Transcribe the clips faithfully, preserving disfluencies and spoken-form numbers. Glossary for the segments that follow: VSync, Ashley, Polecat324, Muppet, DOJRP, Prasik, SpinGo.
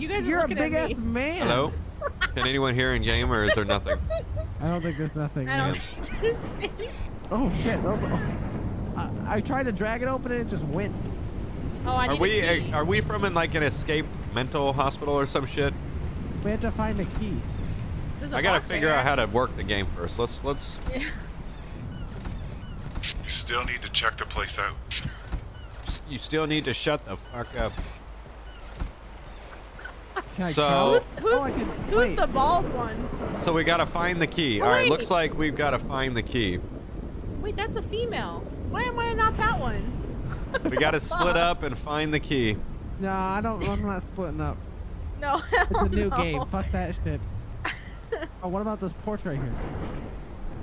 You guys You're are looking a big at ass me. man. Hello? Can anyone hear in game or is there nothing? I don't think there's nothing. I don't think there's anything. Oh shit! That was, I, I tried to drag it open and it just went. Oh, I need are we a key. Are we from in like an escaped mental hospital or some shit? We had to find a key. A I gotta figure right out how to work the game first. Let's let's. Yeah. You still need to check the place out. You still need to shut the fuck up. So who's, who's, oh, can, who's the bald one? So we gotta find the key. Oh, all right, wait. Looks like we've gotta find the key. Wait, that's a female. Why am I not that one? We gotta split up and find the key. No, I don't. I'm not splitting up. No, it's a new no. game. Fuck that shit. Oh, what about this porch right here?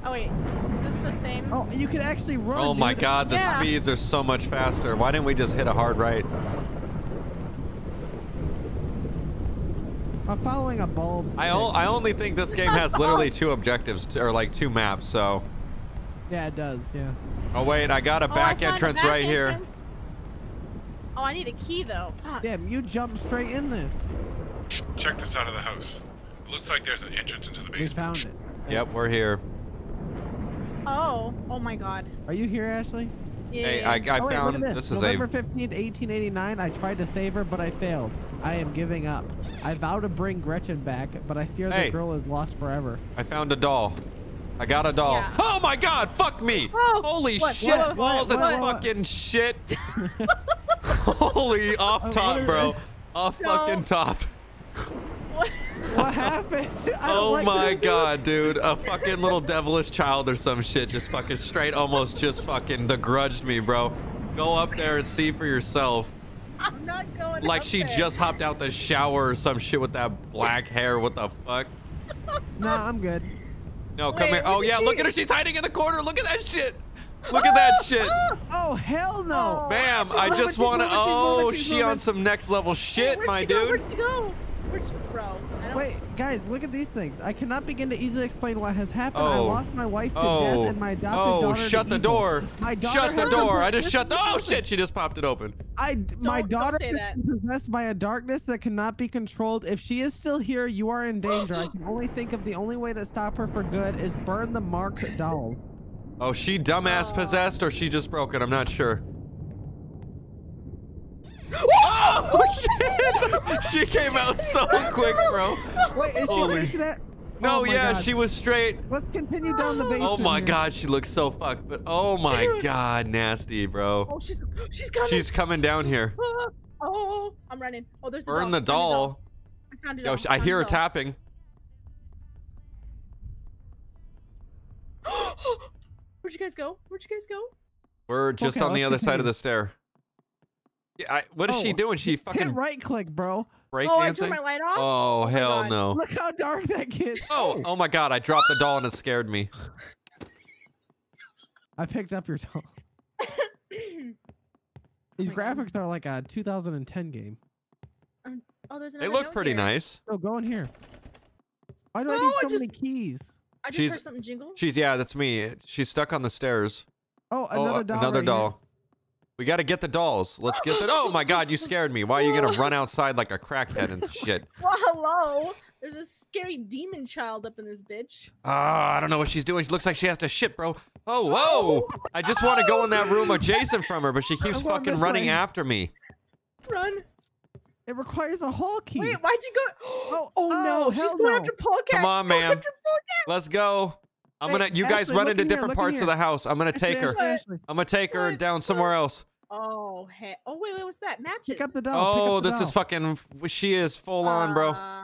Oh wait, is this the same? Oh, you can actually run. Oh my dude. God, the yeah. speeds are so much faster. Why didn't we just hit a hard right? I'm following a bulb. I, o I only think this game has literally two objectives, to, or like two maps, so. Yeah, it does, yeah. Oh wait, I got a back oh, entrance back right entrance. here. Oh, I need a key though. Fuck. Damn, you jumped straight in this. Check this out of the house. It looks like there's an entrance into the basement. We found it. Thanks. Yep, we're here. Oh, oh my God. Are you here, Ashley? Yeah. Hey, I, I oh, found wait, this. this is November a... November fifteenth, eighteen eighty-nine, I tried to save her, but I failed. I am giving up. I vow to bring Gretchen back, but I fear hey, the girl is lost forever. I found a doll. I got a doll. Yeah. Oh my God, fuck me. Oh, Holy what, shit, what, walls, what, what, it's what, fucking what? shit. Holy off top, bro. Off no. fucking top. What, what happened? I oh like my God, dude. dude. A fucking little devilish child or some shit just fucking straight almost just fucking begrudged me, bro. Go up there and see for yourself. I'm not going Like she there. just hopped out the shower or some shit with that black hair. What the fuck? Nah, I'm good. No, Wait, come here. Oh yeah, see? look at her. She's hiding in the corner. Look at that shit. Look at that shit. Oh hell no. Ma'am, I just wanna. Moving, oh, moving, she moving. on some next level shit, hey, my dude. Go? Where'd she go? Where'd she, bro? I don't... Wait, guys, look at these things. I cannot begin to easily explain what has happened. Oh. I lost my wife to oh. death and my adopted oh, daughter. Oh, shut the door. My daughter shut the door. I just shut the. Oh shit! She just popped it open. I don't, my daughter is that. possessed by a darkness that cannot be controlled. If she is still here, you are in danger. I can only think of the only way to stop her for good is burn the marked doll. Oh, she dumbass uh. possessed or she just broke it? I'm not sure. Oh shit! She came out so quick, bro. Wait, is she chasing it? No, oh yeah, God. she was straight. Let's continue down the basement. Oh my here. God, she looks so fucked. But oh my Dude. God, nasty, bro. Oh, she's she's coming. She's coming down here. Oh, I'm running. Oh, there's burn the doll. I found it. Yo, I, I hear her tapping. Where'd you guys go? Where'd you guys go? We're just okay, on the other continue. side of the stair. Yeah, I, what is oh, she doing? She fucking right click, bro. Break oh, dancing? I turned my light off. Oh, oh hell God. no! Look how dark that gets. Oh, oh my God! I dropped the doll and it scared me. I picked up your doll. These graphics are like a two thousand ten game. Um, oh, there's another. They look pretty here. nice. Oh, go in here. Why do no, I need so I just, many keys? I just she's, heard something jingle. She's yeah, that's me. She's stuck on the stairs. Oh, another oh, doll. Another right doll. Here. We gotta get the dolls. Let's get the. Oh my God, you scared me. Why are you gonna run outside like a crackhead and shit? Well, hello. There's a scary demon child up in this bitch. Ah, uh, I don't know what she's doing. She looks like she has to shit, bro. Oh, whoa. Oh. I just want to go in that room adjacent from her, but she keeps fucking running way. after me. Run. It requires a hall key. Wait, why'd you go? Oh, oh no. Oh, she's going no. after Polecat. Come on, man. Let's go. I'm hey, gonna. You Ashley, guys run into different here, parts of the house. I'm gonna Ashley, take her. Ashley. I'm gonna take her what? down somewhere else. Oh hey. Oh wait, wait. What's that? Matches. Pick up the doll. Oh, the this doll. is fucking. She is full uh, on, bro. Oh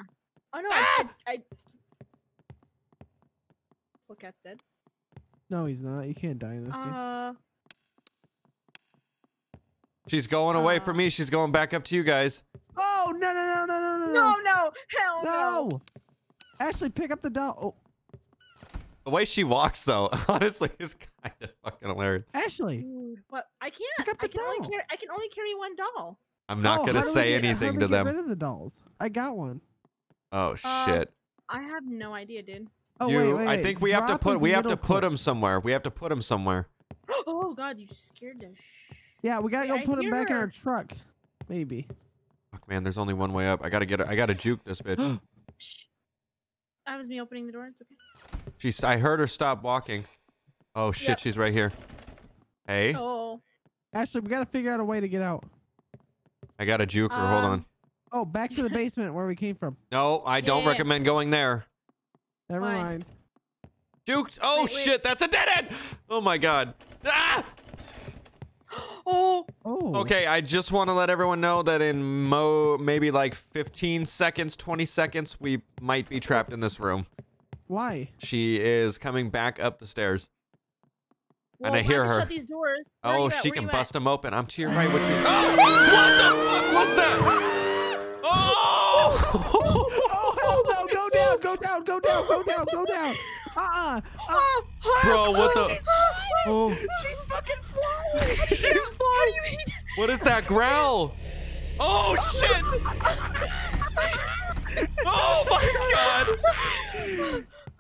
no! Ah! I. Well, cat's dead. No, he's not. You can't die in this uh, game. She's going uh, away from me. She's going back up to you guys. Oh no no no no no no no no hell no! no. Ashley, pick up the doll. Oh. The way she walks, though, honestly, is kind of fucking hilarious. Ashley, what? I can't. I can only carry. I can only carry one doll. I'm not oh, gonna say get, anything to them. How do we get rid of the dolls? I got one. Oh uh, shit! I have no idea, dude. Oh you, wait, wait, I think wait. we Drop have to put. We have to put him somewhere. We have to put him somewhere. Oh God, you scared the. Sh yeah, we gotta wait, go put him back her. in our truck. Maybe. Fuck, man, there's only one way up. I gotta get her. I gotta juke this bitch. That was me opening the door. It's okay. She's, I heard her stop walking. Oh, shit, yep. She's right here. Hey. Oh. Ashley, we gotta figure out a way to get out. I gotta juke her. Um, Hold on. Oh, back to the basement where we came from. No, I don't yeah. recommend going there. Never Why? mind. Juke. Oh, wait, wait. shit, that's a dead end. Oh, my God. Ah! Oh. oh. Okay, I just want to let everyone know that in mo maybe like fifteen seconds, twenty seconds, we might be trapped in this room. Why? She is coming back up the stairs. Well, and I hear her. Shut these doors. Oh, she can bust them open. I'm to your right with you. Oh, what the fuck was that? Oh! Oh, hell no, go down, go down, go down, go down, go down. Uh-uh. Uh, Bro, what the? Oh. She's fucking flying. She's flying. How do you eat? What is that growl? Oh, shit. Oh, my God.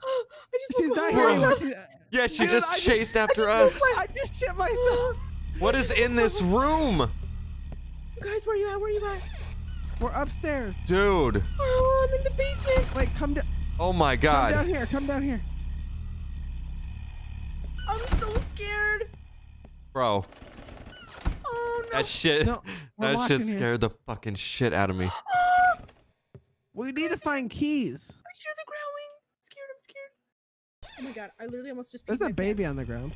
I just She's not here. Yeah, she Dude, just I chased just, after I just us. My, I just shit myself. What is in this room? You guys, where are you at? Where are you at? We're upstairs. Dude. Oh, I'm in the basement. Wait, come down. Oh, my God. Come down here. Come down here. I'm so scared. Bro. Oh, no. That shit. No, that shit scared here. the fucking shit out of me. Ah! We need to find keys. I hear the growling. I'm scared. I'm scared. Oh, my God. I literally almost just... There's a baby pants. on the ground.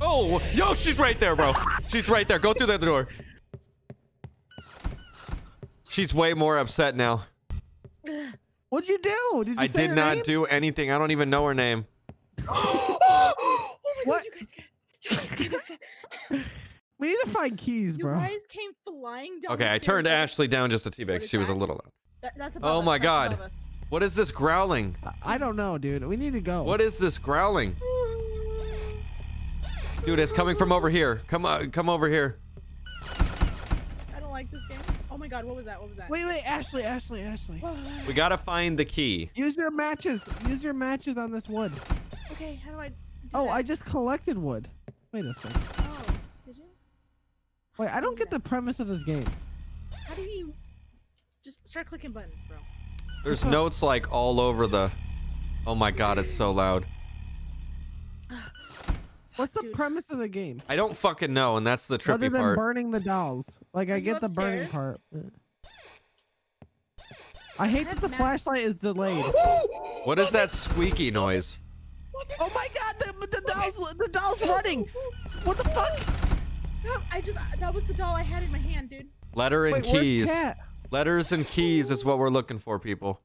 Oh, yo, she's right there, bro. She's right there. Go through the door. She's way more upset now. What'd you do? Did you I say did her not name? do anything. I don't even know her name. Oh my God, you guys, you guys came the we need to find keys, bro. You guys came flying down. Okay, I turned like, Ashley down just a teabag. She that? was a little loud. That, that's above oh us. my that's God. Above us. What is this growling? I don't know, dude. We need to go. What is this growling? Dude, it's coming from over here. Come uh, come over here. I don't like this game. Oh my God, what was that? What was that? Wait, wait, Ashley, Ashley, Ashley. We gotta find the key. Use your matches. Use your matches on this wood. Okay, how do I... Oh, I just collected wood. Wait a second. Oh, did you? Wait, I don't get the premise of this game. How do you... Just start clicking buttons, bro. There's notes like all over the... Oh my God, it's so loud. What's the Dude. premise of the game? I don't fucking know, and that's the trippy part. Other than part. burning the dolls. Like, Are I get upstairs? the burning part. I hate that the mad. flashlight is delayed. What is that squeaky noise? Oh my God! The, the doll's the doll's running. What the fuck? No, I just that was the doll I had in my hand, dude. Letter and Wait, keys. Letters and keys is what we're looking for, people.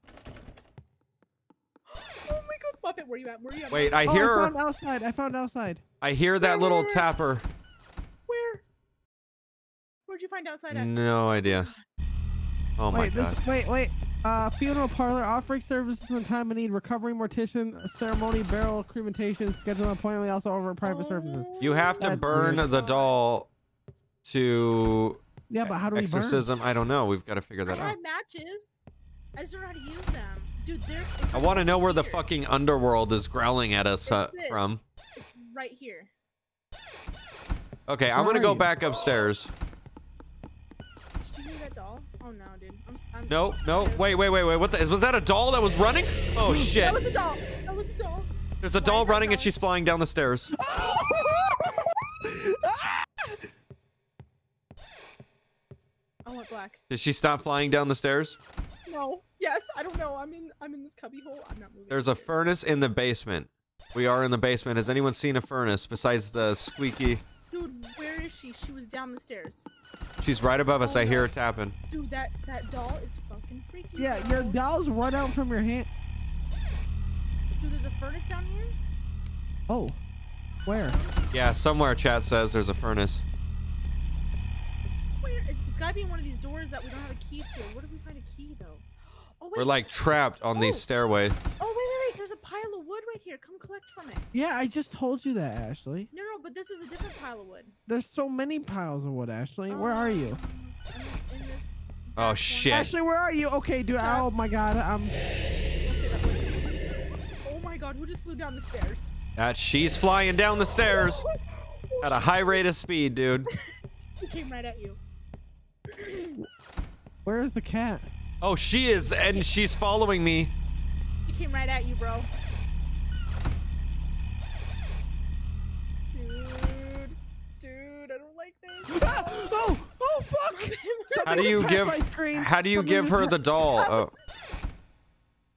Oh my God, Muppet, where you at? Where you at? Wait, I oh, hear her. I found outside. I found outside. I hear that where, little where, tapper. Where? Where'd you find outside at? No idea. Oh my wait, God. This, wait, wait. Uh, funeral parlor, offering services in time of need, recovery mortician, ceremony, burial, cremation, schedule an appointment. We also offer private oh, services. You have to That's burn weird. the doll to yeah, but how do we exorcism. Burn? I don't know. We've got to figure that I out. I had matches. I just don't know how to use them. Dude, they're, I want to know where the fucking underworld is growling at us uh, it. from. It's right here. Okay, where I'm going to go you? back upstairs. Oh no, dude. I'm, I'm, no, no. Wait, wait, wait, wait. What the, was that a doll that was running? Oh shit. That was a doll. That was a doll. There's a Why doll running doll? and she's flying down the stairs. I want black. Did she stop flying down the stairs? No. Yes, I don't know. I'm in I'm in this cubby hole. I'm not moving. There's a furnace in the basement. We are in the basement. Has anyone seen a furnace besides the squeaky? Dude, where is she? She was down the stairs. She's right above us. Oh, I hear her tapping. Dude, that, that doll is fucking freaky. Yeah, bro. Your dolls run out from your hand. Dude, there's a furnace down here? Oh. Where? Yeah, somewhere chat says there's a furnace. Where? It's, it's gotta be in one of these doors that we don't have a key to. Where did we find a key, though? Oh, wait. We're like trapped on oh. these stairways. Oh, wait. There's a pile of wood right here. Come collect from it. Yeah, I just told you that, Ashley. No, no, but this is a different pile of wood. There's so many piles of wood, Ashley. Um, where are you? I'm in this oh, shit. One. Ashley, where are you? Okay, dude. God. Oh, my God. I'm... Oh, my God. Who just flew down the stairs? That she's flying down the stairs at a high rate of speed, dude. She came right at you. Where is the cat? Oh, she is, and she's following me. She came right at you, bro. Dude, dude, I don't like this. Ah! Oh, oh, fuck! How do you give? How do you Something give her the doll? Oh.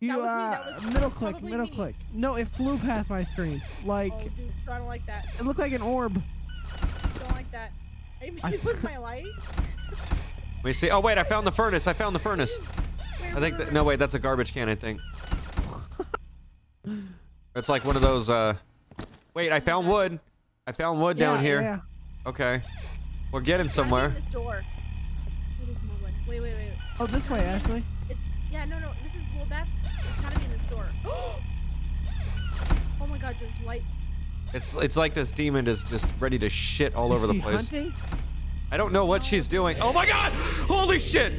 You uh, middle click, middle me. click. No, it flew past my screen. Like. Oh, dude, I don't like that. It looked like an orb. I don't like that. I mean, it was my light. Let me see. Oh wait, I found the furnace. I found the furnace. Wait, I think that, no wait, that's a garbage can, I think. It's like one of those uh wait, I found wood. I found wood yeah, down here. Yeah, yeah. Okay. We're getting somewhere. This door. Wait, wait, wait, wait. Oh, this way, Ashley. It's, yeah, no, no. This is well that's it's gotta be in this door. Oh my god, there's light. It's it's like this demon is just ready to shit all over the place. Hunting? I don't know what she's doing. Oh my god! Holy shit!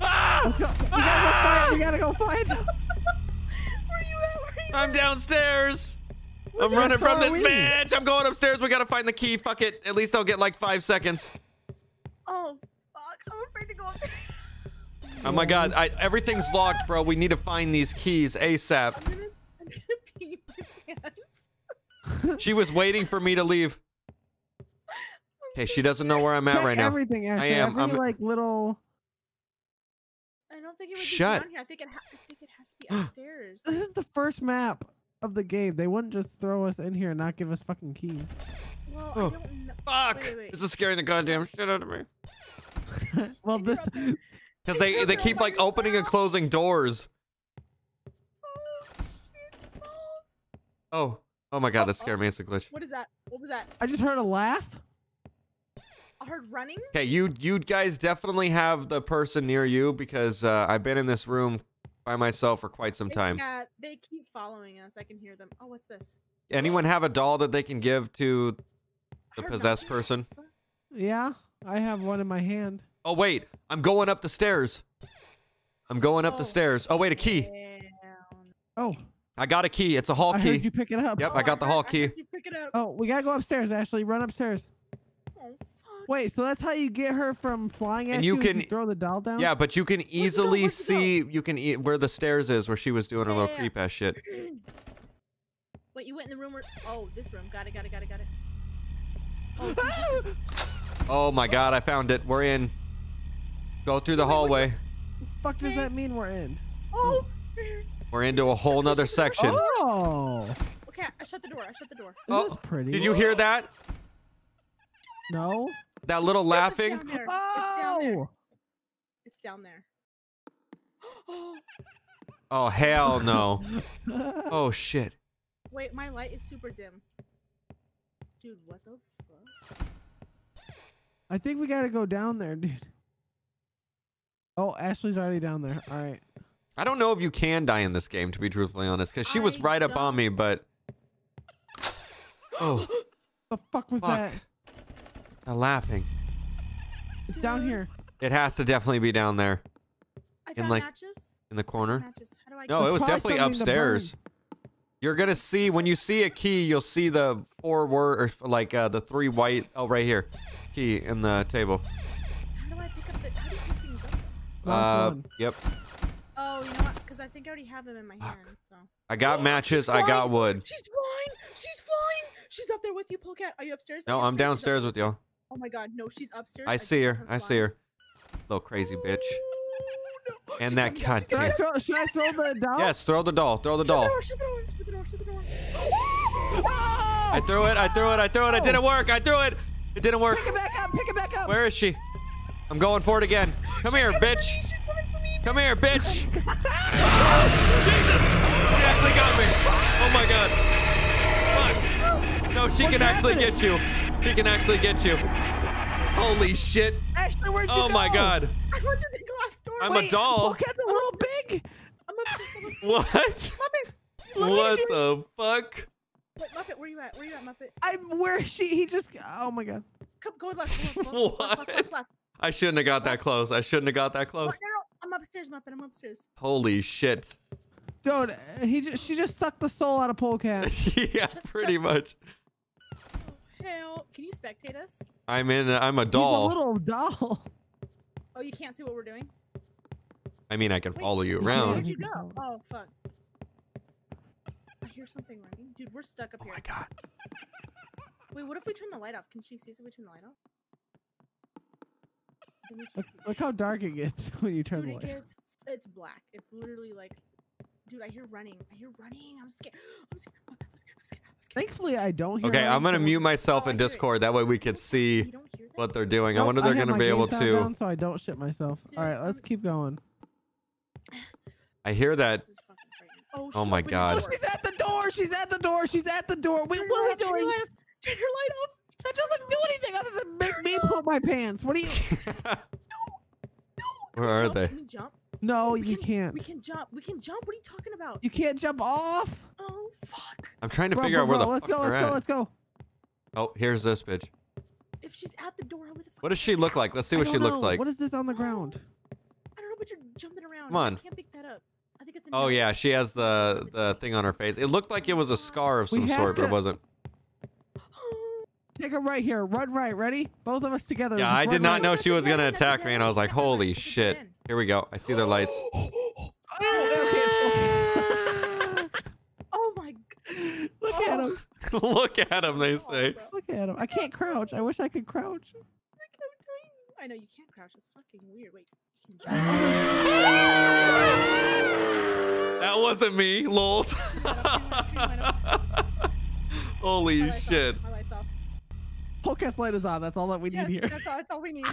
Ah! Go. You, ah! Gotta go you gotta go find him. Where you at? Where you I'm at? downstairs. What I'm running from this bitch. I'm going upstairs. We gotta find the key. Fuck it. At least I'll get like five seconds. Oh fuck! I'm afraid to go up there. Oh my god! I, everything's locked, bro. We need to find these keys ASAP. I'm gonna, I'm gonna pee my pants. She was waiting for me to leave. Okay, she doesn't know where I'm at Check right now. Everything, actually. I am. Every, I'm like little. I don't think it would Shut. be down here. I think it. Ha I think it has to be upstairs. This is the first map of the game. They wouldn't just throw us in here and not give us fucking keys. Well, oh. I don't know. Fuck! Wait, wait, wait. This is scaring the goddamn shit out of me. well, this because they they keep like opening and closing doors. Oh shit! Oh, oh my god, oh, that scared oh. me. It's a glitch. What is that? What was that? I just heard a laugh. Hard running. Okay, you you guys definitely have the person near you because uh, I've been in this room by myself for quite some time. Yeah, they keep following us. I can hear them. Oh, what's this? Anyone have a doll that they can give to the possessed person? Yeah, I have one in my hand. Oh wait, I'm going up the stairs. I'm going up oh. the stairs. Oh wait, a key. Damn. Oh. I got a key. It's a hall I key. Heard you pick it up. Yep, oh, I got I the heard, hall key. You pick it up. Oh, we gotta go upstairs, Ashley. Run upstairs. Oh. Wait, so that's how you get her from flying at and you, you can you throw the doll down? Yeah, but you can easily see you can eat where the stairs is where she was doing yeah, her little yeah, creep ass shit. Wait, you went in the room where oh, this room. Got it, got it, got it, got it. Oh, oh my god, I found it. We're in. Go through the hallway. What the fuck does that mean we're in? Oh, we're into a whole nother section. Oh. Okay, I shut the door. I shut the door. Oh, this is pretty. Did you hear that? No. That little laughing. It's down oh! It's down there. It's down there. Oh, hell no. Oh, shit. Wait, my light is super dim. Dude, what the fuck? I think we gotta go down there, dude. Oh, Ashley's already down there. All right. I don't know if you can die in this game, to be truthfully honest, because she was I right don't. up on me, but... Oh. The fuck was fuck. that? They're laughing. It's down here. It has to definitely be down there. I found in like matches. in the corner. Matches. How do I no, it was definitely upstairs. You're gonna see when you see a key, you'll see the four word or like uh, the three white. Oh, right here, key in the table. How do I pick up the? How do you pick things up? Last uh, one. Yep. Oh, you know what? Because I think I already have them in my hand. So. I got matches. I got wood. She's flying. She's flying. She's up there with you, Polecat. Are you upstairs? No, I'm downstairs with y'all. Oh my god, no, she's upstairs. I, I see her. her I see her. Little crazy bitch. No. And she's that cat. Should I throw, should I throw the doll? Yes, throw the doll. Throw the doll. Shut the door, shut the door, shut the door, shut the door. Oh! I threw it, I threw it, I threw it. It didn't work. I threw it. It didn't work. Pick it back up, pick it back up. Where is she? I'm going for it again. Come she's here, bitch. She's coming for me. Come here, bitch. Oh, Jesus. She actually got me. Oh my god. Fuck. No, she What's can actually happening? get you. She can actually get you. Holy shit. Ashley, where'd you oh go? my god. I went through the glass door. I'm Wait, a doll. Pocat's a little big. I'm obsessed. What? Muppet, what the fuck? Wait, Muppet, where you at? Where you at, Muppet? I'm where she, he just, oh my god. Come, go left, go left, go left, what? left, left, left. I shouldn't have got that close. I shouldn't have got that close. No, no, I'm upstairs, Muppet, I'm upstairs. Holy shit. Dude, he just, she just sucked the soul out of Polecat. Yeah, pretty much. Can you spectate us? I'm in. A, I'm a doll. He's a little doll. Oh, you can't see what we're doing? I mean, I can Wait, follow you around. Where did you go? Oh, fuck. I hear something running. Dude, we're stuck up oh here. Oh, my God. Wait, what if we turn the light off? Can she see so we turn the light off? Look, look how dark it gets when you turn dude, the light it gets, off. It's black. It's literally like... Dude, I hear running. I hear running. I'm scared. I'm scared. I'm scared. I'm scared. I'm scared. Thankfully, I don't hear Okay, I'm going to mute myself oh, in Discord. It. That way we can see what they're doing. Nope, I wonder if they're going to be able to... Down so I don't shit myself. Dude, all right, let's keep going. I hear that. Oh, oh my God. Oh, she's at the door. She's at the door. She's at the door. Wait, turn what are we doing? Turn your light off. Turn your light off. That doesn't do anything other than make me pull my pants. What are you? no. No. Where are they? Can we jump? No, you can't. We can jump. We can jump. What are you talking about? You can't jump off. Oh, fuck. I'm trying to figure out where the fuck they're at. Let's go. Let's go. Oh, here's this bitch. If she's at the door, how the fuck? What does she look like? Let's see what she looks like. What is this on the ground? I don't know, but you're jumping around. Come on. I can't pick that up. I think it's an oh, yeah. She has the, the thing on her face. It looked like it was a scar of some sort, but it wasn't. Take her right here. Run right. Ready? Both of us together. Yeah, I did not know she was going to attack me, and I was like, holy shit. Here we go. I see their lights. Oh, my God. Look at him. Look at him, they say. Look at him. I can't crouch. I wish I could crouch. I know you can't crouch. It's fucking weird. Wait. You can that wasn't me, lols. Holy shit. Polecat light is on. That's all that we yes, need here. That's all, that's all we need.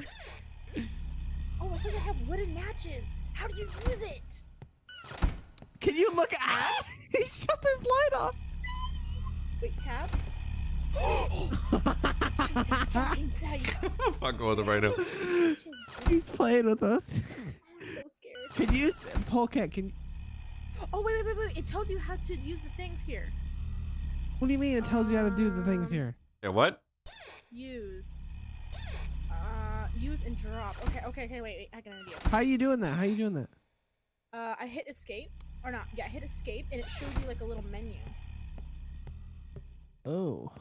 Oh, it says I have wooden matches. How do you use it? Can you look at? He shut this light off. Wait, tab. I'm fucking with him right now. He's playing with us. I'm so scared. Can you use Polecat? Can. Oh wait, wait, wait, wait! It tells you how to use the things here. What do you mean? It tells um... you how to do the things here. Yeah, what? Use, uh, use and drop. Okay, okay, okay. Wait, wait, I got an idea. How are you doing that? How are you doing that? Uh, I hit escape, or not? Yeah, I hit escape, and it shows you like a little menu. Oh.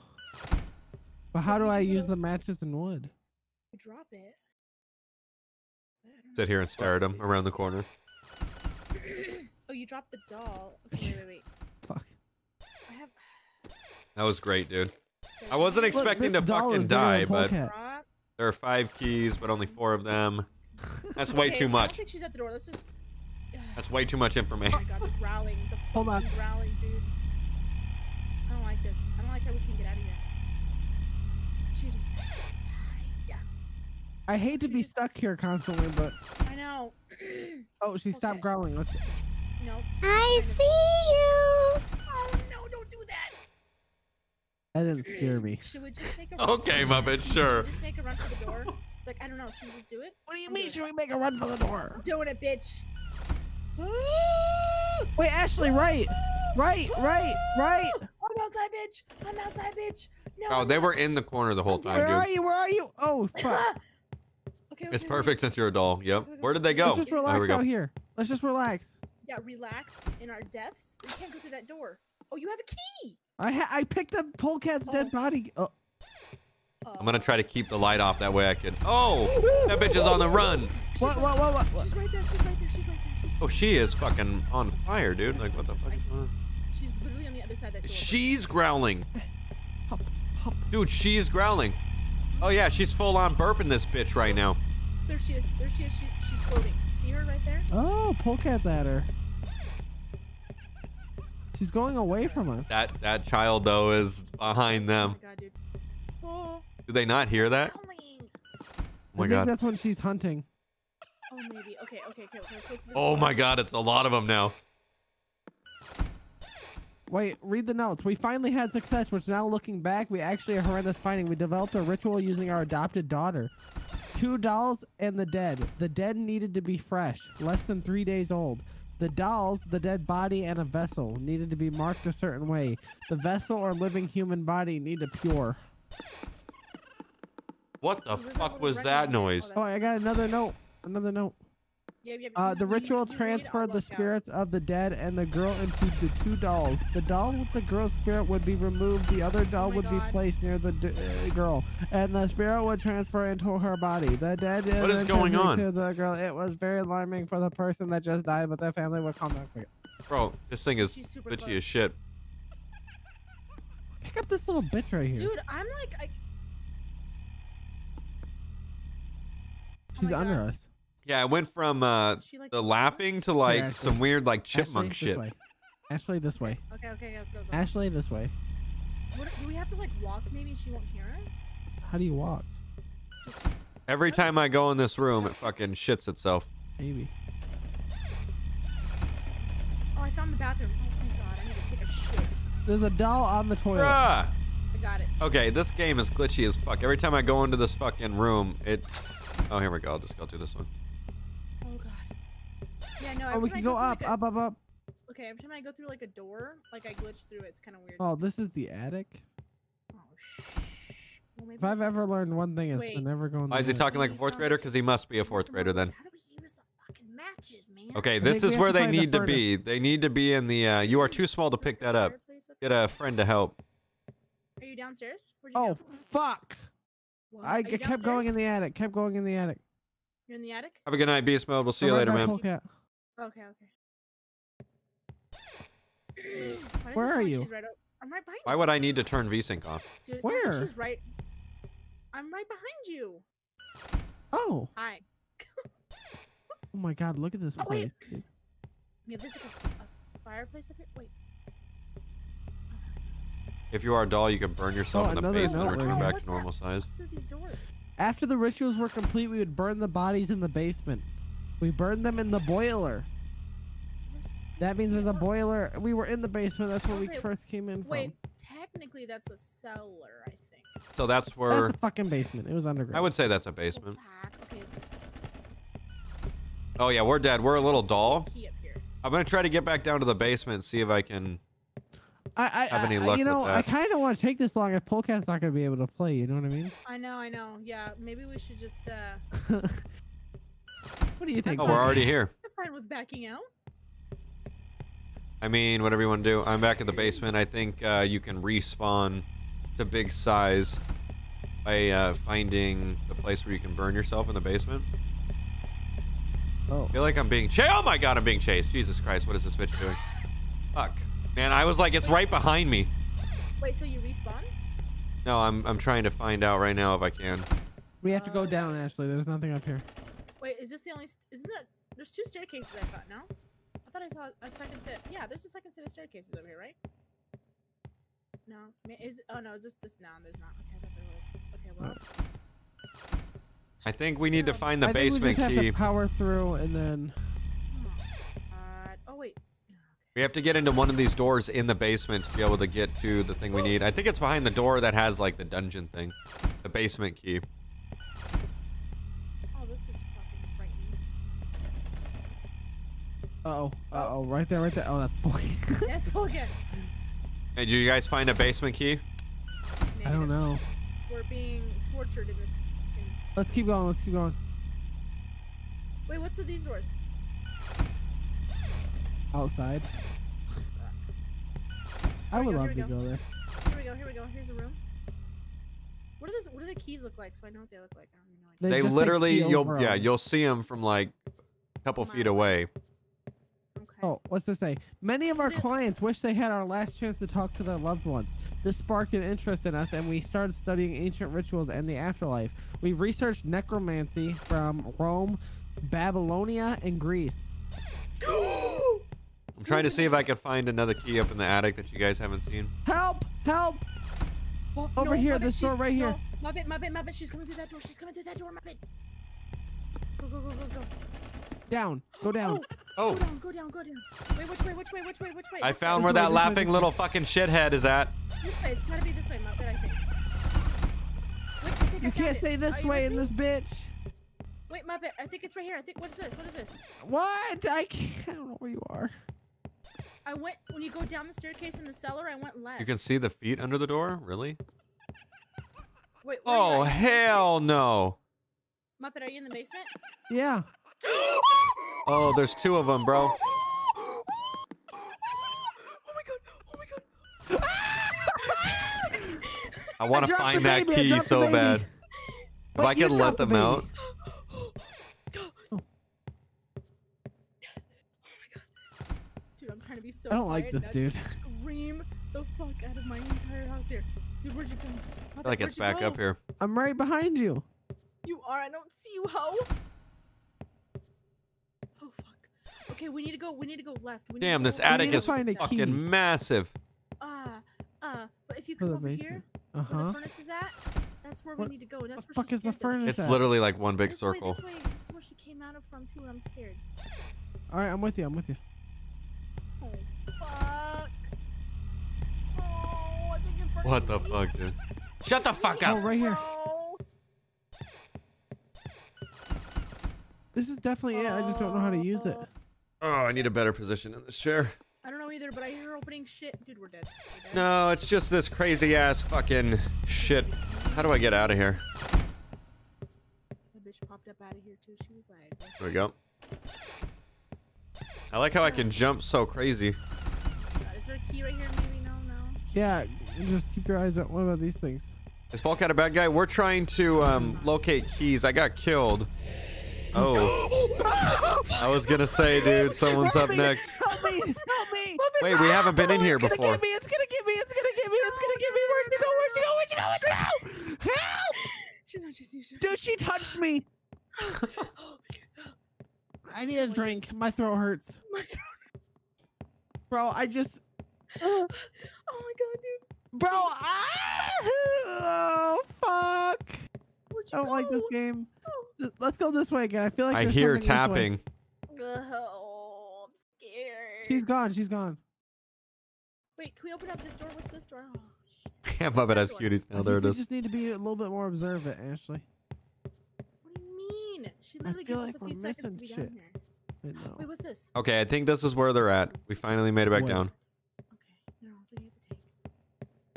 But so how do I use the matches and wood? You drop it. Sit here and stare at him around the corner. Oh, you dropped the doll. Okay, wait, wait, wait. Fuck. I have. That was great, dude. I wasn't expecting Look, to fucking die, but there are five keys, but only four of them. That's way okay, too much. I think she's at the door. Let's just... That's way too much information. Oh my God, the growling, the Hold on. growling, dude. I don't like this. I don't like how we can get out of here. She's... Yeah. I hate to be just... stuck here constantly, but... I know. Oh, she okay. stopped growling. Let's... No. I see you! Oh, no, don't do that! That didn't scare me. Should we just make a run okay, Muppet, sure. Should we just make a run for the door? Like, I don't know. Should we just do it? What do you I'll mean, do should we make a run for the door? I'm doing it, bitch. Wait, Ashley, right. Right, right, right. I'm outside, bitch. I'm outside, bitch. No. Oh, they were in the corner the whole time, dude. Where are you? Where are you? Oh, fuck. okay, okay, it's perfect since you're a doll. Yep. Where did they go? Let's just relax oh, out here. Let's just relax. Yeah, relax in our depths. We can't go through that door. Oh, you have a key. I ha I picked up Polecat's oh. dead body. Oh. Oh. I'm gonna try to keep the light off that way I can. Oh, that bitch is on the run. What? What? What? What? what? She's right there. She's right there. She's right there. Oh, she is fucking on fire, dude. Like what the fuck? She's literally on the other side of that door. She's growling. Dude, she's growling. Oh yeah, she's full on burping this bitch right now. There she is. There she is. She, she's floating. See her right there? Oh, Polecat ladder. She's going away from us. That that child though is behind them. Oh my God, dude. Oh. Do they not hear that? Oh my I God. Think that's when she's hunting. Oh maybe. Okay, okay, okay. okay. Let's go to this oh one. my God, it's a lot of them now. Wait, read the notes. We finally had success, which now looking back, we actually a horrendous finding. We developed a ritual using our adopted daughter. Two dolls and the dead. The dead needed to be fresh, less than three days old. The dolls, the dead body, and a vessel needed to be marked a certain way. The vessel or living human body need to pure. What the fuck was that noise? Oh, I got another note. Another note. Uh, the ritual transferred the spirits of the dead and the girl into the two dolls. The doll with the girl's spirit would be removed, the other doll would be placed near the d uh, girl, and the spirit would transfer into her body. The dead what is going on? To the girl. It was very alarming for the person that just died, but their family would come back. Bro, this thing is bitchy close. As shit. Pick up this little bitch right here. Dude, I'm like... I... She's oh under God. Us. Yeah, it went from uh, like the laughing to like yeah, some weird like chipmunk Ashley, shit. This Ashley, this way. Okay, okay, let's go, go. Ashley, this way. What, do we have to like walk maybe? She won't hear us? How do you walk? Every time I go in this room, it fucking shits itself. Maybe. Oh, I found the bathroom. Oh, thank God. I need to take a shit. There's a doll on the toilet. Bruh. I got it. Okay, this game is glitchy as fuck. Every time I go into this fucking room, it... Oh, here we go. I'll just go through this one. Oh, God. Yeah, no, oh, we can go, go up, like a... up, up, up. Okay, every time I go through, like, a door, like, I glitch through it. It's kind of weird. Oh, this is the attic? Oh, shh. Well, if I've ever learned one thing, it's to never go in the attic. Oh, is he talking like a fourth grader? Because he must be a fourth grader, then. How do we use the fucking matches, man? Okay, this is where they need to be. They need to be in the, uh, you are too small to pick that up. Get a friend to help. Are you downstairs? Where'd you go? Oh, fuck. What? I kept downstairs? going in the attic. Kept going in the attic. You're in the attic? Have a good night, Beast Mode. We'll see oh, you later, man. Okay, okay. Where are you? Right I'm right behind Why you. would I need to turn VSync off? Dude, Where? Like she's right... I'm right behind you. Oh. Hi. Oh my God, look at this oh, place. Wait. Yeah, there's like a, a fireplace up here. Wait. If you are a doll, you can burn yourself oh, in the basement and return back to normal size. After the rituals were complete, we would burn the bodies in the basement. We burned them in the boiler. That means there's a boiler. We were in the basement. That's where we first came in from. Wait, technically that's a cellar, I think. So that's where... That's a fucking basement. It was underground. I would say that's a basement. Oh, yeah, we're dead. We're a little doll. I'm going to try to get back down to the basement and see if I can... I, I, have any luck I, you know, with that. I kind of want to take this long if Polecat's not going to be able to play, you know what I mean? I know, I know. Yeah, maybe we should just, uh... What do you think? Oh, we're already here. I'm fine with backing out. I mean, whatever you want to do. I'm back in the basement. I think uh, you can respawn to big size by uh, finding the place where you can burn yourself in the basement. Oh. I feel like I'm being chased. Oh my God, I'm being chased. Jesus Christ, what is this bitch doing? Fuck. Man, I was like, it's right behind me. Wait, so you respawn? No, I'm I'm trying to find out right now if I can. We have to go down, Ashley. There's nothing up here. Wait, is this the only? Isn't there? There's two staircases. I thought no. I thought I saw a second set. Yeah, there's a second set of staircases over here, right? No. Is oh no, is this this? No, there's not. Okay, I thought there was. Okay, well. I think we need to find the I basement think we just key. Have to power through and then. We have to get into one of these doors in the basement to be able to get to the thing we need. I think it's behind the door that has like the dungeon thing, the basement key. Oh, this is fucking frightening. Uh oh, uh oh, right there, right there. Oh, that's Polecat. Yes, Polecat. Hey, do you guys find a basement key? Negative. I don't know. We're being tortured in this. Fucking... Let's keep going. Let's keep going. Wait, what's with these doors? Outside. I would love to go there. Here we go. Here we go. Here's a room. What are this? What do the keys look like? So I know what they look like. I don't know. They, they just, literally, like, you'll yeah, you'll see them from like a couple feet away. Okay. Oh, what's this say? Many of our clients wish they had our last chance to talk to their loved ones. This sparked an interest in us, and we started studying ancient rituals and the afterlife. We researched necromancy from Rome, Babylonia, and Greece. I'm trying to see if I can find another key up in the attic that you guys haven't seen. Help! Help! Well, Over no, here, Muppet, this door right no, here. Muppet, Muppet, Muppet, she's coming through that door. She's coming through that door, Muppet. Go, go, go, go, go. Down. Go down. Oh. oh. Go down, go down, go down. Wait, which way, which way, which way, which way? I found where that laughing little fucking shithead is at. This way. It's gotta be this way, Muppet, I think. Wait, I think you I can't say this way in this bitch. Wait, Muppet, I think it's right here. I think, what's this? What is this? What? I can't, I don't know where you are. I went, when you go down the staircase in the cellar, I went left. You can see the feet under the door? Really? Wait, oh, hell no. Muppet, are you in the basement? Yeah. Oh, there's two of them, bro. Oh my god! Oh my god! I want to find that key so bad. If I could let them out. So I don't like this dude. Scream the fuck out of my entire house here. Dude, where'd you come? I feel like it's back up here. I'm right behind you. You are. I don't see you, ho. Oh fuck. Okay, we need to go. We need to go left. We Damn, need this go. attic is fucking massive. Uh, uh. But if you come over here, uh -huh. where the furnace is at, that's where what, we need to go. And that's the where fuck is the furnace? It's at? literally like one big this circle. Way, this, way, this is where she came out of from too, and I'm scared. All right, I'm with you. I'm with you. Oh, fuck. Oh, I think it what the me. fuck, dude? Shut the fuck up! Oh, right here. This is definitely uh, it. I just don't know how to use it. Oh, I need a better position in this chair. I don't know either, but I hear opening shit. Dude, we're dead. We're dead. No, it's just this crazy ass fucking shit. How do I get out of here? That bitch popped up out of here too. She was like. There we go. I like how I can jump so crazy. God, is there a key right here? Maybe no, no. Yeah, just keep your eyes out. What about these things? Is Polecat a bad guy? We're trying to um, locate keys. I got killed. Oh. I was gonna say, dude, someone's up next. Help me! Help me! Wait, we haven't been in here before. It's gonna get me! It's gonna get me! It's gonna get me! It's gonna get me! Where'd you go? Where'd you go? Where'd you go? Where'd you go? Help! Help! She's not just you. Dude, she touched me. I need a drink. My throat hurts. My throat. Bro, I just. Oh my god, dude. Bro, I... oh fuck. I don't go? like this game. Oh. Let's go this way again. I feel like I hear tapping. Oh, I'm scared. She's gone. She's gone. Wait, can we open up this door? What's this door? Oh, shit. Yeah, Muppet has cuties now. There it is. We just need to be a little bit more observant, Ashley. She literally gives us a few seconds to be down here. Wait, what's this? Okay, I think this is where they're at. We finally made it back down. Okay, no, it's like you have to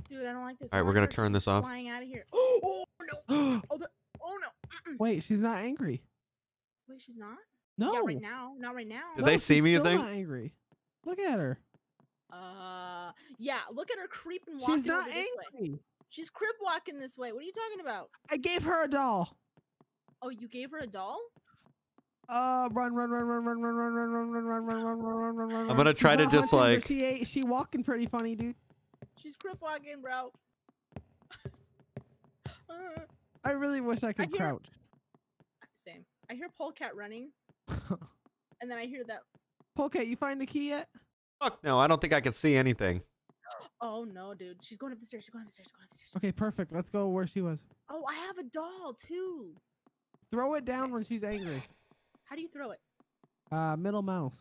take. Dude, I don't like this. All right, we're gonna turn this off. Flying out of here. Oh no! Oh no! Wait, she's not angry. Wait, she's not? No. Not right now. Not right now. Did they see me? You think? She's not angry. Look at her. Uh, yeah. Look at her creeping walking. She's not angry. She's crib walking this way. What are you talking about? I gave her a doll. Oh, you gave her a doll? Uh, run, run, run, run, run, run, run, run, run, run, run, run, run, run, run, run. I'm gonna try to just like. She ain't. She walking pretty funny, dude. She's crip walking, bro. I really wish I could crouch. Same. I hear Polecat running, and then I hear that. Polecat, you find the key yet? Fuck no! I don't think I can see anything. Oh no, dude! She's going up the stairs. She's going up the stairs. She's going up the stairs. Okay, perfect. Let's go where she was. Oh, I have a doll too. Throw it down when she's angry. How do you throw it? Uh, middle mouse.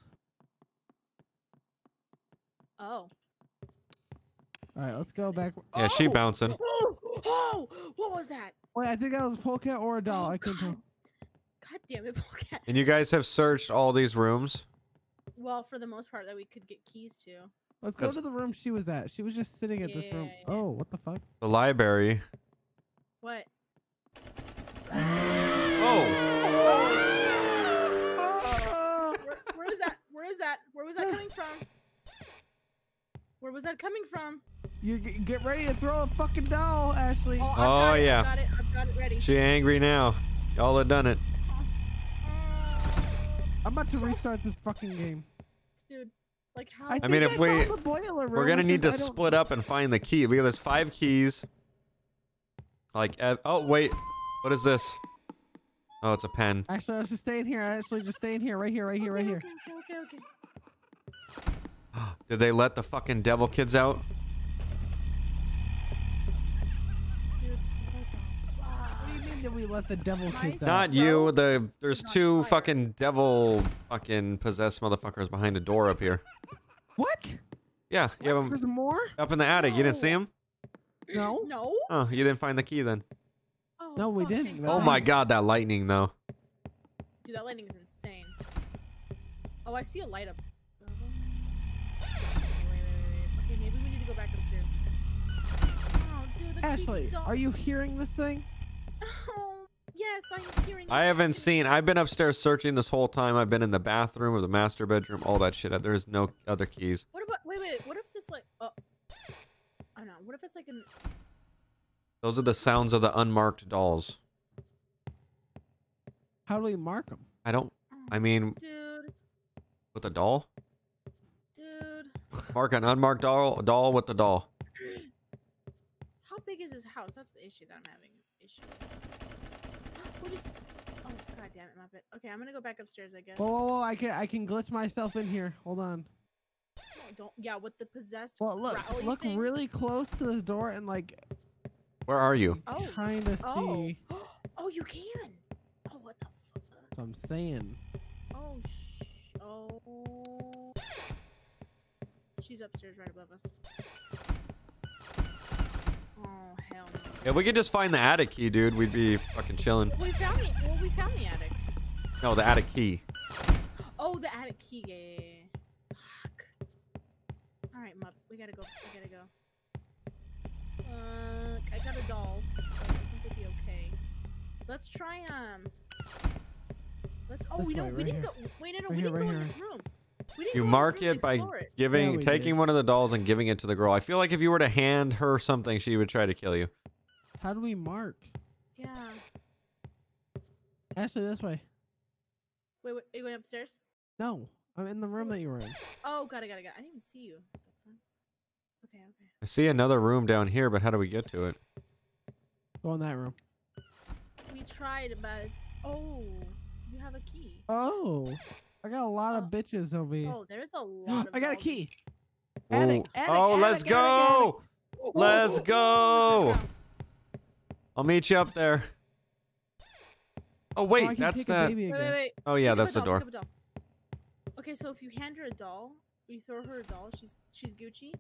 Oh. All right, let's go back. Yeah, oh! She bouncing. Oh! Oh! What was that? Wait, I think that was a Polecat or a doll. Oh, I couldn't tell. God damn it, Polecat. And you guys have searched all these rooms? Well, for the most part, that we could get keys to. Let's That's... go to the room she was at. She was just sitting at yeah, this room. Yeah, yeah. Oh, what the fuck? The library. What? Oh. Oh. Where, where is that? Where is that? Where was that coming from? Where was that coming from? You get ready to throw a fucking doll, Ashley. Oh, I've got oh it. yeah. I've got it. I've got it ready. She angry now. Y'all have done it. I'm about to restart this fucking game. Dude, like how? I, I mean, if I we room, we're gonna need to split up and find the key because there's five keys. Like, oh wait, what is this? Oh, it's a pen. Actually, let's just stay in here. Actually, just stay in here. Right here, right here, okay, right okay, here. Okay, okay, okay. Did they let the fucking devil kids out? Dude, what do you mean did we let the devil kids out? Not you. The There's two fucking devil fucking possessed motherfuckers behind the door up here. What? Yeah. You have them there's more? Up in the attic. No. You didn't see them? No. No. Oh, you didn't find the key then. No, we didn't. Oh my god, that lightning though. Dude, that lightning is insane. Oh, I see a light up. Wait, wait, wait, wait. Okay, maybe we need to go back upstairs. Oh, dude, the Ashley, are you hearing this thing? Oh, Yes, I'm hearing you. I haven't seen. I've been upstairs searching this whole time. I've been in the bathroom or the master bedroom, all that shit. There's no other keys. What about, wait, wait, what if this like, oh, I don't know. What if it's like an... Those are the sounds of the unmarked dolls. How do we mark them? I don't, I mean, dude. With a doll? Dude. Mark an unmarked doll, doll with the doll. How big is this house? That's the issue that I'm having. Issue. We'll just... Oh, god damn it, Muppet. Okay, I'm gonna go back upstairs, I guess. Oh, I can I can glitch myself in here. Hold on. No, don't. Yeah, with the possessed. Well, look, look thing. Really close to this door and like. Where are you? Oh. Trying to oh. see. Oh, you can. Oh, what the fuck? That's what I'm saying. Oh sh. Oh. She's upstairs, right above us. Oh, hell no. Yeah, we could just find the attic key, dude. We'd be fucking chilling. We found the, well, we found the attic. No, the attic key. Oh, the attic key. Yeah, yeah, yeah. Fuck. All right, Mup. We gotta go. We gotta go. Uh, I got a doll, so I think we'll be okay. Let's try, um... Let's... Oh, this we don't... Right we didn't here. go... Wait, no, no. Right we didn't here, go right in this room. You mark it by giving, yeah, taking did. one of the dolls and giving it to the girl. I feel like if you were to hand her something, she would try to kill you. How do we mark? Yeah. Ashley, this way. Wait, wait, are you going upstairs? No, I'm in the room that you were in. Oh, got it, got it, got it. I didn't even see you. Okay, okay. I see another room down here, but how do we get to it? Go in that room. We tried, but it's... Oh, you have a key. Oh. I got a lot oh. of bitches over here. Oh, there's a lot. Of I got a key. Attic, attic, oh, attic, let's attic, go. Attic. Let's go. I'll meet you up there. Oh, wait, oh, that's that. Wait, wait, wait. Oh, yeah, pick that's the doll, door. Okay, so if you hand her a doll, you throw her a doll, she's she's Gucci.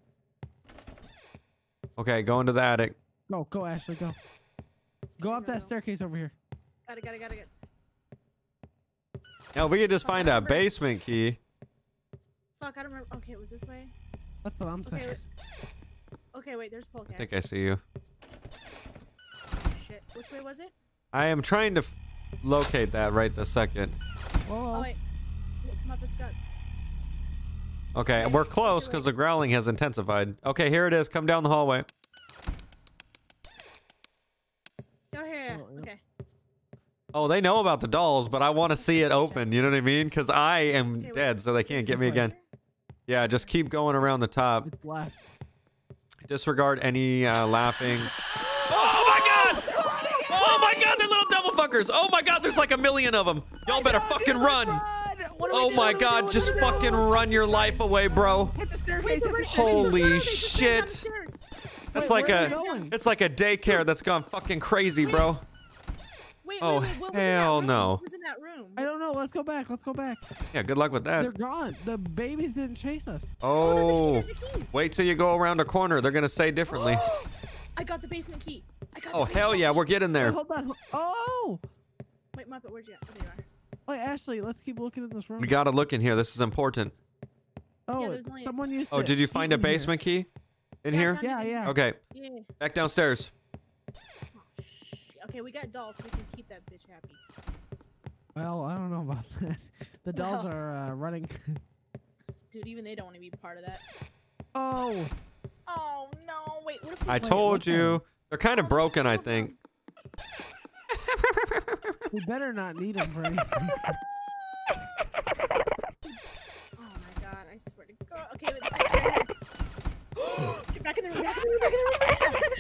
Okay, go into the attic. Go, go, Ashley, go. Go up no, that no. staircase over here. Got it, got it, got it, got it. Now, if we could just find a basement key. Fuck, I don't remember. Okay, it was this way. That's what I'm saying. Okay, okay wait, there's Polecat. I think I see you. Shit, which way was it? I am trying to f locate that right this second. Whoa. Oh, wait. Muppet's got... Okay, we're close because the growling has intensified. Okay, here it is. Come down the hallway. Go here. Okay. Oh, they know about the dolls, but I want to see it open. You know what I mean? Because I am okay, dead, so they can't get me again. Yeah, just keep going around the top. Disregard any uh, laughing. Oh, my God! Oh, my God! They're little devil fuckers! Oh, my God! There's like a million of them. Y'all better fucking run. Oh, my God. Just fucking run your life away, bro. Holy shit. That's like a, it's like a daycare that's gone fucking crazy, bro. Wait, oh, wait, wait, hell no. What was in that room? I don't know. Let's go back. Let's go back. Yeah, good luck with that. They're gone. The babies didn't chase us. Oh, oh there's a key, there's a key. Wait till you go around a corner. They're going to say differently. Oh, I got the basement key. I got oh, the hell yeah. Key. We're getting there. Wait, hold on. Oh. Wait, Muppet, where'd you at? Oh, there you are. Wait, Ashley, let's keep looking in this room. We got to look in here. This is important. Oh, yeah, someone used oh did you find a basement here. key in yeah, here? Yeah, yeah. Okay. Yeah. Back downstairs. Okay, we got dolls, so we can keep that bitch happy. Well, I don't know about that. The dolls well, are uh, running. Dude, even they don't want to be part of that. Oh. Oh, no. Wait, what if we I told you. Them? They're kind of broken, I think. We better not need them for anything. Oh, my God. I swear to God. Okay, wait. Get back in the room. Back in the room. Back in the room. Back in the room. Run,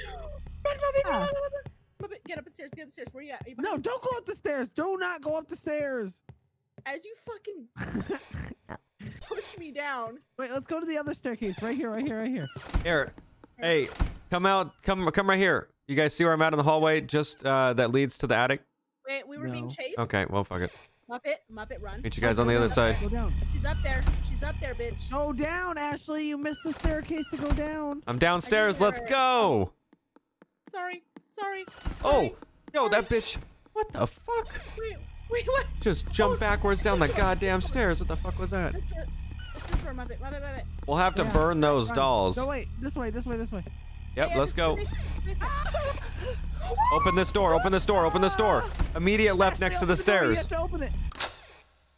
Bobby, run, run, run, run. Muppet, get up the stairs, get up the stairs. Where you at? Are you no, don't go up the stairs. Do not go up the stairs. As you fucking push me down. Wait, let's go to the other staircase. Right here, right here, right here. Here. Hey, come out. Come come right here. You guys see where I'm at in the hallway? Just uh, that leads to the attic? Wait, we were no. being chased. Okay, well, fuck it. Muppet, Muppet, run. Meet you guys Muppet, on the other side. Go down. She's up there. She's up there, bitch. Go down, Ashley. You missed the staircase to go down. I'm downstairs. Let's go. Sorry. Sorry, sorry. Oh, yo, sorry. That bitch. What the fuck? Wait, wait, what? Just jump oh, backwards down the goddamn stairs. What the fuck was that? It's this door, Muppet. Muppet, Muppet. We'll have to yeah, burn those right. dolls. No, wait. This way, this way, this way. Yep, yeah, let's go. This, Open this door, open this door, open this door. Immediate left Ashley, next to the stairs. The open it.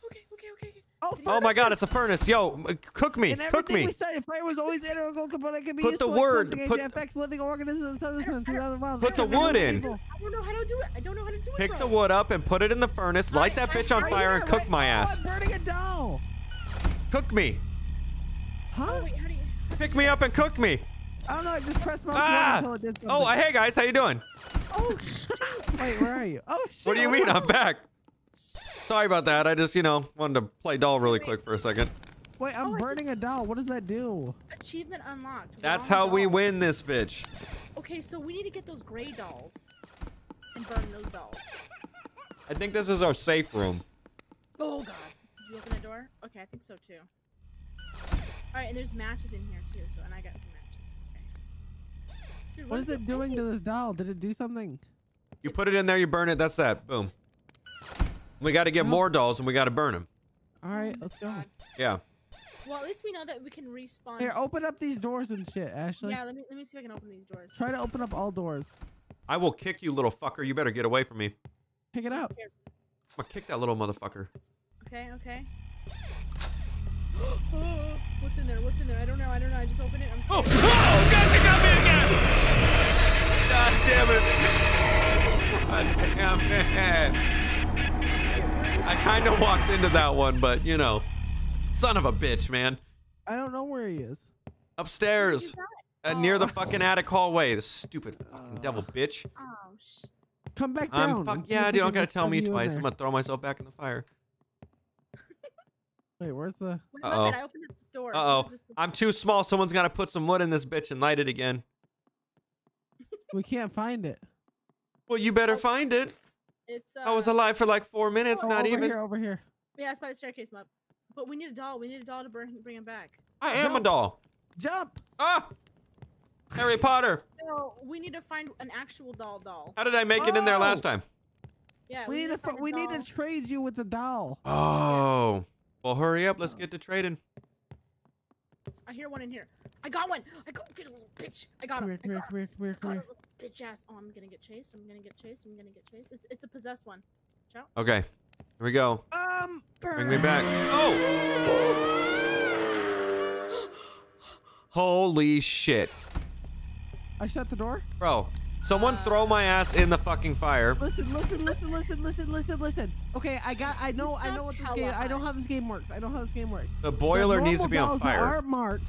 Okay, okay, okay. Oh, oh my god, it's a furnace. Yo, cook me, and cook me. We said, fire was always analytical, but it can be put the word. Put, F X, living organisms, citizens, I, I, put the wood in. People. I don't know how to do it. I don't know how to do it. Pick right. the wood up and put it in the furnace. Light I, that bitch I, on I, fire I, and cook right, my ass. I'm burning it down. Cook me. Huh? Oh, wait, how do you... Pick me up and cook me. I don't know. I just pressed my ah! until it did something. Oh, hey guys, how you doing? Oh shit! Wait, where are you? Oh shit! What do you mean? I'm back. Sorry about that. I just, you know, wanted to play doll really quick for a second. Wait, I'm oh, burning just... a doll. What does that do? Achievement unlocked. That's Wrong how doll. we win this bitch. Okay, so we need to get those gray dolls and burn those dolls. I think this is our safe room. Oh god! Did you open the door? Okay, I think so too. All right, and there's matches in here too. So, and I got some matches. Dude, what, what is it doing thing? to this doll? Did it do something? You put it in there, you burn it. That's that. Boom. We got to get oh. more dolls, and we got to burn them. All right, let's go. Yeah. Well, at least we know that we can respawn. Here, open up these doors and shit, Ashley. Yeah, let me let me see if I can open these doors. Try to open up all doors. I will kick you, little fucker. You better get away from me. Pick it up. I'm gonna kick that little motherfucker. Okay. Okay. Oh, what's in there? What's in there? I don't know. I don't know. I just opened it. I'm oh. oh, God, they got me again. God damn it. God damn it. I kind of walked into that one, but, you know, son of a bitch, man. I don't know where he is. Upstairs. Uh, oh. Near the fucking attic hallway. The stupid fucking uh. devil bitch. Oh, sh Come back down. I'm fuck yeah, dude. You don't got to tell me twice. I'm going to throw myself back in the fire. Wait, where's the... Uh oh. I opened this door. Uh oh. I'm too small. Someone's got to put some wood in this bitch and light it again. We can't find it. Well, you better find it. It's. Uh... I was alive for like four minutes, oh, not over even. Over here, over here. Yeah, it's by the staircase, Mupp. But we need a doll. We need a doll to bring, bring him back. I am Jump. a doll. Jump! Ah! Harry Potter. No, we need to find an actual doll doll. How did I make oh. it in there last time? Yeah, we, we need, need to find a We doll. need to trade you with the doll. Oh. Yeah. Well, hurry up. Let's get to trading. I hear one in here. I got one. I got a little bitch. I got him. Come here, come here, come here, come here. Bitch ass. Oh, I'm gonna get chased. I'm gonna get chased. I'm gonna get chased. It's it's a possessed one. Ciao. Okay. Here we go. Um. Bring me back. Oh. Holy shit. I shut the door. Bro. Someone uh, throw my ass in the fucking fire. Listen, listen, listen, listen, listen, listen, listen. Okay, I got, I know, I know what this game, I know how this game works. I know how this game works. The boiler the needs to be on fire. The normal marked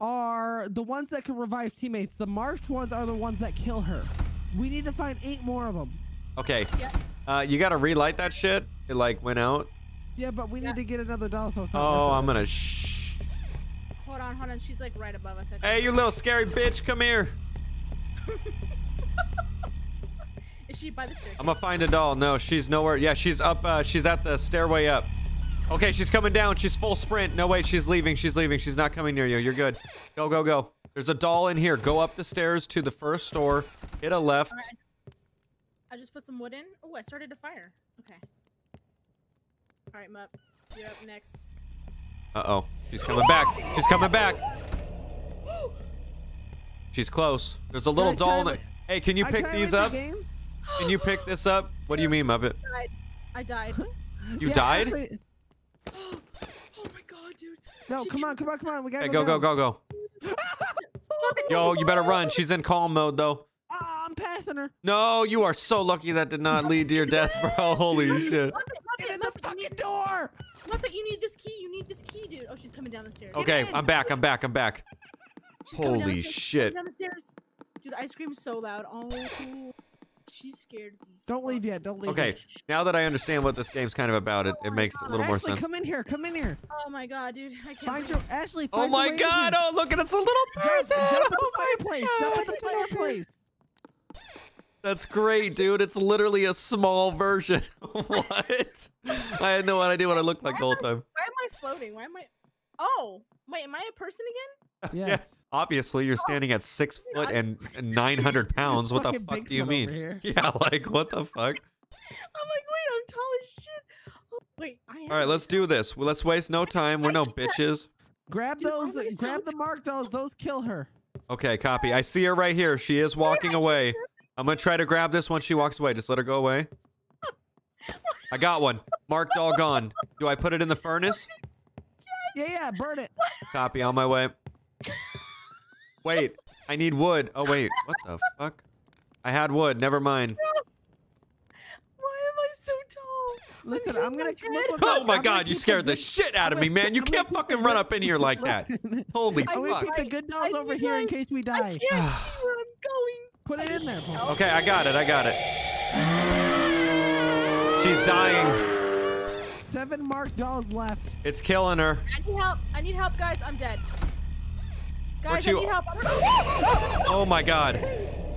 are the ones that can revive teammates. The marked ones are the ones that kill her. We need to find eight more of them. Okay. Yeah. Uh, you gotta relight that shit. It like went out. Yeah, but we yeah. need to get another doll. So oh, I'm gonna shh. Hold on, hold on. She's like right above us. Hey, you little scary bitch, come here. Is she by the staircase? I'm gonna find a doll. No, she's nowhere. Yeah, she's up. Uh, she's at the stairway up. Okay, she's coming down. She's full sprint. No way. She's leaving. She's leaving. She's not coming near you. You're good. Go, go, go. There's a doll in here. Go up the stairs to the first store. Hit a left. All right. I just put some wood in. Oh, I started a fire. Okay. All right, Mupp. You're up next. Uh-oh. She's coming back. She's coming back. She's close. There's a little can doll. It? Hey, can you pick these up? The can you pick this up? What do you mean, Muppet? I died. You yeah, died? Ashley... Oh my god, dude. No, she come on, come on, come on. We gotta hey, go, go, go, go, go. Yo, you better run. She's in calm mode, though. Uh, I'm passing her. No, you are so lucky that did not lead to your death, bro. Holy Muppet, shit. Muppet, Muppet, in Muppet, the fucking you need... door. Muppet, you need this key. You need this key, dude. Oh, she's coming down the stairs. Okay, I'm back, I'm back, I'm back. She's Holy shit. Dude, I screamed so loud. Oh, she's scared. Don't leave yet. Don't leave. Okay, yet. now that I understand what this game's kind of about, it, oh it makes god. a little Ashley, more sense. Ashley, come in here. Come in here. Oh my god, dude. I can't. Find your, Ashley, find oh my your god. Oh, look at it's a little person. Jump, jump oh at the fireplace. Jump at the fireplace. That's great, dude. It's literally a small version. What? I had no idea what I looked like why the whole time. I, why am I floating? Why am I? Oh, wait. Am I a person again? Yes. Yeah. Obviously, you're standing at six foot and nine hundred pounds. What the fuck do you mean? Yeah, like, what the fuck? I'm like, wait, I'm tall as shit. Wait, I am. All right, let's do this. Well, let's waste no time. We're no bitches. Grab those, grab the mark dolls. Those kill her. Okay, copy. I see her right here. She is walking Wait, away. Just... I'm going to try to grab this once she walks away. Just let her go away. I got one. Marked all gone. Do I put it in the furnace? Yeah, yeah, burn it. Copy, on my way. Wait, I need wood. Oh, wait. What the fuck? I had wood. Never mind. So tall. Listen, I'm gonna. Oh my god, you scared the shit out of me, man! You can't fucking run up in here like that. Holy fuck! I'm gonna put the good dolls over here in case we die. I can't see where I'm going. Put it in there. Okay, I got it. I got it. She's dying. Seven marked dolls left. It's killing her. I need help. I need help, guys. I'm dead. Guys, I need help. Oh my god.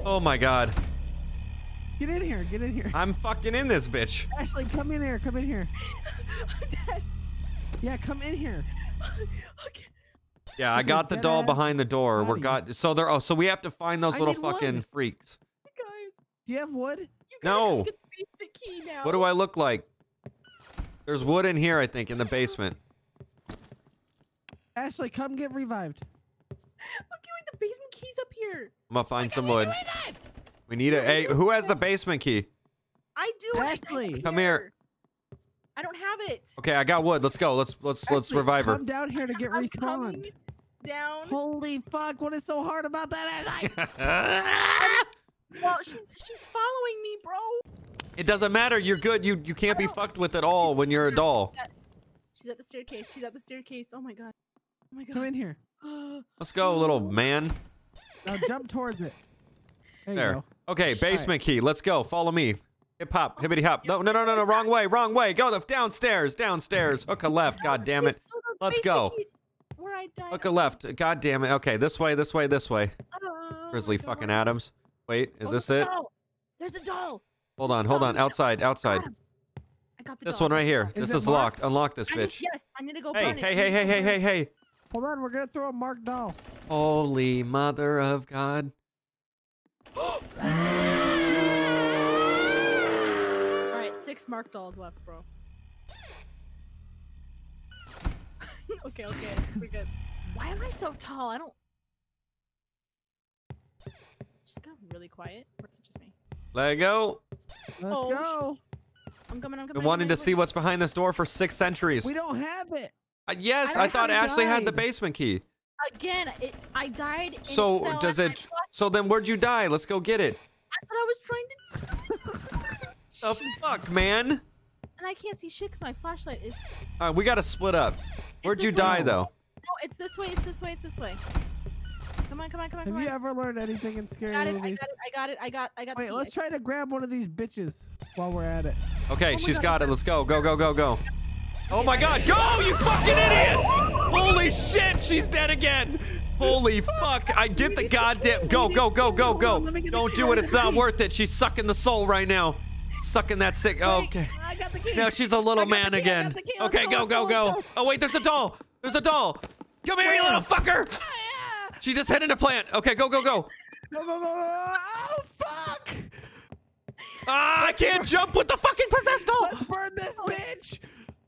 Oh my god. Get in here, get in here. I'm fucking in this bitch. Ashley, come in here, come in here. I'm dead. Yeah, come in here. Okay. Yeah, I got the doll behind the door. We're got so there oh so we have to find those I little fucking wood. freaks. Hey guys. Do you have wood? You no. Get the basement key now. What do I look like? There's wood in here, I think, in the basement. Ashley, come get revived. Okay, wait, the basement key's up here. I'm gonna find oh some God, wood. We need a. Hey, who has the basement key? I do. Ashley, come here. I don't have it. Okay, I got wood. Let's go. Let's let's Ashley, let's revive her. Come down here to get I'm respawned. Down. Holy fuck! What is so hard about that? Well, she's she's following me, bro. It doesn't matter. You're good. You you can't be fucked with at all when you're a doll. She's at the staircase. She's at the staircase. Oh my god. Oh my god. Come in here. Let's go, little man. Now jump towards it. There. there. You go. Okay, basement right. key. Let's go. Follow me. Hip hop, hippity hop. No, no, no, no, no. Wrong way, wrong way. Go the downstairs, downstairs. Hook a left. God damn it. Let's go. Where I died. Hook a left. God damn it. Okay, this way, this way, this way. Oh, Grizzly fucking Adams. Wait, is oh, this it? Doll. There's a doll. Hold on, hold on. Outside, outside. I got the this doll. one right here. Is this is locked. locked. Unlock this bitch. I need, yes, I need to go. Hey, hey, hey, hey, hey, hey, hey. Hold on, we're gonna throw a marked doll. Holy mother of God. Alright, six marked dolls left, bro. okay, okay, we're good. Why am I so tall? I don't... Just got really quiet. Or is it just me? Let it go! Let's oh, go! I'm coming, I'm coming. Been wanting to see what's behind this door for six centuries. We don't have it! Uh, yes, I, I thought Ashley died. had the basement key. Again, it, I died in So cell does it So then where'd you die? Let's go get it. That's what I was trying to The fuck, man? And I can't see shit because my flashlight is Alright, we gotta split up. Where'd you die though? No, it's this way, it's this way, it's this way. Come on, come on, come on, come on. Have you ever learned anything in scary movies? I got it, I got it, I got I got Wait, let's try to grab one of these bitches while we're at it. Okay, she's got it. Let's go, go, go, go, go. Oh my god, go, you fucking idiots! Holy shit, she's dead again! Holy fuck, I get the goddamn- Go, go, go, go, go! Don't do it, it's not worth it. She's sucking the soul right now. Sucking that sick- oh, okay. Now she's a little man again. Okay, go, go, go. Oh wait, there's a doll! There's a doll! Come here, you little fucker! She just hid in a plant. Okay, go, go, go. Oh, fuck! Ah, I can't jump with the fucking possessed doll! Let's burn this bitch!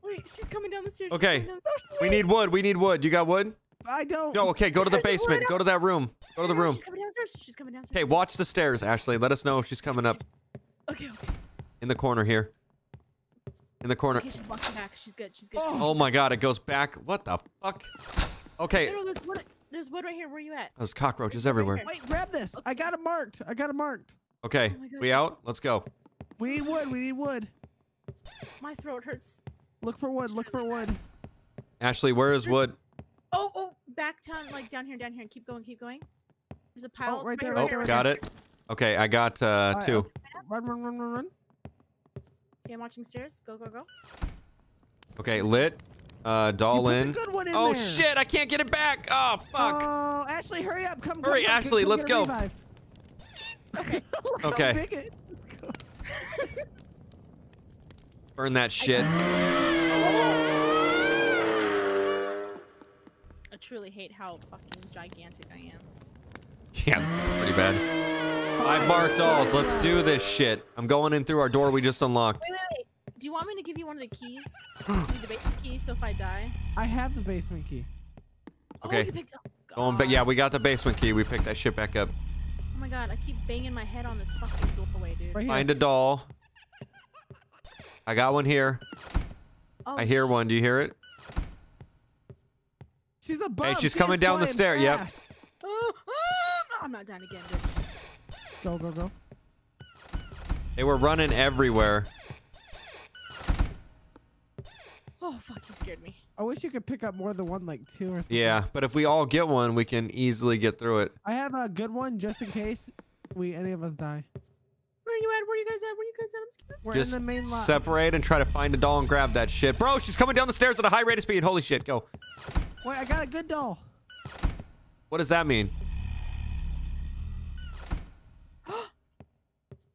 Wait, she's coming down the stairs. Okay, the stairs. we need wood. We need wood. You got wood? I don't. No, okay, go to the basement. Go to that room. Go to the room. She's coming downstairs. She's coming downstairs. Hey, watch the stairs, Ashley. Let us know if she's coming up. Okay, okay. In the corner here. In the corner. Okay, she's walking back. She's good. She's good. Oh, oh my god, it goes back. What the fuck? Okay. No, no, there's, wood. there's wood right here. Where are you at? There's cockroaches everywhere. Right Wait, grab this. Okay. I got it marked. I got it marked. Okay, oh we out? Let's go. We need wood. We need wood. My throat hurts. Look for wood, look for wood. Ashley, where is wood? Oh, oh, back down, like down here, down here. Keep going, keep going. There's a pile. Oh, right there, right, right there. Oh, right got there. it. Okay, I got uh, right, two. Run, run, run, run, run. Okay, I'm watching stairs. Go, go, go. Okay, lit. Uh, doll in. Good one in. Oh, there. shit, I can't get it back. Oh, fuck. Oh, Ashley, hurry up. Come, Hurry, come, Ashley, come, let's go. Okay. okay. Burn that shit. I truly hate how fucking gigantic I am. Yeah, pretty bad. Five bark dolls. Let's do this shit. I'm going in through our door we just unlocked. Wait, wait, wait. Do you want me to give you one of the keys? You need the basement key, so if I die. I have the basement key. Okay. Oh, you picked up. Going back. Yeah, we got the basement key. We picked that shit back up. Oh my god, I keep banging my head on this fucking doorway, dude. Right. Find a doll. I got one here. Oh, I hear one. Do you hear it? She's above. Hey, she's she coming down the stair. Yep. Oh, oh, I'm not dying again, dude. Go, go, go. They were running everywhere. Oh, fuck, you scared me. I wish you could pick up more than one, like two or something. Yeah, but if we all get one, we can easily get through it. I have a good one just in case we any of us die. Where are you at? Where are you guys at? Where are you guys at? I'm scared. We're just in the main lot. Separate and try to find a doll and grab that shit. Bro, she's coming down the stairs at a high rate of speed. Holy shit, go. Wait, I got a good doll. What does that mean?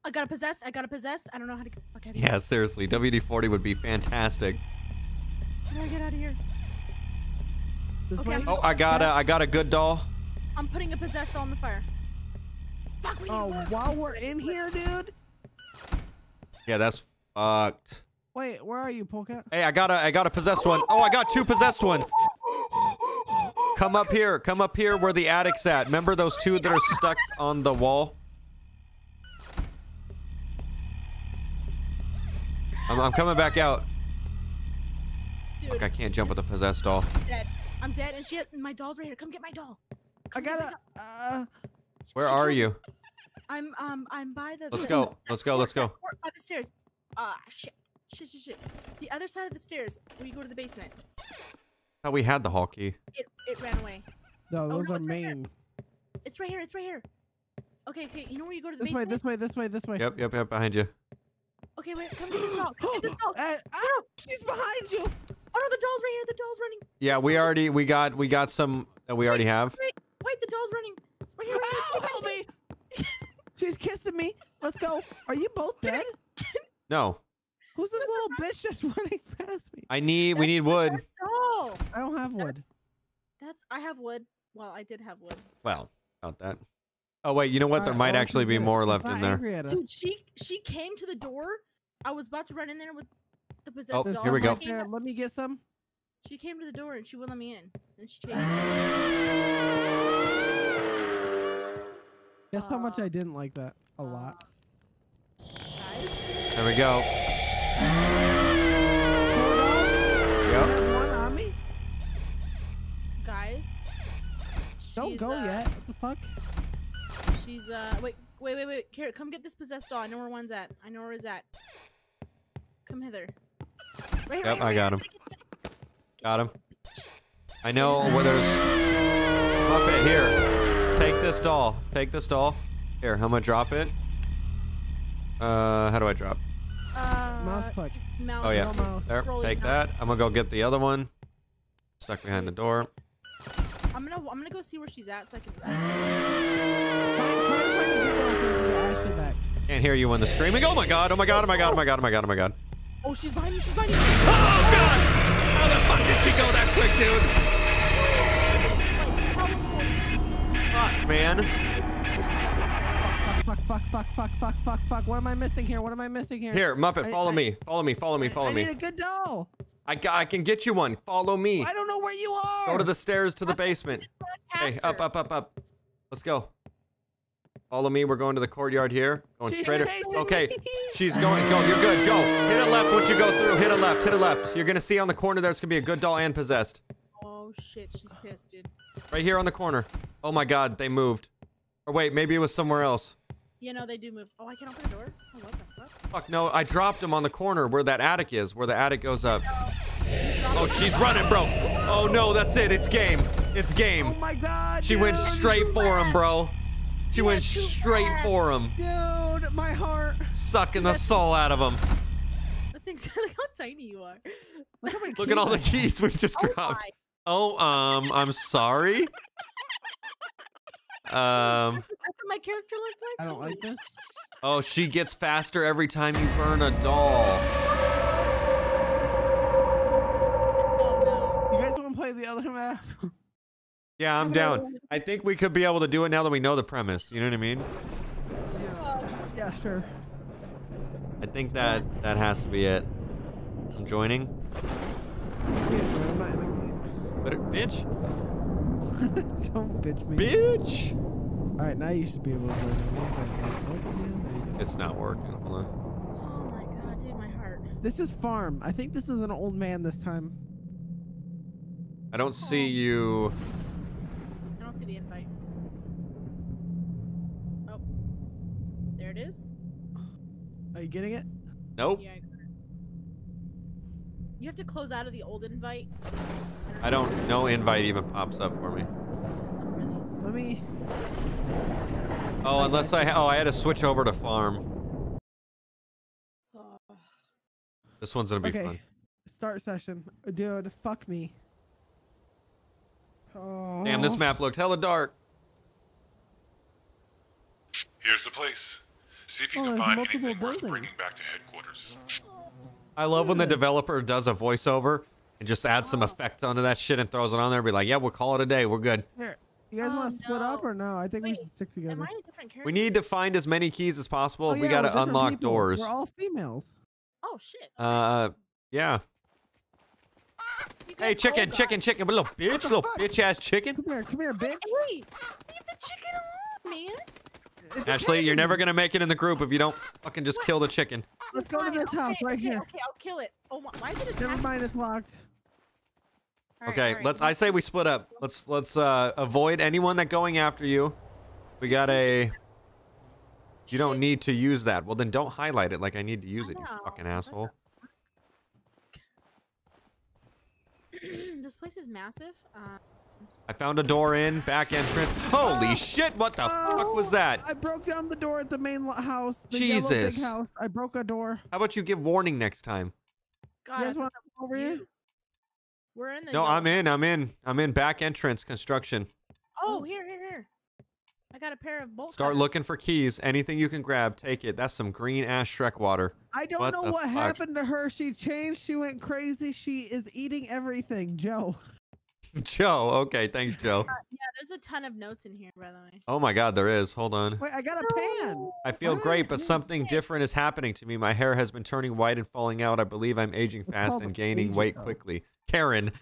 I got a possessed. I got a possessed. I don't know how to get the fuck out of here. Yeah, seriously. W D forty would be fantastic. How do I get out of here? Okay, oh, I got a, I got a good doll. I'm putting a possessed doll on the fire. Fuck, we need oh, work. While we're in here, dude. Yeah, that's fucked. Wait, where are you, Polecat? Hey, I got a, I got a possessed one. Oh, I got two possessed ones. Come up here. Come up here where the attic's at. Remember those two that are stuck on the wall? I'm, I'm coming back out. Dude. Fuck, I can't jump with a possessed doll. I'm dead. I'm dead, and she has, my doll's right here. Come get my doll. Come I gotta. Uh, Where she, are she, you? I'm um I'm by the. Let's go. Let's go. Let's go. By the stairs. Ah shit. Shit shit shit. The other side of the stairs. We go to the basement. Thought we had the hall key. It it ran away. No, those oh, no, are main. Right it's right here. It's right here. Okay okay. You know where you go to the this basement? This way. This way. This way. This way. Yep yep yep. Behind you. Okay, wait, come get this doll. Come get this doll. Uh, oh, she's behind you. Oh no, the doll's right here. The doll's running. Yeah, we already we got we got some that we wait, already have. Wait, wait, the doll's running. Right here. Right oh, here. Help me. She's kissing me. Let's go. Are you both dead? No. Who's this little bitch just running past me? I need. That's we need wood. Doll. I don't have wood. That's, that's. I have wood. Well, I did have wood. Well, about that. Oh wait, you know what? There right, might actually be more left in there. Dude, she she came to the door. I was about to run in there with the possessed oh, doll. Here we go. There, let me get some. She came to the door and she wouldn't let me in. Then she chased me. Guess uh, how much I didn't like that. A lot. Nice. There we go. Yep. One on me. Guys. Don't go uh, yet. What the fuck? She's uh wait wait wait wait here, come get this possessed doll. I know where one's at. I know where it's at. Come hither. Right, yep, right, I right, got him. Got him. I know where there's Muppet here. Take this doll. Take this doll. Here, I'm gonna drop it. Uh, how do I drop? Uh, mouse click. Oh yeah. Mouse. There, take that. I'm gonna go get the other one. Stuck behind the door. I'm gonna I'm gonna go see where she's at so I can. Can't hear you in the streaming. Oh my god! Oh my god! Oh my god! Oh my god! Oh my god! Oh my god! Oh, she's behind you! She's behind you! Oh god! How the fuck did she go that quick, dude? Fuck, man! Fuck! Fuck! Fuck! Fuck! Fuck! Fuck! Fuck! What am I missing here? What am I missing here? Here, Muppet, follow me! Follow me! Follow me! Follow me! I need a good doll. I, I can get you one. Follow me. I don't know where you are. Go to the stairs to the basement. Hey, up, up, up, up. Let's go. Follow me. We're going to the courtyard here. Going she's straighter. Okay. Me. She's going. Go. You're good. Go. Hit a left once you go through. Hit a left. Hit a left. You're going to see on the corner there's going to be a good doll and possessed. Oh, shit. She's pissed, dude. Right here on the corner. Oh, my God. They moved. Or wait, maybe it was somewhere else. You know, they do move. Oh, I can't open the door? Oh, what the fuck? Fuck, no. I dropped him on the corner where that attic is, where the attic goes up. No. Oh, she's running, bro. Oh, no, that's it. It's game. It's game. Oh, my God, She dude, went straight for bad. him, bro. She you went straight bad. for him. Dude, my heart. Sucking dude, the soul out of him. I think so. Look how tiny you are. Look, how Look at all the keys we just oh, dropped. My. Oh, um, I'm sorry. Um, that's what my character looks like. I don't like this. Oh, she gets faster every time you burn a doll. Oh, no. You guys want to play the other map? Yeah, I'm down. I think we could be able to do it now that we know the premise. You know what I mean? Yeah. Yeah, sure. I think that that has to be it. I'm joining. But bitch. Don't bitch me. Bitch! Alright, now you should be able to do it. It's not working. Hold on. Oh my god, dude, my heart. This is farm. I think this is an old man this time. I don't see you. I don't see the invite. Oh. There it is. Are you getting it? Nope. Yeah, I got it. You have to close out of the old invite. I don't, I don't no invite even pops up for me. Oh, really? Let me. Oh, okay. Unless I ha oh I had to switch over to farm. Oh. This one's gonna be okay. Fun. Start session, dude. Fuck me. Oh. Damn, this map looked hella dark. Here's the place. See if you oh, can find anything worth bringing back to headquarters. I love when the developer does a voiceover and just adds some effects onto that shit and throws it on there and be like, yeah, we'll call it a day. We're good. Here, you guys oh, want to split no. up or no? I think Wait, we should stick together. Am I a different character? We need to find as many keys as possible. Oh, yeah, we got to unlock people. doors. We're all females. Oh, shit. Okay. Uh, yeah. Hey, chicken, oh, chicken, chicken. Little bitch, little bitch-ass chicken. Come here, come here, bitch. Hey, leave the chicken alone, man. It's Ashley, you're never gonna make it in the group if you don't fucking just what? kill the chicken. Let's go to this okay, house right okay, here. Okay, I'll kill it. Oh, why is it attacking? Never mind, it's locked. Right, okay, right. let's. I say we split up. Let's let's uh, avoid anyone that's going after you. We got a. You don't need to use that. Well, then don't highlight it like I need to use it. You fucking asshole. This place is massive. Uh... I found a door in, back entrance. Holy oh, shit, what the oh, fuck was that? I broke down the door at the main house. The Jesus. Yellow big house. I broke a door. How about you give warning next time? God, you guys want to come over here? We're in the No, yellow. I'm in, I'm in. I'm in back entrance construction. Oh, here, here, here. I got a pair of bolts. Start cutters. looking for keys. Anything you can grab, take it. That's some green ass Shrek water. I don't what know what fuck? happened to her. She changed, she went crazy. She is eating everything, Joe. Joe, okay, thanks, Joe. Uh, yeah, there's a ton of notes in here, by the way. Oh my god, there is. Hold on. Wait, I got a pan. I feel Why? great, but something different is happening to me. My hair has been turning white and falling out. I believe I'm aging fast and gaining weight quickly. Karen.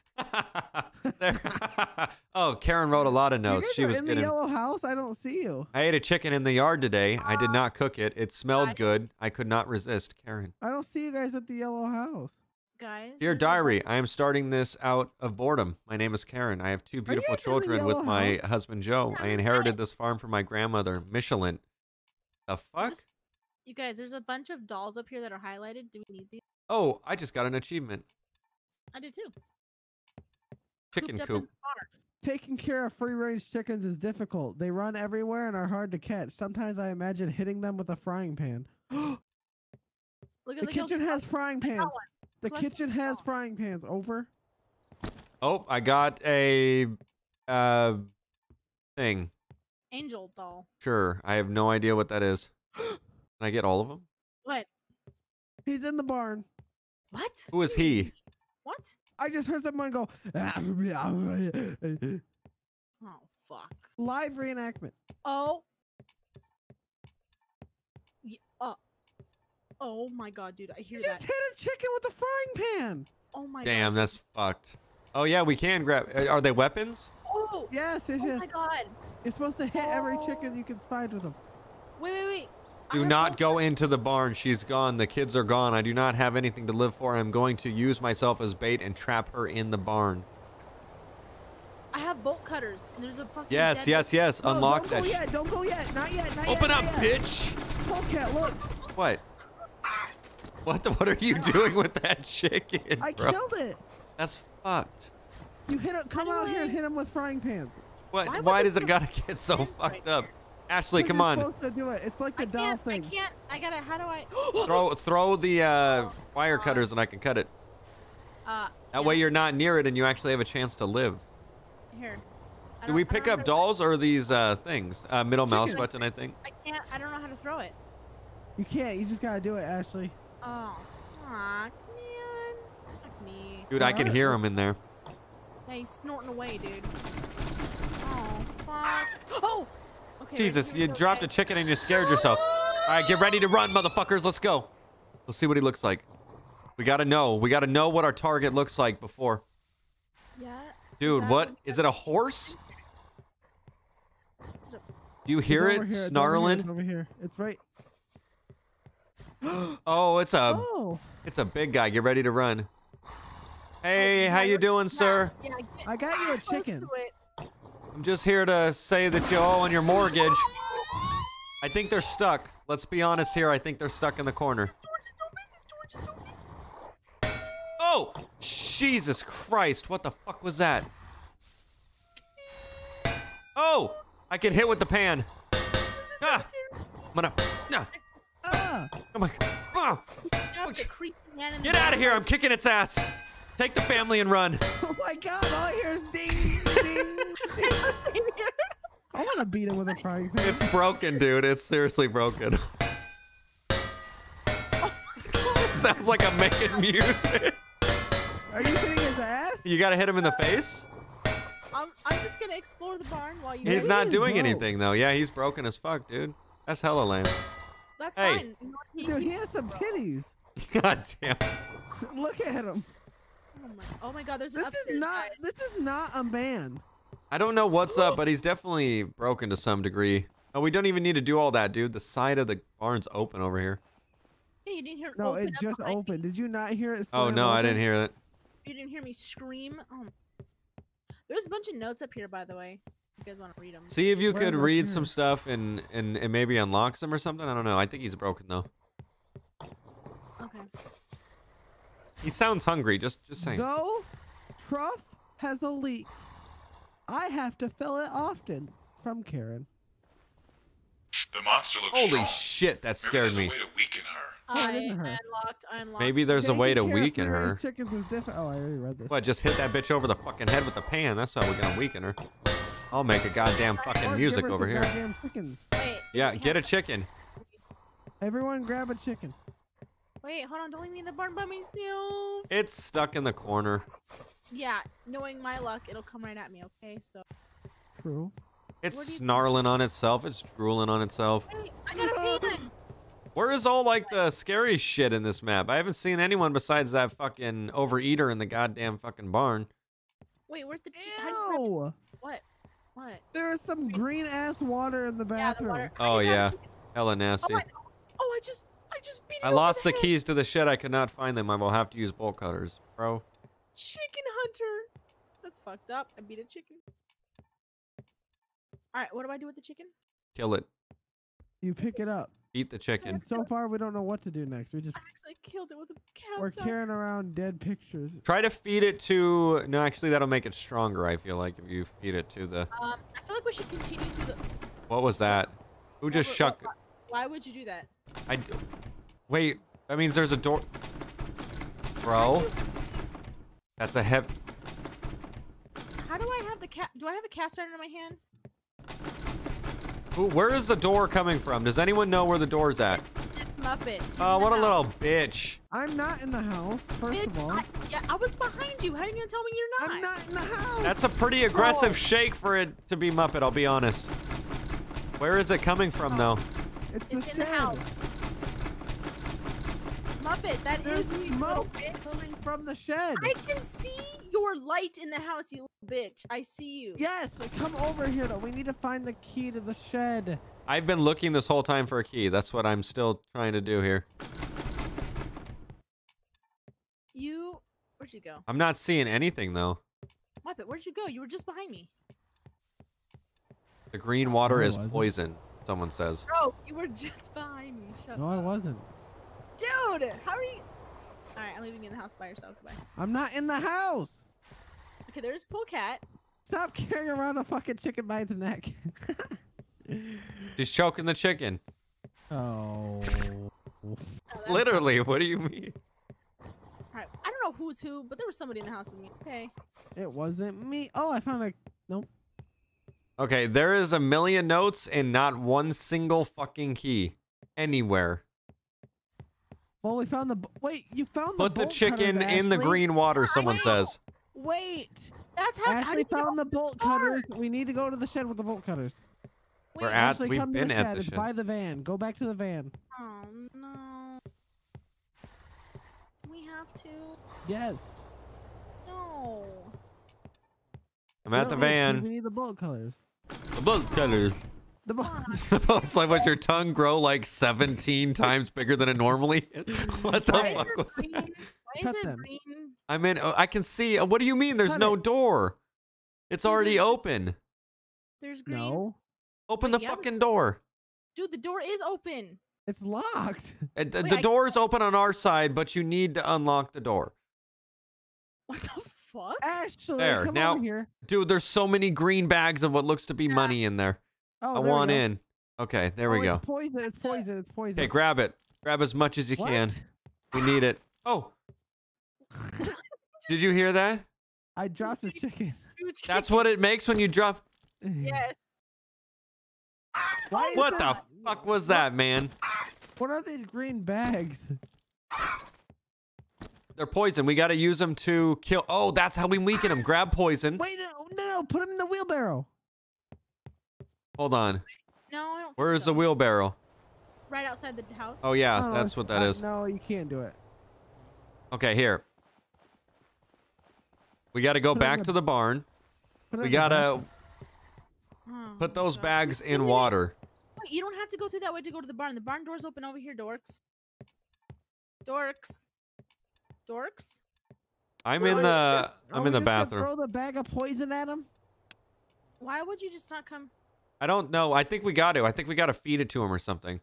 Oh, Karen wrote a lot of notes. She was in the yellow house. I don't see you. I ate a chicken in the yard today. I did not cook it. It smelled good. I could not resist, Karen. I don't see you guys at the yellow house. Guys. Dear diary, I am starting this out of boredom. My name is Karen. I have two beautiful children with my house? husband Joe. Yeah, I inherited right. this farm from my grandmother, Michelin. The fuck? Just, you guys, there's a bunch of dolls up here that are highlighted. Do we need these? Oh, I just got an achievement. I did too. Chicken coop. Taking care of free-range chickens is difficult. They run everywhere and are hard to catch. Sometimes I imagine hitting them with a frying pan. Look at the, the kitchen has frying pans. The kitchen has frying pans. Over. Oh, I got a uh, thing. Angel doll. Sure. I have no idea what that is. Can I get all of them? What? He's in the barn. What? Who is he? What? I just heard someone go. Oh, fuck. Live reenactment. Oh. Yeah. Uh. Oh my god, dude, I hear you that. Just hit a chicken with a frying pan. Oh my Damn, god. Damn, that's fucked. Oh yeah, we can grab. Are they weapons? Oh. Yes, yes, oh yes. Oh my god. You're supposed to hit oh. every chicken you can find with them. Wait, wait, wait. Do I not go them. into the barn. She's gone. The kids are gone. I do not have anything to live for. I'm going to use myself as bait and trap her in the barn. I have bolt cutters, and there's a fucking. Yes, yes, yes. No, Unlock don't that. Don't go yet. Don't go yet. Not yet. Not Open yet, up, not yet. bitch. Polecat, look. What? What the, what are you doing with that chicken, I bro? killed it. That's fucked. You hit it. Come out I... here and hit him with frying pans. What? Why, Why does it gotta get so fucked right up? There. Ashley, come on. You're supposed to do it. It's like the doll thing. I can't. I gotta. How do I? throw throw the uh, wire cutters and I can cut it. Uh, that yeah. way you're not near it and you actually have a chance to live. Here. Do we pick up dolls or these uh, things? Uh, middle chicken. mouse button, I think. I can't. I don't know how to throw it. You can't. You just gotta do it, Ashley. Oh, fuck, man. Fuck me. Dude, I can hear him in there. Yeah, he's snorting away, dude. Oh, fuck. Oh! Okay, Jesus, you dropped okay. a chicken and you scared yourself. All right, get ready to run, motherfuckers. Let's go. Let's see what he looks like. We gotta know. We gotta know what our target looks like before. Yeah. Dude, what? Is it a horse? Do you hear it here, snarling? It's over here. It's, over here. It's right. Oh, it's a oh. it's a big guy. Get ready to run. Hey, how you doing, sir? Yeah, I got you a chicken. I'm just here to say that you owe on your mortgage. I think they're stuck. Let's be honest here. I think they're stuck in the corner. Oh, Jesus Christ. What the fuck was that? Oh, I can hit with the pan. Ah, I'm gonna. Nah. Ah. Oh my God. Ah. Get out of here. I'm kicking its ass. Take the family and run. Oh my God. All I hear is ding, ding, ding. I want to beat him with a frying pan. It's broken, dude. It's seriously broken. Oh it sounds like I'm making music. Are you hitting his ass? You got to hit him in the face? I'm, I'm just going to explore the barn while you... He's not doing broke. anything, though. Yeah, he's broken as fuck, dude. That's hella lame. That's hey. fine. Dude, he has some titties. God damn. Look at him. Oh my, oh my God, there's this an upstairs is not. Guy. This is not a man. I don't know what's up, but he's definitely broken to some degree. Oh, we don't even need to do all that, dude. The side of the barn's open over here. Yeah, you didn't hear it No, open it just opened. Me. Did you not hear it? Oh, no, open? I didn't hear it. You didn't hear me scream? Oh. There's a bunch of notes up here, by the way. You guys want to read them. See if you Where could read here? some stuff and, and, and maybe unlock them or something. I don't know. I think he's broken, though. Okay. He sounds hungry, just just saying. Though Truff has a leak, I have to fill it often. From Karen. The monster looks Holy strong. shit, that scared Maybe me. There's a way to weaken her. I unlocked, I unlocked. Maybe there's Taking a way to weaken her. Chickens is different. Oh, I already read this. What, just hit that bitch over the fucking head with the pan. That's how we're gonna weaken her. I'll make a goddamn fucking music over here. Wait, yeah, get a chicken. Everyone grab a chicken. Wait, hold on, don't leave me in the barn by myself. It's stuck in the corner. Yeah, knowing my luck, it'll come right at me, okay? So. True. It's snarling on itself, it's drooling on itself. Wait, I got a pan! Where is all, like, the scary shit in this map? I haven't seen anyone besides that fucking overeater in the goddamn fucking barn. Wait, where's the chicken? Ew! What? What? There is some green-ass water in the bathroom. Yeah, the oh, yeah. Hella nasty. Oh, my... oh, I just... I just beat it I lost the, the keys to the shed. I could not find them. I will have to use bolt cutters, bro. Chicken hunter. That's fucked up. I beat a chicken. All right, what do I do with the chicken? Kill it. You pick it up. Eat the chicken. So far, we don't know what to do next. We just I actually killed it with a cast. We're carrying around dead pictures. Try to feed it to. No, actually, that'll make it stronger. I feel like if you feed it to the. Um, I feel like we should continue to the. What was that? Who just why, shuck? Why, why would you do that? I do... Wait, that means there's a door. Bro. That's a heavy... How do I have the cat? Do I have a cast iron in my hand? Ooh, where is the door coming from? Does anyone know where the door's at? It's, it's Muppet. Oh, uh, what a house. little bitch. I'm not in the house, first bitch, of all. I, yeah, I was behind you. How are you going to tell me you're not? I'm not in the house. That's a pretty aggressive oh. shake for it to be Muppet, I'll be honest. Where is it coming from, oh. though? It's, it's the in shed. the house. Muppet, that There's is you, little bitch. Coming from the shed. I can see your light in the house, you little bitch. I see you. Yes, come over here, though. We need to find the key to the shed. I've been looking this whole time for a key. That's what I'm still trying to do here. You... Where'd you go? I'm not seeing anything, though. Muppet, where'd you go? You were just behind me. The green water oh, is poison. Someone says. Bro, you were just behind me. Shut no, up. No, I wasn't. Dude, how are you? All right, I'm leaving you in the house by yourself. Goodbye. I'm not in the house. Okay, there's Polecat. Stop carrying around a fucking chicken by its neck. She's choking the chicken. Oh. Literally, what do you mean? All right, I don't know who's who, but there was somebody in the house with me. Okay. It wasn't me. Oh, I found a nope. Okay, there is a million notes and not one single fucking key anywhere. Well, we found the... Wait, you found the bolt cutters, Put the chicken in the green water, someone says. Wait. That's how... Ashley found the bolt cutters. We need to go to the shed with the bolt cutters. We're at... We've been at the shed. Buy the van. Go back to the van. Oh, no. We have to... Yes. No. I'm at the van. We need the bolt cutters. The bolt cutters. The bones. The bones, like, was your tongue grow like seventeen times bigger than it normally is? What the Why fuck is was green? That? Why is it green? I mean, I can see. What do you mean there's Cut no it. door? It's already open. There's green. No. Open Wait, the yeah. fucking door. Dude, the door is open. It's locked. And the Wait, the door's open on our side, but you need to unlock the door. What the fuck? Ashley, there. Come now, over here. Dude, there's so many green bags of what looks to be yeah. money in there. Oh, I there want in. Okay, there oh, we go. It's poison, it's poison, it's poison. Okay, grab it. Grab as much as you what? can. We need it. Oh. Did you hear that? I dropped a chicken. That's what it makes when you drop. Yes. What, what the fuck was that, man? What are these green bags? They're poison. We got to use them to kill. Oh, that's how we weaken them. Grab poison. Wait, no, no, no. Put them in the wheelbarrow. Hold on. No, I don't. Where is so. the wheelbarrow? Right outside the house. Oh yeah, oh, that's what that uh, is. No, you can't do it. Okay, here. We got to go put back the, to the barn. We got to oh, put those God. bags in Wait, water. You don't have to go through that way to go to the barn. The barn door's open over here, dorks. Dorks. Dorks. I'm Where in the you, I'm in the bathroom. Throw the bag of poison at him. Why would you just not come? I don't know. I think we got to. I think we got to feed it to him or something.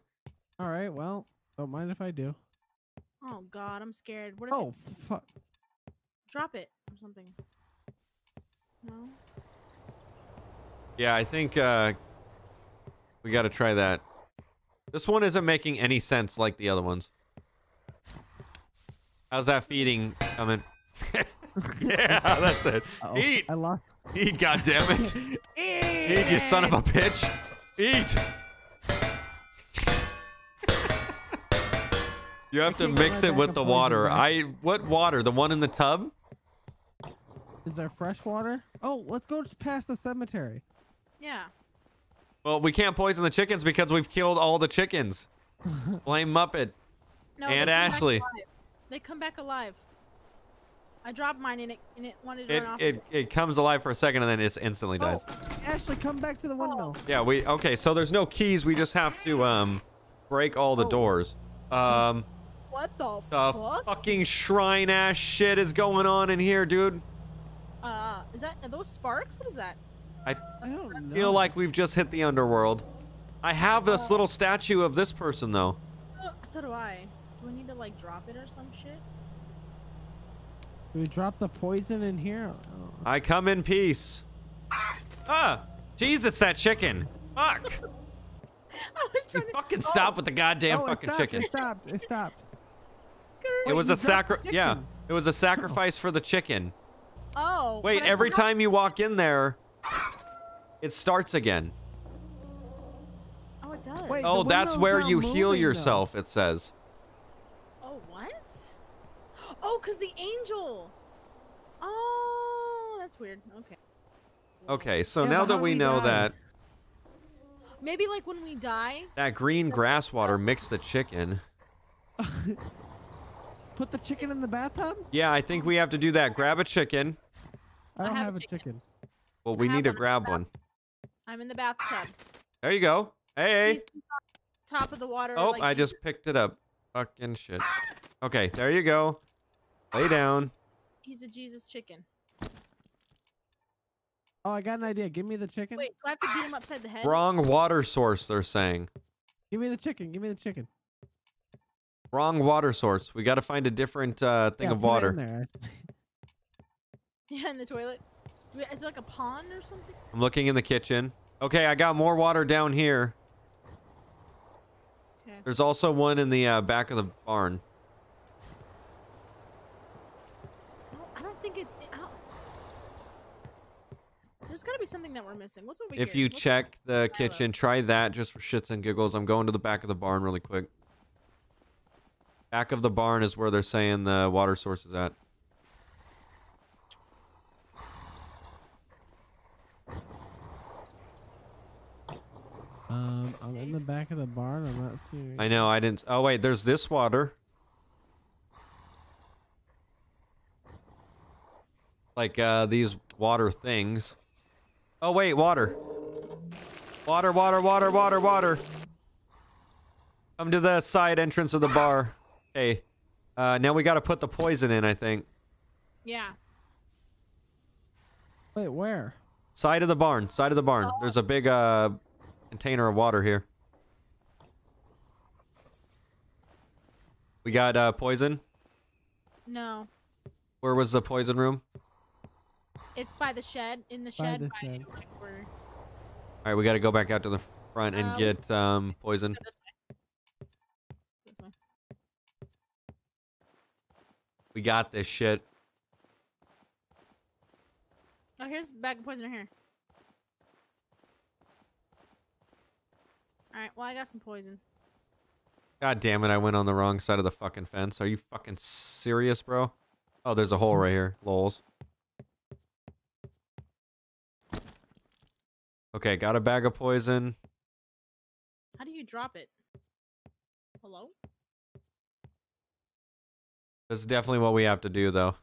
All right. Well, don't mind if I do. Oh, God. I'm scared. What if oh, I... fuck. Drop it or something. No? Yeah, I think uh, we got to try that. This one isn't making any sense like the other ones. How's that feeding coming? Yeah, that's it. Uh-oh. Eat. I lost. Eat, goddammit. Eat. Eat, you son of a bitch. Eat. You have to mix it with the water. I what water? The one in the tub? Is there fresh water? Oh, let's go past the cemetery. Yeah. Well, we can't poison the chickens because we've killed all the chickens. Blame Muppet. No, and they Ashley. They come back alive. I dropped mine and it, and it wanted to it, run off. It, it comes alive for a second and then it just instantly oh, dies. Ashley, come back to the windmill. Yeah, we okay. So there's no keys. We just have to um break all the oh. doors. Um, what the, the fuck? Fucking shrine ass shit is going on in here, dude. Uh, is that are those sparks? What is that? I, I don't know. Feel like we've just hit the underworld. I have uh, this little statue of this person though. So do I. Do we need to like drop it or some shit? We dropped the poison in here. Oh. I come in peace. Ah! Jesus, that chicken. Fuck! I was trying you to fucking oh. stop with the goddamn oh, fucking it stopped, chicken. It stopped. It stopped. It was a sacri- Yeah. It was a sacrifice oh. for the chicken. Oh. Wait, every time you walk in there, it starts again. Oh, it does. Wait, oh, that's where you heal yourself, though. It says. Oh, because the angel. Oh, that's weird. Okay. Okay, so yeah, now that we, we know die? that. Maybe like when we die. That green grass water mixed the chicken. Put the chicken in the bathtub? Yeah, I think we have to do that. Grab a chicken. I don't I have, have a chicken. chicken. Well, we need to grab one. I'm in the bathtub. There you go. Hey. Top of the water. Oh, like I just picked it up. Fucking shit. Okay, there you go. Lay down. He's a Jesus chicken. Oh, I got an idea. Give me the chicken. Wait, do I have to beat him upside the head? Wrong water source, they're saying. Give me the chicken. Give me the chicken. Wrong water source. We got to find a different uh, thing yeah, of water. Put it in there. Yeah, in the toilet. Is it like a pond or something? I'm looking in the kitchen. Okay, I got more water down here. Okay. There's also one in the uh, back of the barn. It's out. There's gotta be something that we're missing. What's over if here? If you What's check the kitchen, try that just for shits and giggles. I'm going to the back of the barn really quick. Back of the barn is where they're saying the water source is at. Um, I'm in the back of the barn. I'm not seeing. I know. I didn't. Oh wait, there's this water. Like, uh, these water things. Oh, wait, water. Water, water, water, water, water. Come to the side entrance of the bar. Okay. Uh, now we gotta put the poison in, I think. Yeah. Wait, where? Side of the barn. Side of the barn. Oh. There's a big uh, container of water here. We got uh, poison? No. Where was the poison room? It's by the shed. In the shed. By the by shed. Alright, we gotta go back out to the front and um, get um, poison. We got this shit. Oh, here's a bag of poison right here. Alright, well, I got some poison. God damn it, I went on the wrong side of the fucking fence. Are you fucking serious, bro? Oh, there's a hole right here. Lols. Okay, got a bag of poison. How do you drop it? Hello? That's definitely what we have to do, though.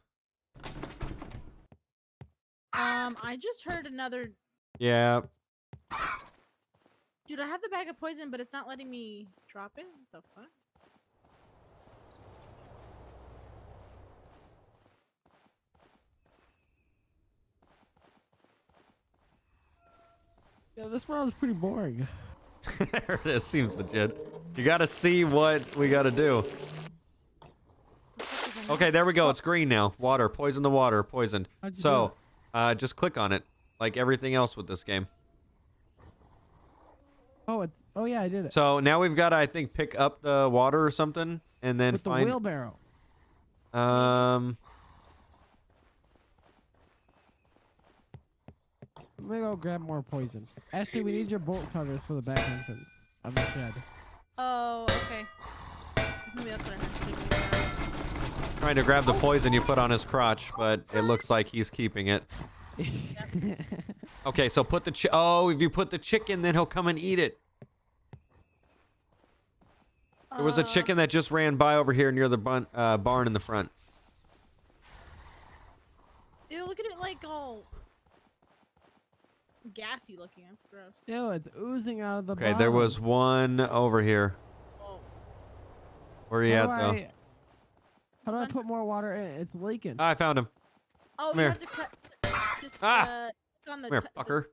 Um, I just heard another... Yeah. Dude, I have the bag of poison, but it's not letting me drop it? What the fuck? Yeah, this round is pretty boring. This seems legit. You gotta see what we gotta do. Okay, there we go. It's green now. Water. Poison the water. Poisoned. So, uh, just click on it. Like everything else with this game. Oh, it's, oh yeah, I did it. So, now we've got to, I think, pick up the water or something. And then with find... the wheelbarrow. Um... Let me go grab more poison. Ashley, we need your bolt cutters for the back entrance of the shed. Oh, okay. Maybe that's what I have to do. Trying to grab the poison you put on his crotch, but it looks like he's keeping it. Okay, so put the chi- oh, if you put the chicken, then he'll come and eat it. Uh, there was a chicken that just ran by over here near the bun uh, barn in the front. Ew, look at it like all gassy looking. That's gross. Ew, it's oozing out of the. Okay, bottom. There was one over here. Whoa. Where are you How at though? I How do I put more water in? It's leaking. I found him. Oh, Come you here. have to cut. Just ah. uh, on the Come here, fucker.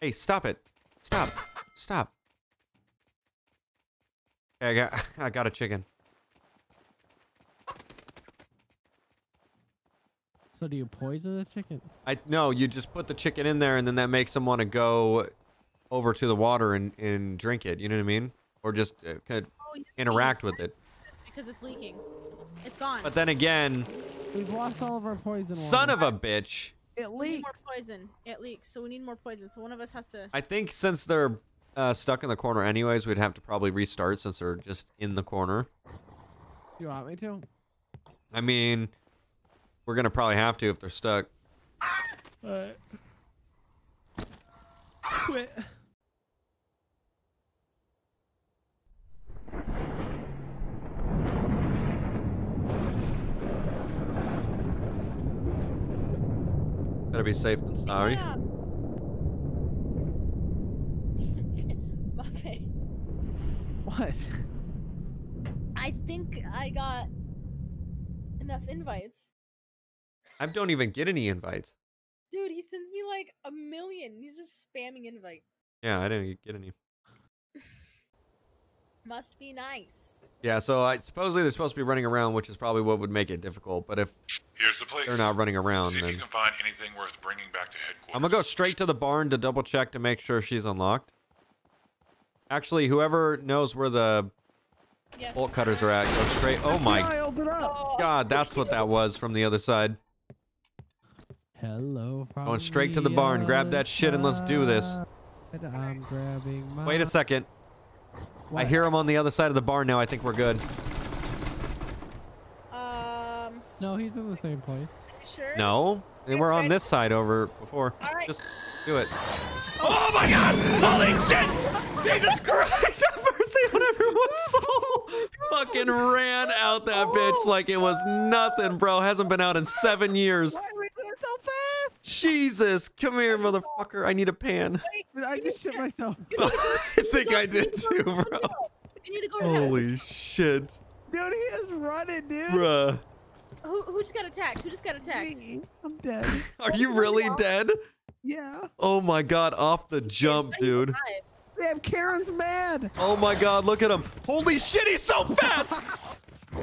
Hey, stop it. Stop. Stop. Hey, I got, I got a chicken. So do you poison the chicken? I No, you just put the chicken in there and then that makes them want to go over to the water and, and drink it. You know what I mean? Or just uh, could oh, interact with it. Because it's leaking. It's gone. But then again, we've lost all of our poison. Son water. of a bitch. It leaks. We need more poison. It leaks. So we need more poison. So one of us has to. I think since they're uh, stuck in the corner, anyways, we'd have to probably restart since they're just in the corner. You want me to? I mean, we're gonna probably have to if they're stuck. All right. Quit. Gotta be safe than sorry. Yeah. Okay. What? I think I got enough invites. I don't even get any invites. Dude, he sends me like a million. He's just spamming invite. Yeah, I didn't get any. Must be nice. Yeah, so I supposedly they're supposed to be running around, which is probably what would make it difficult. But if Here's the place. They're not running around. See if you can find anything worth bringing back to headquarters. I'm gonna go straight to the barn to double check to make sure she's unlocked. Actually, whoever knows where the yes. bolt cutters are at, go straight. Oh my God, that's what that was from the other side. Hello. Going straight to the barn. Grab that shit and let's do this. I'm grabbing my... Wait a second. What? I hear him on the other side of the barn now. I think we're good. No, he's in the same place. Are you sure? No, they were on this side over before. All right. Just do it. Oh, oh my God! Holy shit! Jesus Christ! Have mercy on everyone's soul! Fucking ran out that bitch like it was nothing, bro. Hasn't been out in seven years. Why are we doing so fast? Jesus, come here, motherfucker. I need a pan. Wait, I just shit myself. I think I did too, bro. You need to go to Holy hell. shit. Dude, he is running, dude. Bruh. Who, who just got attacked? Who just got attacked? Me. I'm dead. Are you really dead? Yeah. Oh my god, off the jump, dude. Damn, Karen's mad. Oh my god, look at him. Holy shit, he's so fast!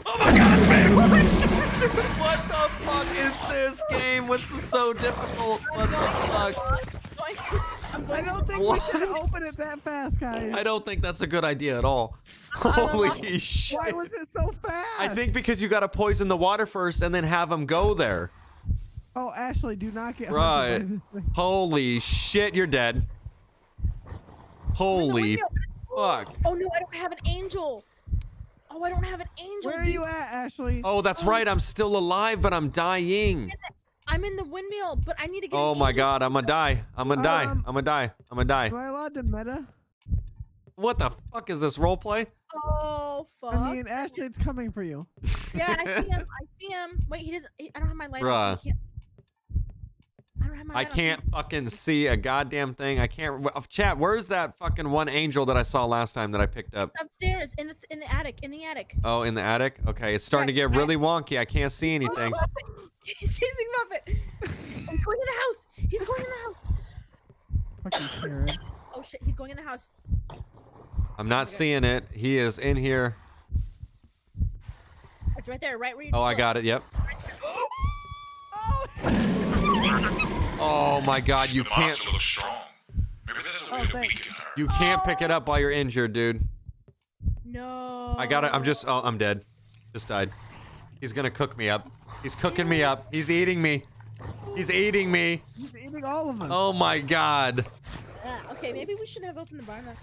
Oh my god, it's me! What the fuck is this game? What's so difficult? What the fuck? I don't think what? we should open it that fast, guys. I don't think that's a good idea at all. Holy shit. Why was it so fast? I think because you gotta poison the water first and then have them go there. Oh, Ashley, do not get right. Holy shit, you're dead. Holy fuck. Oh no, I don't have an angel. Oh, I don't have an angel. Where are you at, Ashley? Oh, that's oh. right. I'm still alive, but I'm dying. I'm in the, I'm in the windmill, but I need to get Oh an my angel. god, I'm gonna die. I'm gonna um, die. I'm gonna die. I'm gonna die. Am I allowed to meta? What the fuck is this roleplay? Oh fuck. I mean, Ashley's coming for you. Yeah, I see him. I see him. Wait, he doesn't he, I don't have my light on, so he can't. I don't have my light I can't on. fucking see a goddamn thing. I can't. Chat, where's that fucking one angel that I saw last time that I picked up? It's upstairs in the in the attic, in the attic. Oh, in the attic? Okay, it's starting yeah, to get really wonky. I can't see anything. Oh, he's chasing Muppet. He's going to the house. He's going in the house. Fucking Karen. Oh shit, he's going in the house. I'm not okay. seeing it. He is in here. It's right there, right where you. Oh, I got it. Yep. Right oh. oh my God! You can't. You can't pick it up while you're injured, dude. No. I got it. I'm just. Oh, I'm dead. Just died. He's gonna cook me up. He's cooking me up. He's eating me. He's eating me. He's eating all of them. Oh my God. Uh, okay, maybe we shouldn't have opened the barn up.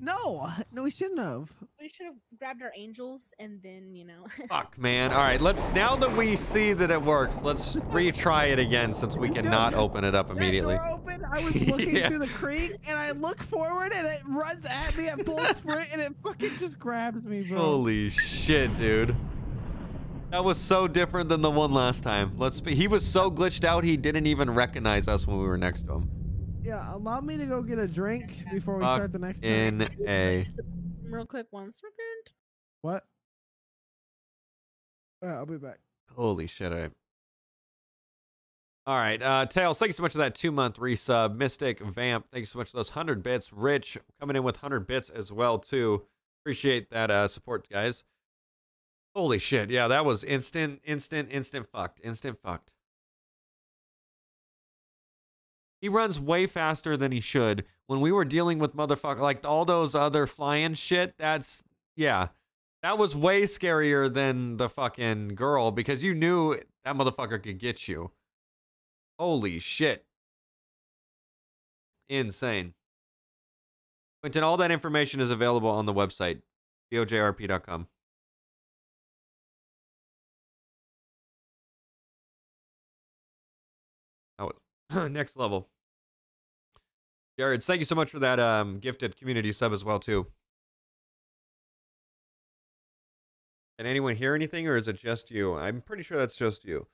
No, no, we shouldn't have. We should have grabbed our angels and then, you know. Fuck, man. All right, let's, now that we see that it worked, let's retry it again since we cannot open it up immediately. That door opened, I was looking yeah. through the creek and I look forward and it runs at me at full sprint and it fucking just grabs me, bro. Holy shit, dude. That was so different than the one last time. Let's be, he was so glitched out, he didn't even recognize us when we were next to him. Yeah, allow me to go get a drink before we Fuck start the next in time. a real quick one second. What? All right, I'll be back. Holy shit! I... All right, uh, Tails, thank you so much for that two-month resub. Mystic Vamp, thank you so much for those hundred bits. Rich coming in with hundred bits as well too. Appreciate that uh, support, guys. Holy shit! Yeah, that was instant, instant, instant fucked, instant fucked. He runs way faster than he should. When we were dealing with motherfucker, like all those other flying shit, that's, yeah. That was way scarier than the fucking girl because you knew that motherfucker could get you. Holy shit. Insane. Quentin, all that information is available on the website, D O J R P dot com. Oh, next level. Jared, thank you so much for that um, gifted community sub as well, too. Can anyone hear anything, or is it just you? I'm pretty sure that's just you.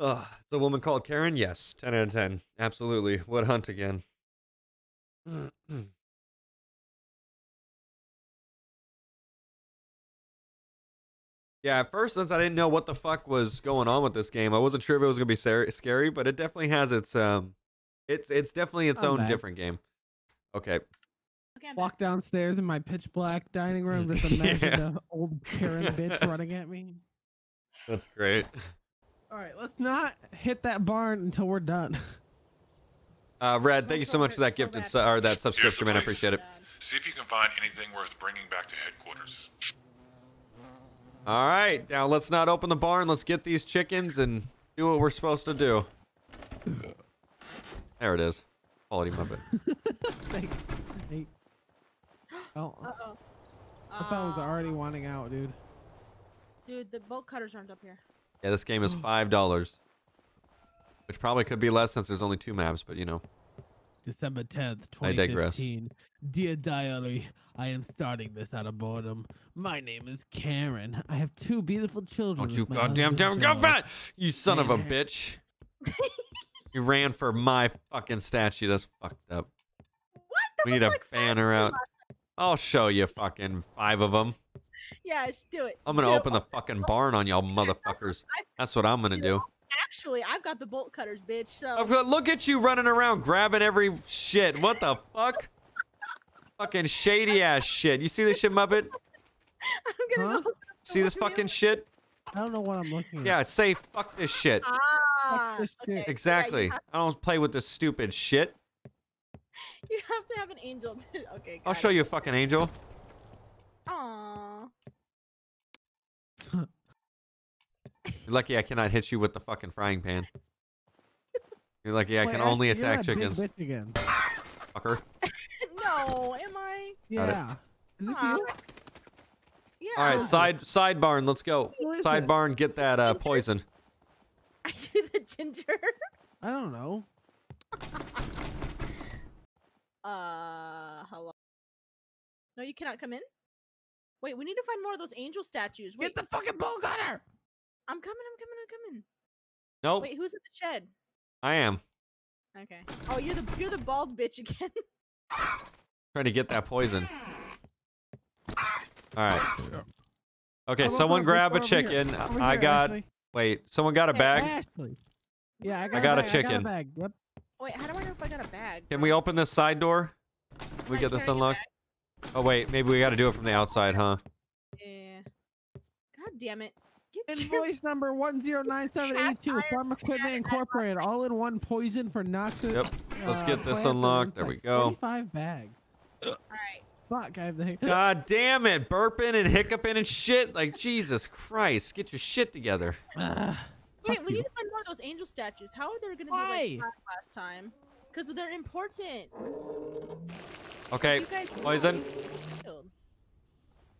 Ugh, it's a woman called Karen? Yes. ten out of ten. Absolutely. What hunt again? Yeah, at first, since I didn't know what the fuck was going on with this game, I wasn't sure if it was gonna be scary, but it definitely has its um, it's it's definitely its I'm own back. different game. Okay. okay Walk back. downstairs in my pitch black dining room, just imagine yeah. the old Karen bitch running at me. That's great. All right, let's not hit that barn until we're done. Uh, Red, thank you so much for that so gifted su or that subscription, man. I appreciate it. See if you can find anything worth bringing back to headquarters. All right, now let's not open the barn. Let's get these chickens and do what we're supposed to do. There it is. Quality Muppet. Thanks. Hey. Oh. Uh-oh. I thought I was already wanting out, dude. Dude, the bolt cutters aren't up here. Yeah, this game is five dollars. Which probably could be less since there's only two maps, but you know. December tenth, twenty fifteen. I digress. Dear diary, I am starting this out of boredom. My name is Karen. I have two beautiful children. Don't you goddamn damn girlfriend! You son of a bitch. You ran for my fucking statue. That's fucked up. What? That we need like a banner out. I'll show you fucking five of them. Yeah, just do it. I'm going to open it. the fucking barn on y'all motherfuckers. That's what I'm going to do. Actually, I've got the bolt cutters, bitch. So I've got, look at you running around grabbing every shit. What the fuck? Fucking shady ass shit. You see this shit, Muppet? I'm gonna huh? go see this fucking shit? I don't know what I'm looking at. Yeah, say fuck this shit. Ah, fuck this shit. Okay. Exactly. Yeah, I don't play with this stupid shit. You have to have an angel. Dude. Okay. I'll show it. you a fucking angel. Aww. You're lucky I cannot hit you with the fucking frying pan. You're lucky I Wait, can Ashley, only attack chickens. Bitch again. Fucker. No, am I? Yeah. Is this you? Yeah. All right, side side barn. Let's go. Side it? barn. Get that uh, poison. Are you the ginger? I don't know. Uh, hello. No, you cannot come in. Wait, we need to find more of those angel statues. Wait. Get the fucking bull gunner! I'm coming, I'm coming, I'm coming. Nope. Wait, who's in the shed? I am. Okay. Oh, you're the you're the bald bitch again. Trying to get that poison. Alright. Okay, someone grab a chicken. Here. Here, I got Ashley. wait, someone got a bag? Ashley. Yeah, I got, I got a, bag. a chicken. I got a bag. Yep. Wait, how do I know if I got a bag? Can we open this side door? Can we get this unlocked? Oh, wait. Maybe we got to do it from the outside, huh? Yeah. God damn it. Get Invoice your... number one zero nine seven eight two. Farm Equipment Incorporated. All in one poison for noxious. Yep. Let's uh, get this unlocked. There we go. twenty-five bags. All right. Fuck, I have the God damn it. Burping and hiccuping and shit. Like, Jesus Christ. Get your shit together. Uh. Wait, Fuck we you. need to find more of those angel statues. How are they going to be like five last time? Because they're important. Okay, so poison.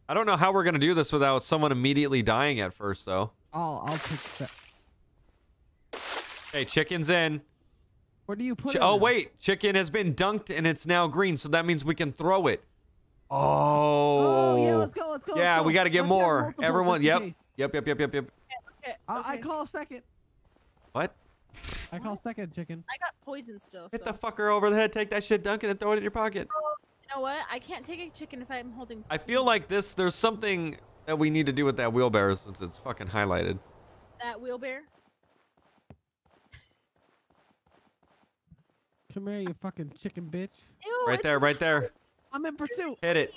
I don't know how we're going to do this without someone immediately dying at first, though. Oh, I'll pick that. Hey, chicken's in. Where do you put Ch it? Oh, now? wait. Chicken has been dunked, and it's now green, so that means we can throw it. Oh. Oh, yeah, let's go, let's go. Yeah, let's go. we got to get let's more. Get Everyone, yep. Yep, yep, yep, yep, yep. Okay. I, I call second. What? I call second, chicken. I got poison still. Hit so. the fucker over the head, take that shit, dunk it, and throw it in your pocket. Oh, you know what? I can't take a chicken if I'm holding. I feel like this, there's something that we need to do with that wheelbarrow since it's fucking highlighted. That wheelbarrow? Come here, you fucking chicken bitch. Ew, right there, right there. I'm in pursuit. Hit it.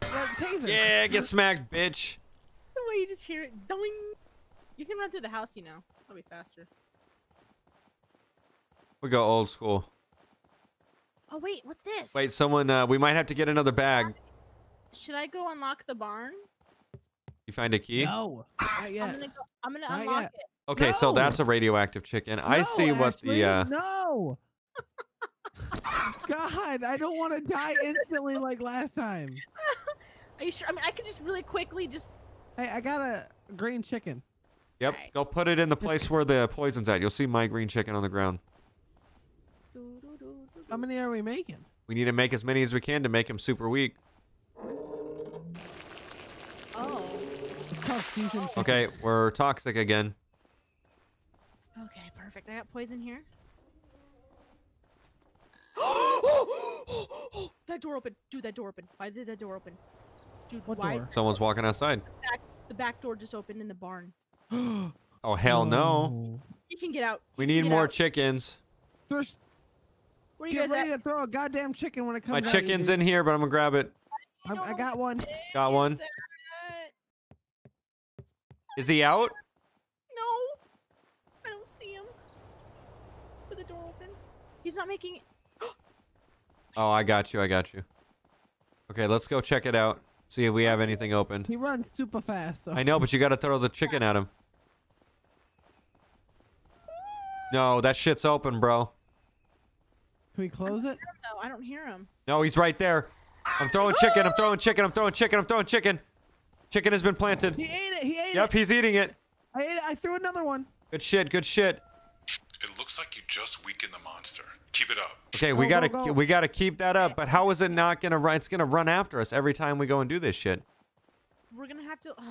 Taser. Yeah, get smacked, bitch. You just hear it. Doing. You can run through the house, you know. That'll be faster. We go old school. Oh wait, what's this? Wait, someone. Uh, we might have to get another bag. Should I go unlock the barn? You find a key? No. Not yet. I'm gonna, go, I'm gonna unlock yet. it. Okay, no. so that's a radioactive chicken. No, I see what Ashley, the. Uh... No. God, I don't want to die instantly like last time. Are you sure? I mean, I could just really quickly just. Hey, I got a green chicken. Yep, right. Go put it in the place where the poison's at. You'll see my green chicken on the ground. How many are we making? We need to make as many as we can to make them super weak. Oh. Okay, we're toxic again. Okay, perfect. I got poison here. That door opened. Dude, that door opened. Why did that door open? Dude, what door? Someone's walking outside. The back, the back door just opened in the barn. Oh, hell no. You can get out. You we need more out. chickens. There's... Where are you get guys ready at? to throw a goddamn chicken when it comes My out, chicken's in here, but I'm going to grab it. I, I got one. Got one. Is he out? No. I don't see him. With the door open. He's not making it. Oh, I got you. I got you. Okay, let's go check it out. See if we have anything open. He runs super fast. So. I know, but you gotta throw the chicken at him. No, that shit's open, bro. Can we close it? No, I don't hear him. No, he's right there. I'm throwing chicken. I'm throwing chicken. I'm throwing chicken. I'm throwing chicken. Chicken has been planted. He ate it. He ate it. Yep, he's eating it. I ate it. I threw another one. Good shit. Good shit. It looks like you just weakened the monster. Keep it up. Okay, we go, gotta go, go. we gotta keep that up. But how is it not gonna run? It's gonna run after us every time we go and do this shit. We're gonna have to uh,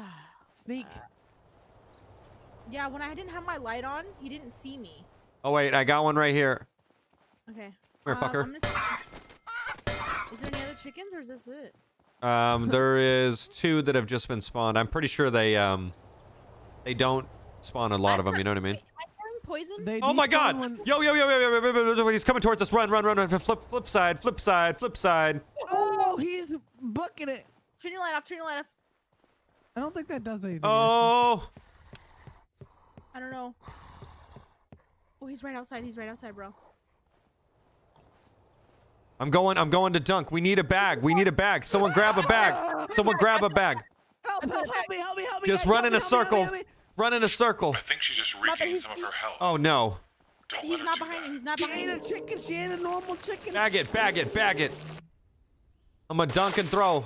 sneak. Yeah, when I didn't have my light on, he didn't see me. Oh wait, I got one right here. Okay. Come here, um, fucker. I'm gonna... Is there any other chickens, or is this it? Um, there is two that have just been spawned. I'm pretty sure they um, they don't spawn a lot of them. You know what I mean? Poison? They, oh my God! One... Yo, yo, yo, yo, yo, yo, yo, yo, he's coming towards us! Run, run, run, run! Flip, flip side, flip side, flip side! Oh, he's bucking it! Turn your light off! Turn your light off! I don't think that does anything. Oh! I don't know. Oh, he's right outside. He's right outside, bro. I'm going. I'm going to dunk. We need a bag. We need a bag. Someone grab a bag. Someone grab a bag. Help! Help! Help me! Help me! Help me! Just run in a circle. Run in a circle. I think she just regained some of her health. Oh no. Don't he's let her not do behind that. It. He's not behind it. She ain't a chicken. She ain't a normal chicken. Bag it, bag it, bag it. I'm a dunk and throw.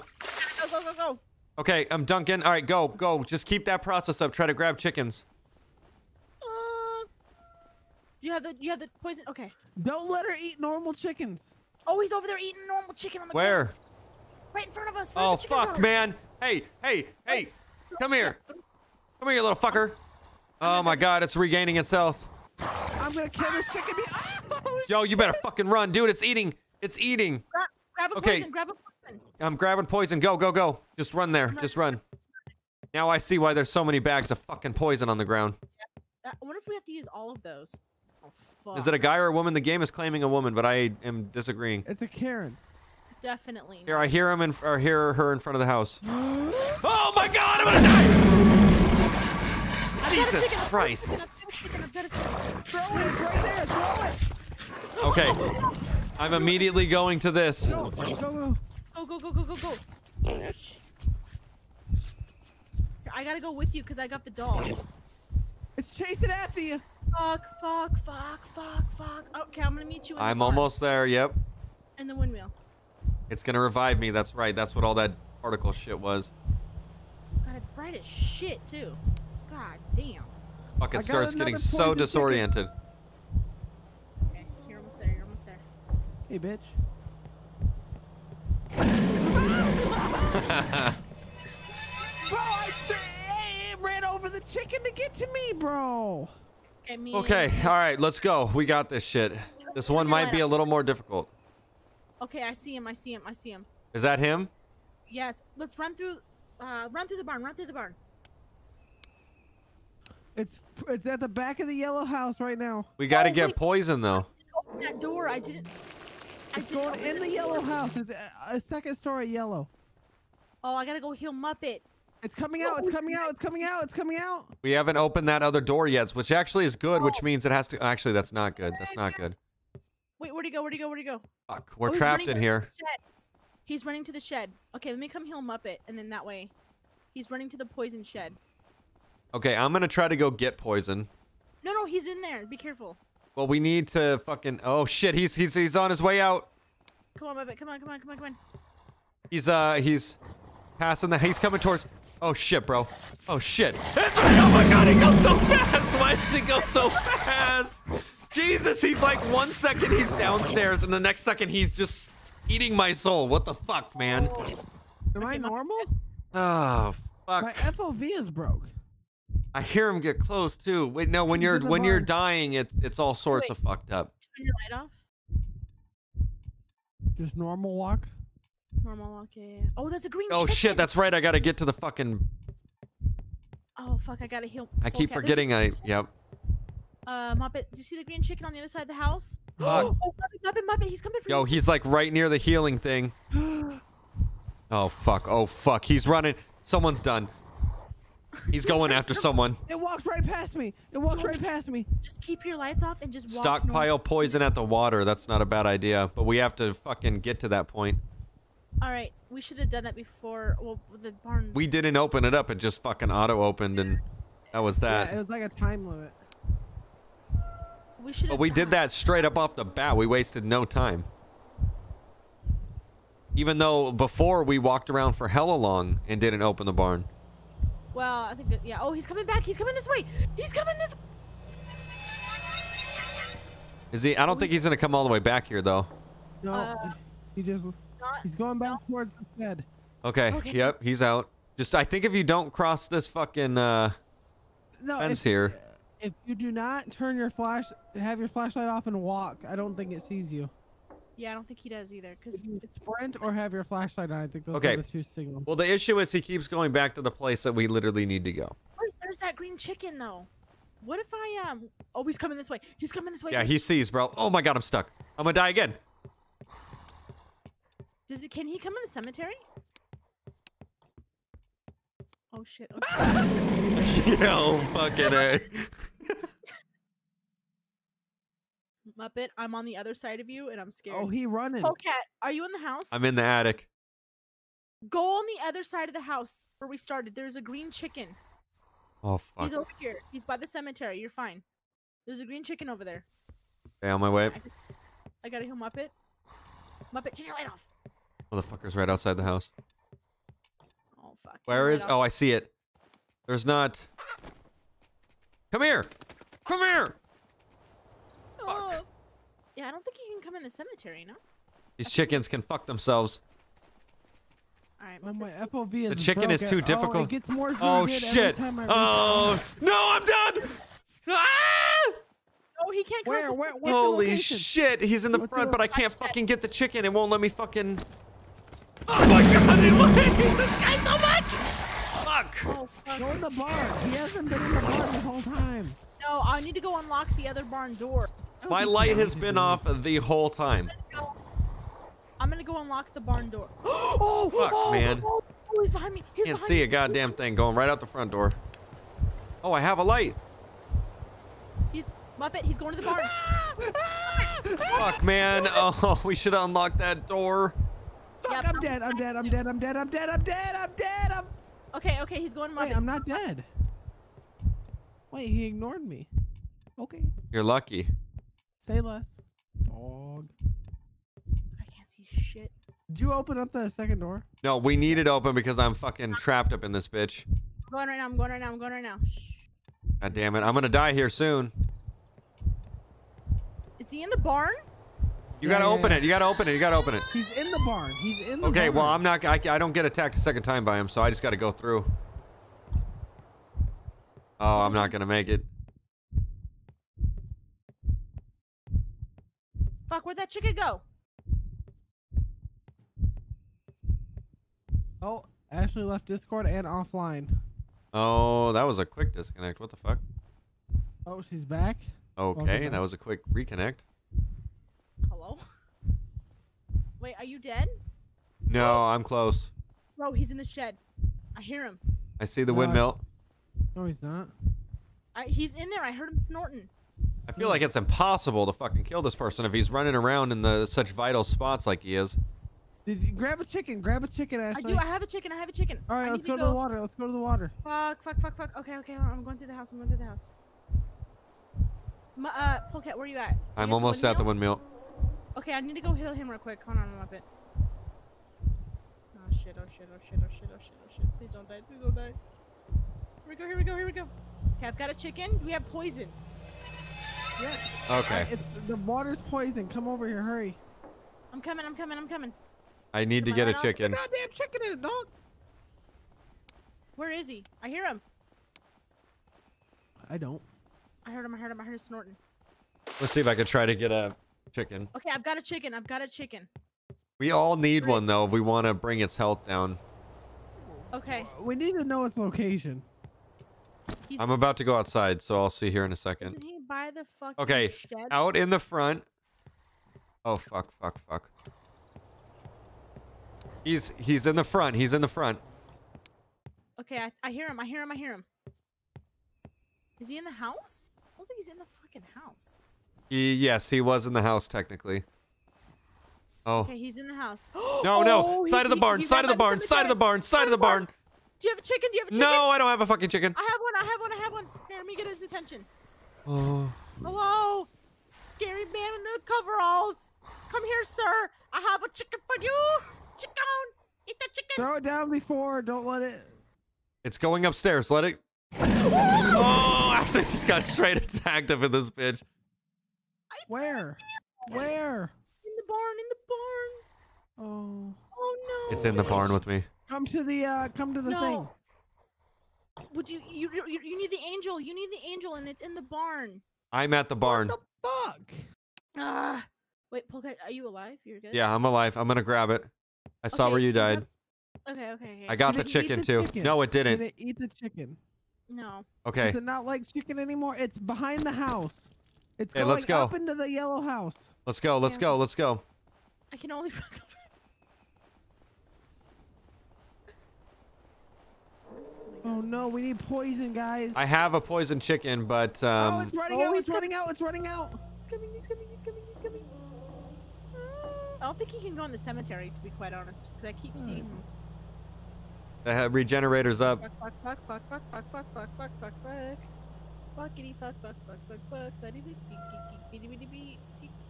Go, go, go, go. Okay, I'm dunking. All right, go, go. Just keep that process up. Try to grab chickens. Uh, you have the, you have the poison. Okay. Don't let her eat normal chickens. Oh, he's over there eating normal chicken on the Where? Coast. Right in front of us. Oh, fuck, man. Hey, hey, hey. Come here. Come here, you little fucker. Oh my God, it's regaining itself. I'm gonna kill this chicken. Oh, yo, you better fucking run, dude. It's eating. It's eating. Grab, grab a okay. poison. Grab a poison. I'm grabbing poison. Go, go, go. Just run there. Just run. Now I see why there's so many bags of fucking poison on the ground. I wonder if we have to use all of those. Oh, fuck. Is it a guy or a woman? The game is claiming a woman, but I am disagreeing. It's a Karen. Definitely. Here, I hear him in, or hear her in front of the house. Oh my God, I'm gonna die. Jesus Christ. Okay. I'm immediately going to this. Go, go, go, go, go, go. I gotta go with you because I got the dog. It's chasing after you. Fuck, fuck, fuck, fuck, fuck. Okay, I'm gonna meet you. I'm almost there, yep. And the windmill. It's gonna revive me, that's right. That's what all that particle shit was. God, it's bright as shit, too. God damn. Fucking starts getting so disoriented. Okay, you're almost there, you're almost there. Hey, bitch. Bro, I ran over the chicken to get to me, bro. Okay, me okay, all right, let's go. We got this shit. This one might be a little more difficult. Okay, I see him, I see him, I see him. Is that him? Yes, let's run through, uh, run through the barn, run through the barn. It's it's at the back of the yellow house right now. We gotta oh, get wait. poison though. Open that door. I didn't. I it's didn't going in the yellow house. It's a, a second story yellow. Oh, I gotta go heal Muppet. It's coming out. It's coming out. It's coming out. It's coming out. We haven't opened that other door yet, which actually is good, which means it has to. Actually, that's not good. That's not good. Wait, where'd he go? Where'd he go? Where'd he go? Fuck, we're oh, trapped in here. He's running to the shed. Okay, let me come heal Muppet, and then that way, he's running to the poison shed. Okay, I'm gonna try to go get poison. No, no, he's in there. Be careful. Well, we need to fucking. Oh shit, he's he's he's on his way out. Come on, Muppet. Come on, come on, come on, come on. He's uh he's passing the. He's coming towards. Oh shit, bro. Oh shit. That's right. Oh my God, he goes so fast. Why does he go so fast? Jesus, he's like one second he's downstairs, and the next second he's just eating my soul. What the fuck, man? Am I normal? Oh fuck. My F O V is broke. I hear him get close too. Wait, no, when you're when you're dying, it's it's all sorts Wait, of fucked up. Turn your light off. Just normal walk. Normal walk, yeah. yeah. Oh, there's a green. Oh chicken. Shit, that's right. I gotta get to the fucking. Oh fuck! I gotta heal. I keep forgetting. I chicken. Yep. Uh, Muppet, do you see the green chicken on the other side of the house? Oh, Muppet, Muppet, Muppet, he's coming for you. Yo, he's like right near the healing thing. Oh fuck! Oh fuck! He's running. Someone's done. He's going after someone. It walked right past me. It walked right past me. Just keep your lights off and just walk. Stockpile poison at the water. That's not a bad idea, but we have to fucking get to that point. All right, we should have done that before. Well, the barn. We didn't open it up. It just fucking auto opened, and that was that. Yeah, it was like a time limit. We should. But we did that straight up off the bat. We wasted no time. Even though before we walked around for hella long and didn't open the barn. Well, I think, that, yeah. Oh, he's coming back. He's coming this way. He's coming this way. Is he? I don't think he's gonna come all the way back here though. No, uh, he just he's going back no. towards the bed. Okay. okay. Yep. He's out. Just I think if you don't cross this fucking uh, no, fence if, here. If you do not turn your flash, have your flashlight off and walk, I don't think it sees you. Yeah, I don't think he does either. Cause it's sprint or have your flashlight on. I think those okay. are the two signals. Well, the issue is he keeps going back to the place that we literally need to go. Wait, there's that green chicken though. What if I um? Oh, he's coming this way. He's coming this way. Yeah, he sees, bro. Oh my God, I'm stuck. I'm gonna die again. Does it? Can he come in the cemetery? Oh shit! Okay. Yo, fucking A. Muppet, I'm on the other side of you, and I'm scared. Oh, he running. Polecat, are you in the house? I'm in the attic. Go on the other side of the house where we started. There's a green chicken. Oh fuck. He's over here. He's by the cemetery. You're fine. There's a green chicken over there. Okay, on my way. I gotta heal Muppet. Muppet, turn your light off. Motherfucker's right outside the house. Oh fuck. Where is? Oh, I see it. There's not. Come here. Come here. Oh. Fuck. Yeah, I don't think he can come in the cemetery, no? These chickens can fuck themselves. Alright, well, my F O V is the chicken is too difficult. Oh, it gets more oh shit! Oh no, I'm done! Ah! No, he can't. Where, where, holy shit! He's in the what's front, but I can't fucking get the chicken. It won't let me fucking. Oh my God! I hate this guy so much! Fuck! Oh, fuck. Go in the barn. He hasn't been in the barn the whole time. No, I need to go unlock the other barn door. My light has been off the whole time. I'm gonna go unlock the barn door. Oh, fuck, oh, man. Oh, oh, he's behind me. He's Can't behind see me. a goddamn thing going right out the front door. Oh, I have a light. He's, Muppet, he's going to the barn. Fuck, man. Oh, we should unlock that door. Fuck, yeah, I'm dead. I'm dead. I'm dead. I'm dead. I'm dead. I'm dead. I'm dead. I'm... Okay, okay, he's going to Muppet. Wait, I'm not dead. Wait, he ignored me. Okay. You're lucky. Say less. Dog. Shit. Did you open up the second door? No, we need it open because I'm fucking trapped up in this bitch. I'm going right now. I'm going right now. I'm going right now. Shh. God damn it. I'm going to die here soon. Is he in the barn? You yeah, got to yeah, open yeah. it. You got to open it. You got to open it. He's in the barn. He's in the okay, barn. Okay, well, I'm not. I, I don't get attacked a second time by him, so I just got to go through. Oh, I'm not going to make it. Fuck, where'd that chicken go? Oh, Ashley left Discord and offline. Oh, that was a quick disconnect. What the fuck? Oh, she's back. Okay, okay. That was a quick reconnect. Hello? Wait, are you dead? No, oh. I'm close. Bro, he's in the shed. I hear him. I see the no, windmill. I... No, he's not. I, he's in there. I heard him snorting. I feel like it's impossible to fucking kill this person if he's running around in the such vital spots like he is. Did you grab a chicken? Grab a chicken, Ashley. I do. I have a chicken. I have a chicken. All right, I let's go, go to the water. Let's go to the water. Fuck, fuck, fuck, fuck. Okay, okay. I'm going through the house. I'm going through the house. My, uh, Polecat, where are you at? Are I'm you almost at the windmill? windmill. Okay, I need to go heal him real quick. Hold on, I'm up it. Oh shit, oh shit, oh shit, oh shit, oh shit, oh shit. Please don't die. Please don't die. Here we go, here we go, here we go. Okay, I've got a chicken. Do we have poison? Yeah. Okay. It's, the water's poison. Come over here. Hurry. I'm coming, I'm coming, I'm coming. I need Come to get right a chicken. Get goddamn chicken and a dog. Where is he? I hear him. I don't. I heard him. I heard him. I heard him snorting. Let's see if I can try to get a chicken. Okay, I've got a chicken. I've got a chicken. We all need one though if we want to bring its health down. Okay. We need to know its location. He's I'm about to go outside, so I'll see here in a second. He by the fucking okay, shed? Out in the front. Oh fuck! Fuck! Fuck! He's he's in the front. He's in the front. Okay, I, I hear him. I hear him. I hear him. Is he in the house? I don't think he's in the fucking house. He, yes, he was in the house technically. Oh. Okay, he's in the house. No, no. Oh, side he, of the barn. He, side of the barn. Side of the barn. Side of the barn. Do you have a chicken? Do you have a chicken? No, I don't have a fucking chicken. I have one. I have one. I have one. Here, let me get his attention. Oh. Hello, scary man in the coveralls. Come here, sir. I have a chicken for you. Chicken! Eat the chicken! Throw it down before, don't let it... It's going upstairs, let it... Oh, actually just got straight attacked up in this bitch. Where? Where? In the barn, in the barn. Oh. Oh no. It's in the barn with me. Come to the uh come to the no. thing. Would you, you you you need the angel. You need the angel and it's in the barn. I'm at the barn. What the fuck? Uh, wait, Polecat, are you alive? You're good? Yeah, I'm alive. I'm gonna grab it. I okay, saw where you died. Have... Okay, okay, okay. I got the chicken, the chicken too. No, it didn't. Did it eat the chicken? No. Okay. Is it not like chicken anymore? It's behind the house. It's hey, going let's go. up into the yellow house. Let's go, let's go, let's go. I can only run the first. Oh no, we need poison, guys. I have a poison chicken, but um oh, it's running oh, out, it's running out, it's running out. He's coming, he's coming, he's coming, he's coming. I don't think he can go in the cemetery, to be quite honest, because I keep seeing him. The regenerator's up. Fuck, fuck, fuck, fuck, fuck, fuck, fuck, fuck, fuck, fuck. Fuckity fuck fuck fuck fuck fuck.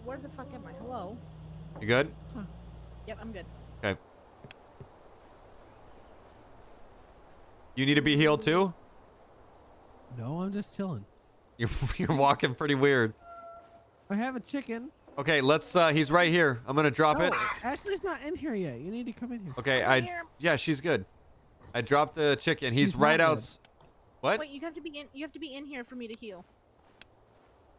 Where the fuck am I? Hello. You good? Huh. Yep, I'm good. Okay. You need to be healed too? No, I'm just chilling. You're you're walking pretty weird. I have a chicken. Okay, let's. Uh, he's right here. I'm gonna drop no, it. Ashley's not in here yet. You need to come in here. Okay, I'm I. Here. Yeah, she's good. I dropped the chicken. He's, he's right out. Good. What? Wait, you have to be in. You have to be in here for me to heal.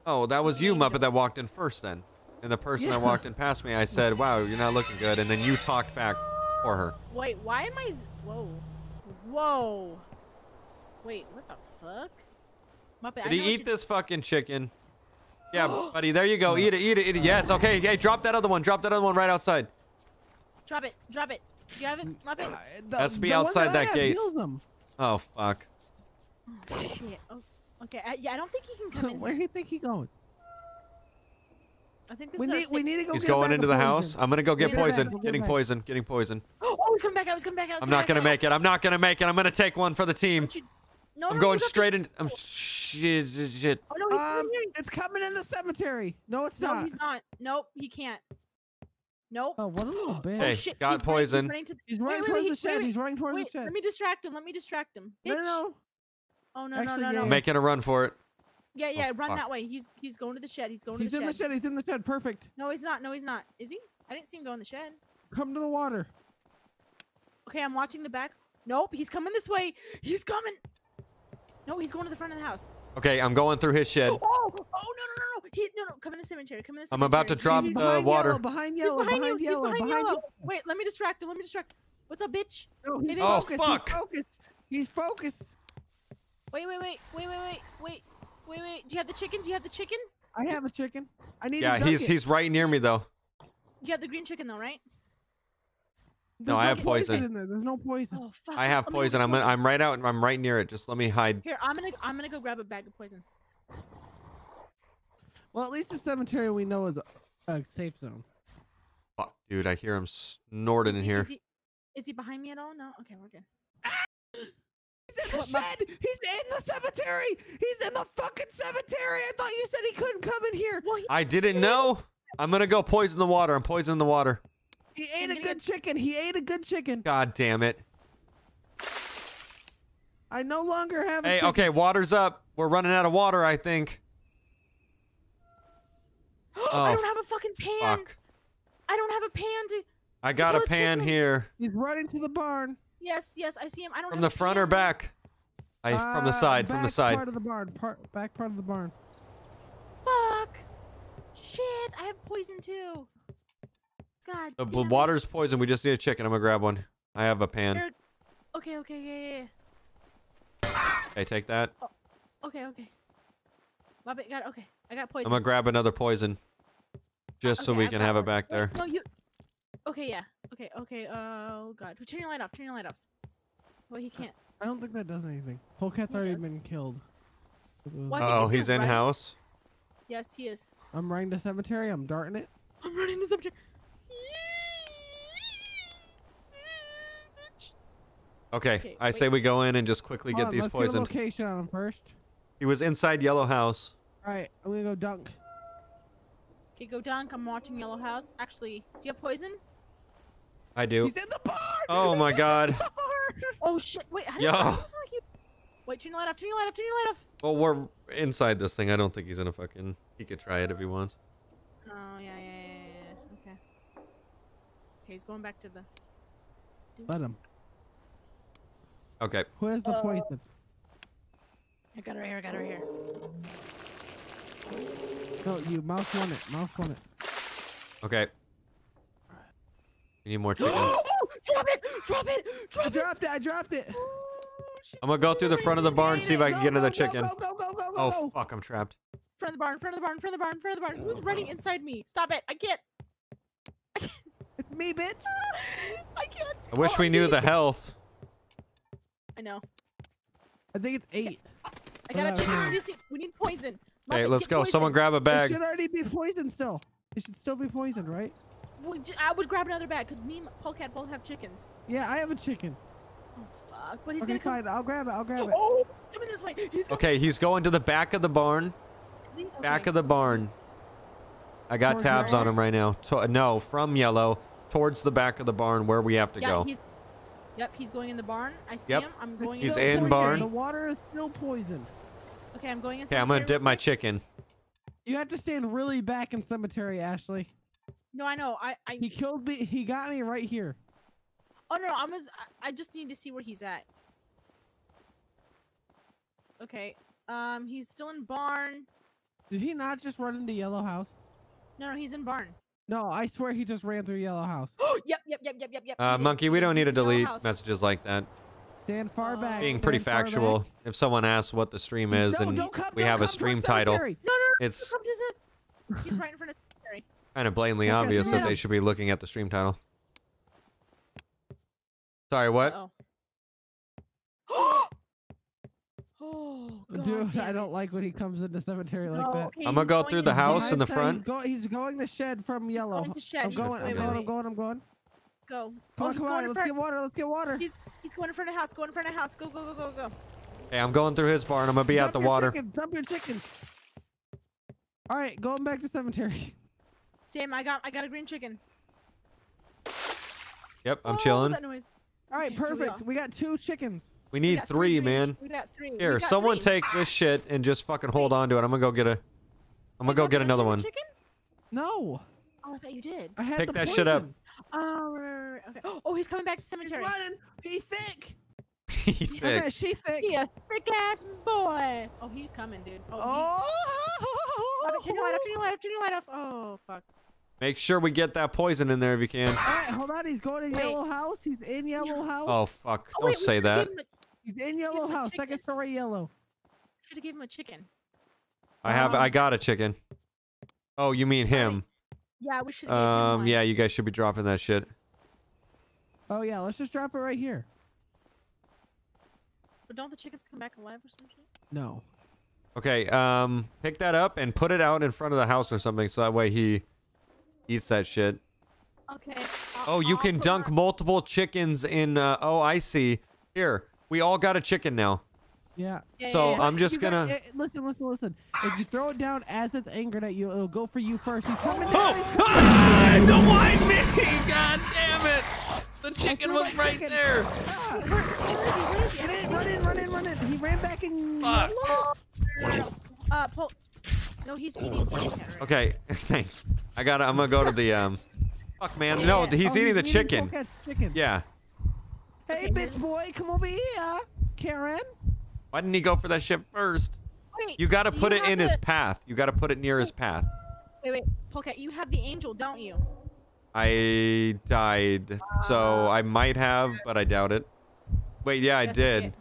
Oh, that was you, Muppet, that walked in first then, and the person yeah. that walked in past me, I said, "Wow, you're not looking good," and then you talked back for her. Wait, why am I? Z Whoa, whoa. Wait, what the fuck? Muppet, did I he eat this fucking chicken? Yeah, buddy, there you go. Eat it, eat it, eat it. Yes, okay. Hey, drop that other one. Drop that other one right outside. Drop it, drop it. Do you have it, Muppet? Uh, the, That's be outside that, that gate. Them. Oh fuck. Oh, shit. Oh, okay. I, yeah, I don't think he can come in. Where do you think he going? I think this we is need, we need to go. He's get going into the poison. house. I'm gonna go get poison. Back, getting back. poison. Getting poison. Oh, I was coming back. I was coming back. I was I'm not gonna back. make it. I'm not gonna make it. I'm gonna take one for the team. You, no, I'm no, going straight in. I'm shit. shit. Oh, no, he's um, here. It's coming in the cemetery. No, it's no, not. No, he's not. Nope, he can't. Nope. Oh, what a little bitch. Hey, oh, shit. Got he's poison. Running, he's running towards the shed. He's running towards the shed. Let me distract him. Let me distract him. No, no. Oh no, Actually, no no no! I'm making a run for it. Yeah yeah, oh, run fuck. that way. He's he's going to the shed. He's going he's to the shed. He's in the shed. He's in the shed. Perfect. No, he's not. No, he's not. Is he? I didn't see him go in the shed. Come to the water. Okay, I'm watching the back. Nope, he's coming this way. He's coming. No, he's going to the front of the house. Okay, I'm going through his shed. Oh oh no no no no! He no no come in the cemetery. Come in the cemetery. I'm about to drop he's the water. Yellow, behind yellow. He's behind, behind yellow. He's behind, behind yellow. yellow. Wait, let me distract him. Let me distract. Him. What's up, bitch? No, he's oh focused. fuck! He's focused. He's focused. Wait, wait, wait, wait, wait, wait, wait, wait, wait. Do you have the chicken? Do you have the chicken? I have a chicken. I need Yeah, to he's it. he's right near me though. You have the green chicken though, right? There's no, no, I have poison. poison in there. There's no poison. Oh, fuck. I have poison. I'm gonna, I'm right out and I'm right near it. Just let me hide. Here, I'm gonna I'm gonna go grab a bag of poison. Well, at least the cemetery we know is a, a safe zone. Fuck, dude, I hear him snorting he, in here. Is he, is he behind me at all? No? Okay, we're good. He's in the shed! He's in the cemetery! He's in the fucking cemetery! I thought you said he couldn't come in here! Well, he I didn't know! I'm gonna go poison the water. I'm poisoning the water. He ate a good chicken! He ate a good chicken! God damn it. I no longer have a Hey, chicken. okay, water's up. We're running out of water, I think. oh, I don't have a fucking pan! Fuck. I don't have a pan to... I got to a pan a here. He's running to the barn. Yes, yes, I see him. I don't. From the front or back? I uh, from the side. From the side. Back part of the barn. Part, back part of the barn. Fuck! Shit! I have poison too. God. The damn water's it. poison. We just need a chicken. I'm gonna grab one. I have a pan. There, okay, okay, yeah, yeah. yeah. Okay, take that. Oh, okay, okay. Muppet got okay. I got poison. I'm gonna grab another poison, just okay, so we I've can have one. it back there. Wait, no, you. Okay, yeah. Okay, okay, oh god. Turn your light off, turn your light off. Well, he can't. I don't think that does anything. Polecat's already does. been killed. Well, uh oh, he's in running. house? Yes, he is. I'm running to cemetery, I'm darting it. I'm running to cemetery. Okay, okay I wait. say we go in and just quickly Hold get on, these let's poisoned. Get a location on him first. He was inside Yellow House. Alright, I'm gonna go dunk. Okay, go dunk. I'm watching Yellow House. Actually, do you have poison? I do. He's in the barn! Oh He's my god. Oh shit, wait, how did Yo. You... Wait, turn your light off, turn your light off, turn your light off! Well, we're inside this thing. I don't think he's in a fucking... He could try it if he wants. Okay, he's going back to the... Let him. Okay. Where's the uh, poison? I got it right here, I got it right here. No, you mouse on it, mouse on it. Okay. You need more chicken. Oh, drop it! Drop it! Drop I it! dropped it! I dropped it! I'm gonna go through the front of the barn and see if I can go, get another chicken. Go, go, go, go, go, oh, go. Fuck, I'm trapped. Front of the barn, front of the barn, front of the barn, front of the barn. Who's running inside me? Stop it. I can't. I can't. It's me, bitch. I can't. I wish oh, we I knew the to... health. I know. I think it's eight. I got a chicken reducing. We need poison. Muppet, hey, let's go. Poison. Someone grab a bag. It should already be poisoned still. It should still be poisoned, right? I would grab another bag because me and Polecat both have chickens. Yeah, I have a chicken. Oh, fuck. But he's okay, gonna come. I'll grab it. I'll grab it. Oh, coming this way. He's coming. Okay, he's going to the back of the barn. Is he? Okay. Back of the barn. I got towards tabs right? on him right now. To no, from yellow towards the back of the barn where we have to yeah, go. He's, yep, he's going in the barn. I see yep. him. I'm going. He's in the barn. The water is still poisoned. Okay, I'm going in. Yeah, I'm gonna dip my chicken. You have to stand really back in cemetery, Ashley. No, I know. I, I he killed me. He got me right here. Oh no, no, I'm. As, I just need to see where he's at. Okay. Um, he's still in barn. Did he not just run into yellow house? No, no, he's in barn. No, I swear he just ran through yellow house. Oh, yep, yep, yep, yep, yep, yep. Uh, monkey, we don't need to delete messages like that. Stand far back. Being pretty factual. If someone asks what the stream is and we have a stream title, it's he's right in front of. Kind of blatantly obvious that they should be looking at the stream title. Sorry, what? Uh oh, oh God, dude, I don't like when he comes into cemetery no, like that. Okay, I'm gonna go through the house in the front. He's, go he's going to shed from yellow. Going shed. I'm going. Wait, I'm, wait, going wait. I'm going. I'm going. Go. Come oh, on, come on. Let's front. get water. Let's get water. He's he's going in front of the house. Go in front of the house. Go go go go go. Hey, I'm going through his barn. I'm gonna be Dump out the water. Chicken. Dump your chicken. All right, going back to cemetery. Sam, I got I got a green chicken. Yep, I'm oh, chilling. That noise? All right, perfect. We, we got two chickens. We need we three, three, man. We got three. Here, got someone three. take this shit and just fucking hold on to it. I'm gonna go get a. I'm gonna go get another one. Chicken? No. Oh, I thought you did. I had Pick the that poison. shit up. Oh, okay. Oh, he's coming back to cemetery. He's running. He's thick. He's thick. Okay, she thick. He a thick ass boy. Oh, he's coming, dude. Oh. oh. He... oh. Turn your light off. Turn your light off. Turn your light off. Oh, fuck. Make sure we get that poison in there if you can. All right, hold on. He's going in wait. yellow house. He's in yellow house. Oh, fuck. Oh, wait, Don't say that. A... He's in yellow house. Second story yellow. Should have given him a chicken. I um, have. I got a chicken. Oh, you mean him? Yeah, we should. Um, him yeah, you guys should be dropping that shit. Oh yeah, let's just drop it right here. But don't the chickens come back alive or something? No. Okay. Um, pick that up and put it out in front of the house or something, so that way he. Eats that shit. Okay. I'll, oh, you I'll can dunk on. multiple chickens in. Uh, oh, I see. Here, we all got a chicken now. Yeah. yeah so yeah, yeah. I'm just you gonna guys, listen, listen, listen. If you throw it down as it's angered at you, it'll go for you first. He's coming. Oh! Down, he's coming ah, down. Don't mind me! God damn it! The chicken was right chicken. there. Ah, it hurt, it hurt, it hurt. Run in, run in, run in, run in. He ran back and. Fuck. Uh, pull. No, he's eating the chicken. Right? Okay, thanks. I got. I'm gonna go to the um. Fuck, man. Yeah. No, he's oh, eating he's the eating chicken. chicken. Yeah. Hey, okay, bitch boy, come over here, Karen. Why didn't he go for that shit first? Wait, you gotta put you it in to... his path. You gotta put it near wait, his path. Wait, wait, Polecat, you have the angel, don't you? I died, so I might have, but I doubt it. Wait, yeah, I did.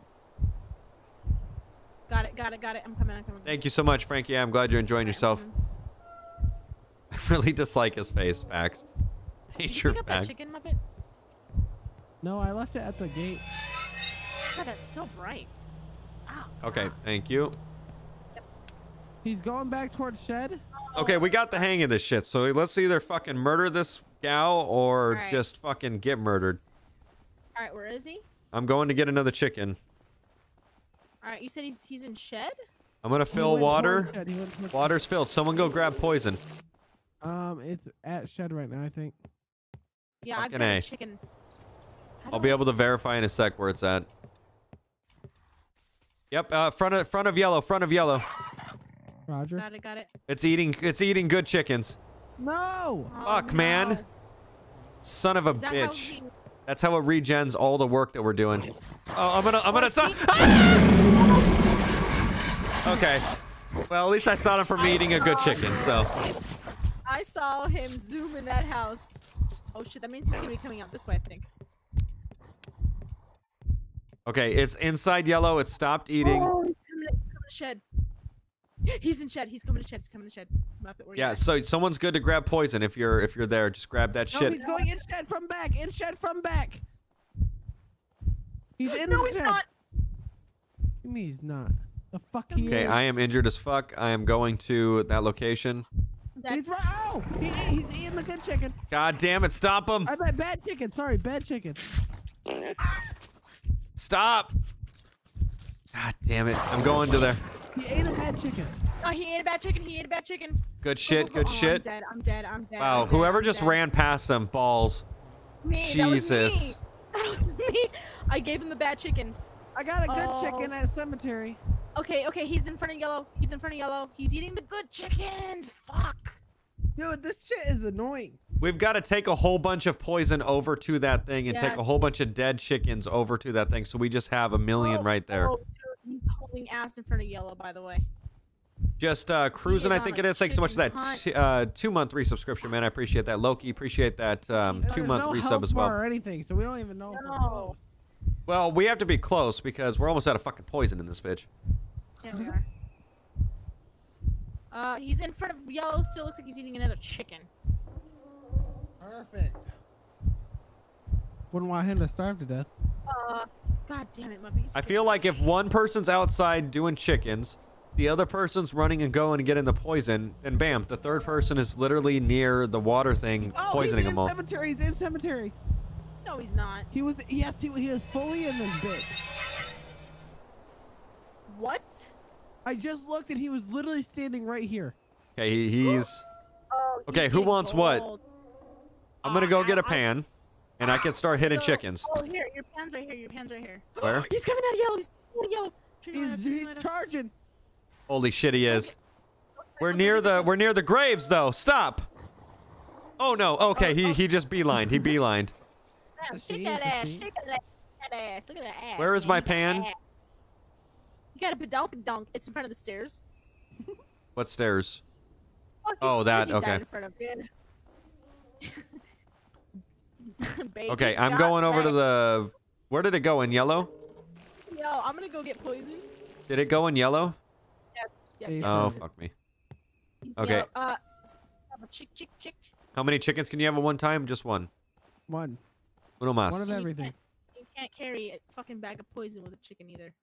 Got it, got it, got it. I'm coming, I'm coming. Thank you so much, Frankie. I'm glad you're enjoying yourself. I really dislike his face, facts. Hate Did you your pick facts. Up that chicken, Muppet? No, I left it at the gate. God, that's so bright. Ow, okay, ow. thank you. Yep. He's going back towards shed. Okay, we got the hang of this shit, so let's either fucking murder this gal or right. just fucking get murdered. Alright, where is he? I'm going to get another chicken. All right, you said he's he's in shed. I'm gonna fill water. Water's filled. Someone go grab poison. Um, it's at shed right now, I think. Yeah, I've got a chicken. I'll be able to verify in a sec where it's at. Yep, uh, front of front of yellow, front of yellow. Roger. Got it, got it. It's eating. It's eating good chickens. No. Fuck, man. Son of a that bitch. How he... That's how it regens all the work that we're doing. Oh, I'm gonna, I'm gonna stop. Ah! Okay. Well, at least I stopped him from I eating a good chicken, so. I saw him zoom in that house. Oh shit, that means he's gonna be coming out this way, I think. Okay, it's inside yellow, it stopped eating. Oh, he's coming, he's coming to shed. He's in shed, he's coming to shed, he's coming to shed. Muppet, yeah, so someone's good to grab poison if you're if you're there. Just grab that no, shit. He's going in shed from back, in shed from back. He's in no, the he's shed. Not. What do you mean he's not? The fuck he okay, is. I am injured as fuck. I am going to that location. That's he's right. Oh, he, he's eating the good chicken. God damn it, stop him. I meant bad chicken, sorry, bad chicken. Stop. God damn it, I'm going to there. He ate a bad chicken. Oh, he ate a bad chicken. He ate a bad chicken. Good shit. Good oh, shit. I'm dead. I'm dead. I'm dead. Wow. I'm dead, whoever I'm just dead. ran past him, balls. Me. Jesus. That was me. That was me. I gave him the bad chicken. I got a good oh. chicken at a cemetery. Okay. Okay. He's in front of yellow. He's in front of yellow. He's eating the good chickens. Fuck. Dude, this shit is annoying. We've got to take a whole bunch of poison over to that thing and yes. take a whole bunch of dead chickens over to that thing. So we just have a million oh, right there. Oh, dude, he's holding ass in front of yellow, by the way. Just uh, cruising, I think it is. Thanks so much for that uh, two-month resubscription, man. I appreciate that. Loki, appreciate that um, two-month no resub as well. Or anything, so we don't even know. No. Well, we have to be close because we're almost out of fucking poison in this bitch. Yeah, we are. Uh, he's in front of yellow. Still looks like he's eating another chicken. Perfect. Wouldn't want him to starve to death. Uh, God damn it, Muppet. I feel like if one person's outside doing chickens, the other person's running and going and getting the poison, and bam, the third person is literally near the water thing, oh, poisoning he's in them all. Cemetery. He's in cemetery. No, he's not. He was. Yes, he, he is fully in this bitch. What? I just looked and he was literally standing right here. Okay, he, he's. Oh, he okay, who wants gold. what? I'm gonna go uh, get a pan, I, and I can start hitting go. Chickens. Oh, here, your pan's right here. Your pan's right here. Where? He's coming out of yellow. He's coming out of yellow. He's, he's charging. Holy shit, he is. We're near the we're near the graves though. Stop. Oh no. Okay, he he just beelined. He beelined. Shake that ass. Shake that ass. Look at that ass. Where is my pan? You got a badonk donk. It's in front of the stairs. What stairs? Oh, that. Okay. Okay, I'm going over to the. Where did it go? In yellow? Yo, I'm gonna go get poisoned. Did it go in yellow? Yeah, oh, fuck me. Okay. Uh, chick, chick, chick. How many chickens can you have at one time? Just one. One. Uno mas. One of everything. You can't, you can't carry a fucking bag of poison with a chicken either.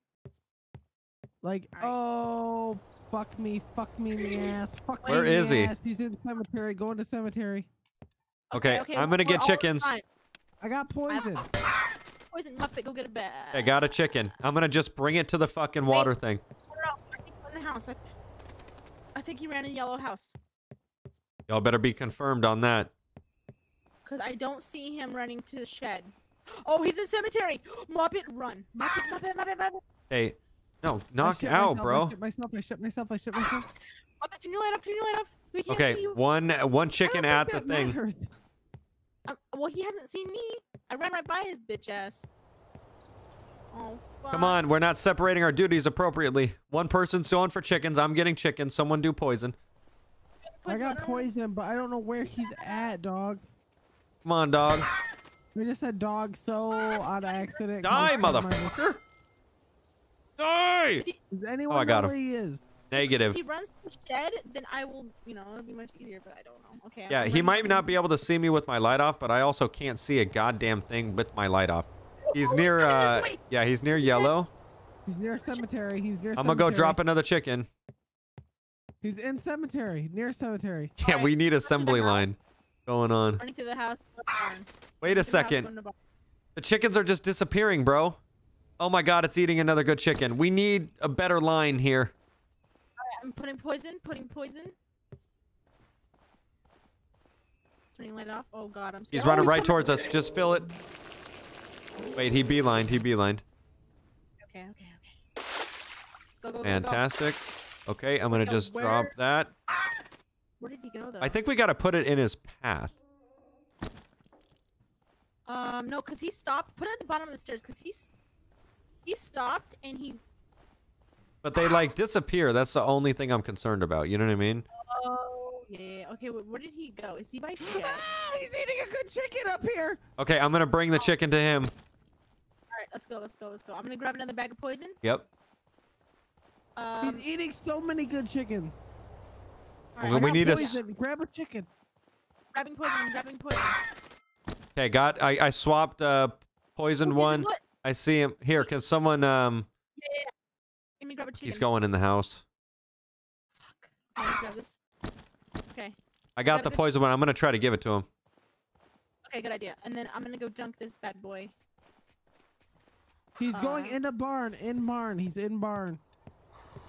Like, right. oh, fuck me, fuck me in the ass. Fuck Where me is in the he? Ass. He's in the cemetery, going to cemetery. Okay, okay, okay I'm gonna get chickens. I got poison. I poison Muppet, go get a bag. I got a chicken. I'm gonna just bring it to the fucking water Wait. thing. House. I, th I think he ran in yellow house. Y'all better be confirmed on that. Cause I don't see him running to the shed. Oh, he's in cemetery. Muppet, run! Muppet, Muppet, Muppet, Muppet. Hey, no, knock out, myself, bro. I shit myself. I shit myself. I shit myself. Muppet, turn your light up. Turn your light up. We can't okay, see you. one one chicken at the thing. Um, well, he hasn't seen me. I ran right by his bitch ass. Oh, fuck. Come on, we're not separating our duties appropriately. One person's going for chickens. I'm getting chickens. Someone do poison. I got poison, but I don't know where he's at, dog. Come on, dog. We just said dog, so out of accident. Die, motherfucker! Die! Does anyone oh, I got know him. where he is? Negative. If he runs to the shed, then I will, you know, it'll be much easier, but I don't know. Okay. Yeah, I'm he might not be able to see me with my light off, but I also can't see a goddamn thing with my light off. He's near, uh, yeah, he's near yellow. He's near cemetery. He's near cemetery. I'm gonna go drop another chicken. He's in cemetery, near cemetery. Yeah, right. We need assembly line going on. Running to the house. Wait a second. The chickens are just disappearing, bro. Oh my God, it's eating another good chicken. We need a better line here. All right, I'm putting poison, putting poison. Turning light off. Oh God, I'm scared. He's running right towards us. Just fill it. Wait, he beelined. He beelined. Okay, okay, okay. Go, go, go, Fantastic. Go. Okay, I'm gonna go just where... drop that. Where did he go, though? I think we gotta put it in his path. Um, no, because he stopped. Put it at the bottom of the stairs, because he's he stopped and he... But they, ah. like, disappear. That's the only thing I'm concerned about. You know what I mean? Oh, yeah. Okay, wait, where did he go? Is he by shit? Ah, he's eating a good chicken up here. Okay, I'm going to bring the chicken to him. All right, let's go, let's go, let's go. I'm going to grab another bag of poison. Yep. Um, he's eating so many good chicken. All right, we need poison. A... Grab a chicken. Grabbing poison, ah. grabbing poison. Okay, got... I, I swapped uh, poisoned oh, one. I see him. Here, can someone... um? Yeah, yeah, yeah. Let me grab a chicken. He's going in the house. Fuck. I'm gonna grab this. Okay. I got the poison one. I'm gonna try to give it to him. Okay, good idea. And then I'm gonna go dunk this bad boy. He's uh, going in the barn. In barn. He's in barn.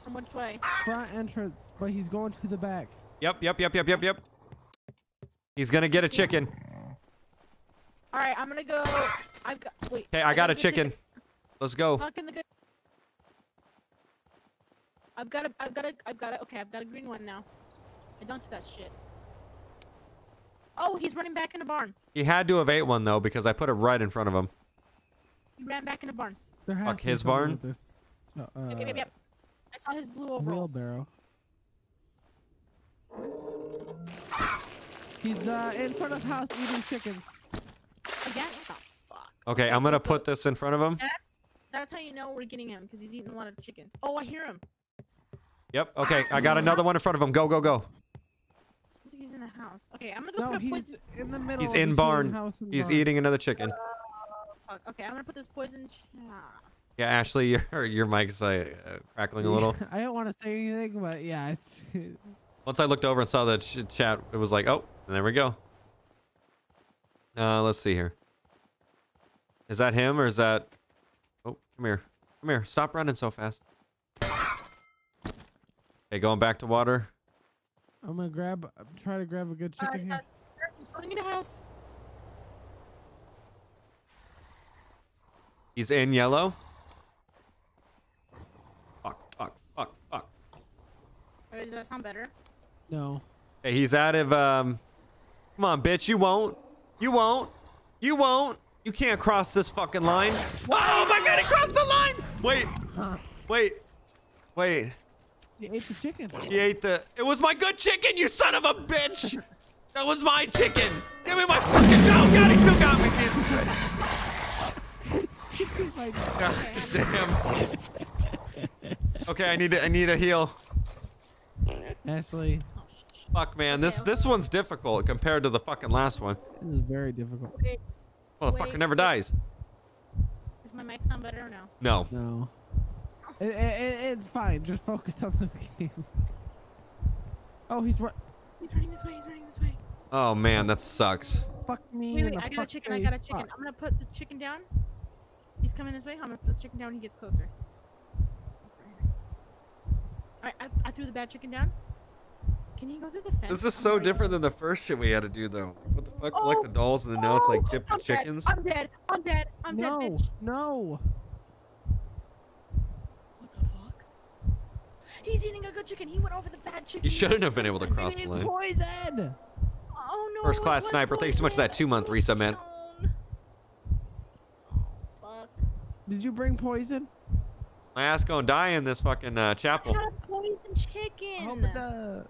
From which way? Front entrance, but he's going to the back. Yep, yep, yep, yep, yep, yep. He's gonna get a chicken. All right, I'm gonna go. I've got. Wait. Hey, I got a chicken. chicken. Let's go. I've got a, I've got a, I've got a, okay, I've got a green one now. I dunked that shit. Oh, he's running back in the barn. He had to have ate one, though, because I put it right in front of him. He ran back in the barn. Fuck, his barn? No, uh, yep, yep, yep, yep. I saw his blue overalls. Wheelbarrow. He's uh, in front of the house eating chickens. Again? Oh, fuck. Okay, I'm gonna put this in front of him. That's, that's how you know we're getting him, because he's eating a lot of chickens. Oh, I hear him. Yep. Okay, I got another one in front of him. Go, go, go. Seems like he's in the house. Okay, I'm gonna go no, put a poison. in the middle. He's in barn. House and he's barn. eating another chicken. Uh, fuck. Okay, I'm gonna put this poison. Yeah, Ashley, your your mic's like uh, crackling a little. I don't want to say anything, but yeah. It's... Once I looked over and saw the ch chat, it was like, oh, and there we go. Uh, let's see here. Is that him or is that? Oh, come here, come here! Stop running so fast. Hey, going back to water. I'm gonna grab, try to grab a good chicken. Uh, here. Going in the house. He's in yellow. Fuck! Fuck! Fuck! Fuck! Does that sound better? No. Hey, he's out of. Um, come on, bitch! You won't. You won't. You won't. You can't cross this fucking line. Oh my God! He crossed the line. Wait. Wait. Wait. He ate the chicken. He ate the... It was my good chicken, you son of a bitch! That was my chicken! Give me my fucking... Oh, God, he still got me! Jesus Christ. My God. God damn. Okay, I need, a, I need a heal. Ashley. Fuck, man. This this one's difficult compared to the fucking last one. This is very difficult. Wait, Motherfucker wait, never wait. dies. Does my mic sound better or no? No. No. It, it, it's fine. Just focus on this game. Oh, he's he's running this way. He's running this way. Oh man, that sucks. Fuck me. Wait, wait, I got a chicken. I got a chicken. Fuck. I'm gonna put this chicken down. He's coming this way. I'm gonna put this chicken down when he gets closer. All right, I, I threw the bad chicken down. Can you go through the fence? This is so different than the first shit we had to do, though. What the fuck? Oh, collect the dolls and then now it's like dip the chickens. I'm dead. I'm dead. I'm dead. No. No. He's eating a good chicken. He went over the bad chicken. You shouldn't have been able to cross the line. Poison. Oh no. First class sniper. Thank you so much for that two month resub, man. Fuck. Did you bring poison? My ass gonna die in this fucking uh, chapel. I got a poison chicken. Oh,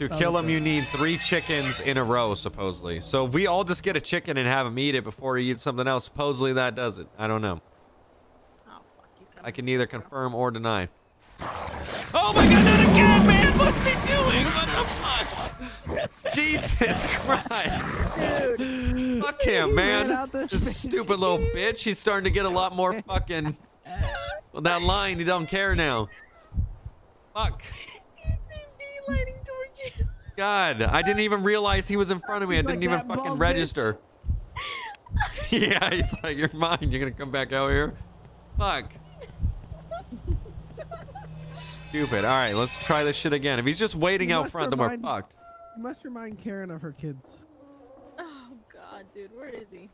to kill him, you need three chickens in a row, supposedly. So if we all just get a chicken and have him eat it before he eats something else, supposedly that does it. I don't know. Oh fuck. He's coming. I can neither confirm or deny. Oh my God, not again, man! What's he doing? What the fuck? Jesus Christ. Dude. Fuck him, man. This stupid little bitch. He's starting to get a lot more fucking... Well, that line, he don't care now. Fuck. God, I didn't even realize he was in front of me. I didn't even fucking register. Yeah, he's like, you're mine. You're gonna come back out here? Fuck. Stupid. All right, let's try this shit again. If he's just waiting out front, then we're fucked. You must remind Karen of her kids. Oh, God, dude. Where is he?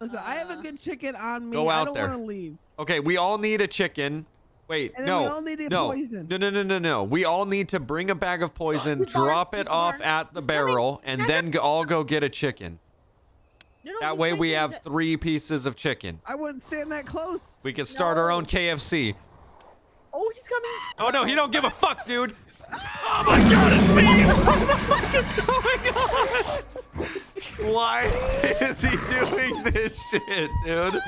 Listen, uh, I have a good chicken on me. Go out I don't there. want to leave. Okay, we all need a chicken. Wait, and no. We all need a no. poison. No, no, no, no, no. We all need to bring a bag of poison, drop it off at the barrel, and then all go get a chicken. No, no, that way we have that... three pieces of chicken. I wouldn't stand that close. We could start no. our own K F C. Oh, he's coming. Oh, no, he don't give a fuck, dude. Oh, my God, it's me. What the fuck is going on? Why is he doing this shit, dude?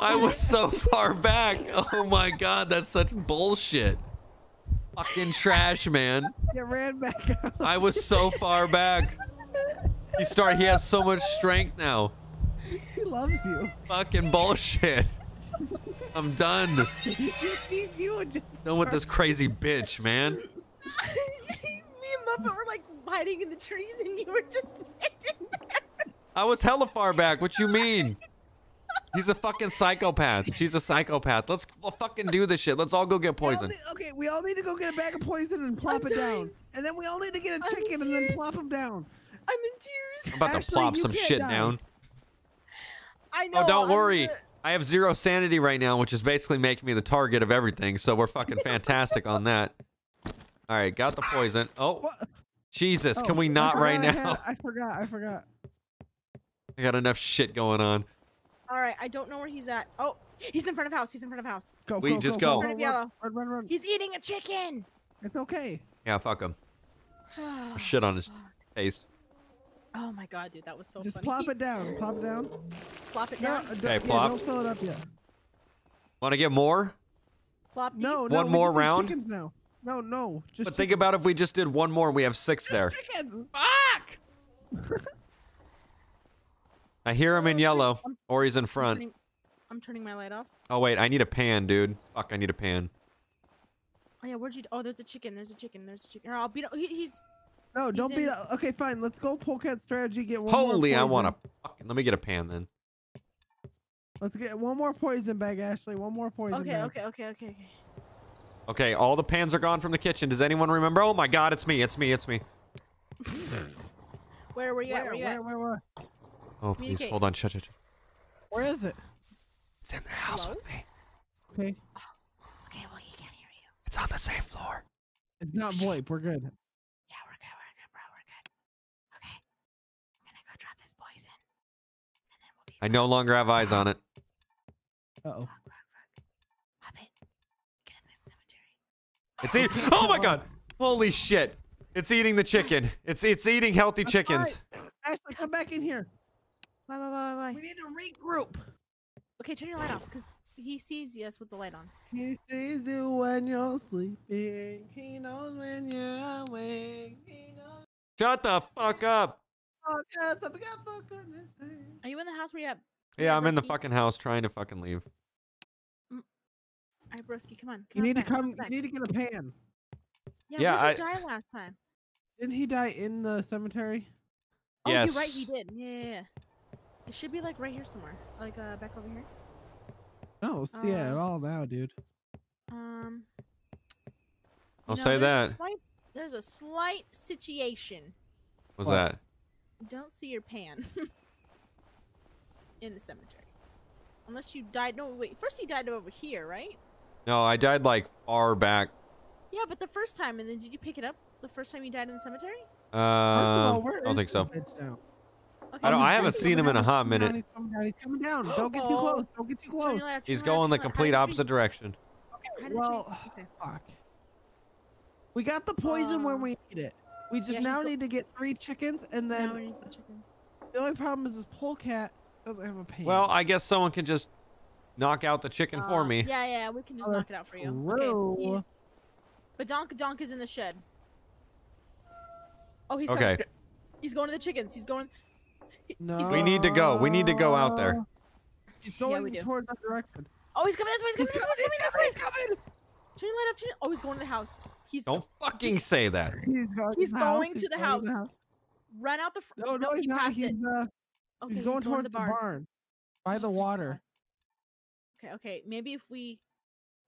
I was so far back. Oh, my God, that's such bullshit. Fucking trash, man. You ran back out. I was so far back. He start. He has so much strength now. He loves you. Fucking bullshit. I'm done. He sees you and just done with this crazy bitch, man. Me and Muppet were like hiding in the trees, and you were just standing there. I was hella far back. What you mean? He's a fucking psychopath. She's a psychopath. Let's fucking do this shit. Let's all go get poisoned. Okay, we all need to go get a bag of poison and plop I'm it dying. down, and then we all need to get a chicken and then plop him down. I'm in tears. I'm about Ashley, to plop some shit die. down. I know. Oh, don't I'm worry. Gonna... I have zero sanity right now, which is basically making me the target of everything. So we're fucking fantastic on that. All right, got the poison. Oh, what? Jesus! Oh, can we not right now? I, had, I forgot. I forgot. I got enough shit going on. All right, I don't know where he's at. Oh, he's in front of house. He's in front of house. Go, we go, just go. go. In front of yellow. Run, run, run. He's eating a chicken. It's okay. Yeah, fuck him. Shit on his face. Oh my God, dude, that was so Just funny. Just plop it down. Plop it down. Plop it down. No, okay, yeah, plop. Don't fill it up yet. Want to get more? Plop deep. No, no. One more round? Chickens now. No, no. Just but chicken. Think about if we just did one more and we have six just there. Chicken. Fuck! I hear him in yellow, or he's in front. I'm turning, I'm turning my light off. Oh, wait, I need a pan, dude. Fuck, I need a pan. Oh, yeah, where'd you... Oh, there's a chicken, there's a chicken, there's a chicken. Or I'll beat up... He, he's... No, don't be. Okay, fine. Let's go Polecat strategy. Get one. Holy, more I want to. Fucking. Let me get a pan then. Let's get one more poison bag, Ashley. One more poison. Okay, bag. okay, okay, okay, okay. Okay, all the pans are gone from the kitchen. Does anyone remember? Oh my God, it's me. It's me. It's me. Where were you where, at? Where, you where, at? Where, where, where? Oh, please hold on. Shut, shut, shut. Where is it? It's in the house Hello? with me. Okay. Oh, okay. Well, he can't hear you. It's on the same floor. It's not VoIP. We're good. I no longer have eyes on it. Uh-oh. It's eating. Oh my God! Holy shit! It's eating the chicken. It's it's eating healthy That's chickens. Right. Ashley, come back in here. Why, why, why, why? We need to regroup. Okay, turn your light off, because he sees us with the light on. He sees you when you're sleeping. He knows when you're awake. He knows. Shut the fuck up. Are you in the house where you have? Yeah, I'm in the fucking house trying to fucking leave. All right, broski, come on. Come you on need back, to come. come you need to get a pan. Yeah, yeah I died last time. Didn't he die in the cemetery? Oh, yes. You're right, he did. Yeah, yeah, yeah. It should be like right here somewhere, like uh, back over here. No, see um, it at all now, dude. Um. I'll no, say there's that. A slight, there's a slight situation. What's what? that? Don't see your pan in the cemetery. Unless you died. No, wait. First you died over here, right? No, I died like far back. Yeah, but the first time. And then did you pick it up the first time you died in the cemetery? Uh, all, I don't think so. Okay. I don't. I haven't seen him in a hot minute. He's coming down. He's coming down. Don't get too close. Don't get too close. He's going the complete opposite direction. Okay, well, okay. Fuck. We got the poison um, when we need it. We just yeah, now need to get three chickens, and then we need the, chickens. the only problem is this Polecat doesn't have a pan. Well, I guess someone can just knock out the chicken uh, for me. Yeah, yeah, we can just uh, knock it out for you. Okay, he's... But Donk Donk is in the shed. Oh, he's okay. Coming. He's going to the chickens. He's going. No. He's going... We need to go. We need to go out there. He's going yeah, towards that direction. Oh, he's coming this way. He's coming he's this way. He's coming, he's coming this way. He's coming. Turn your light up. Turn your... Oh, he's going to the house. He's don't fucking he's, say that. He's going, he's going to the house. Going house. Run out the front. No, no, no, he's he not. He's, uh, okay, he's, he's going, going towards the barn. the barn. By the water. Okay, okay. Maybe if we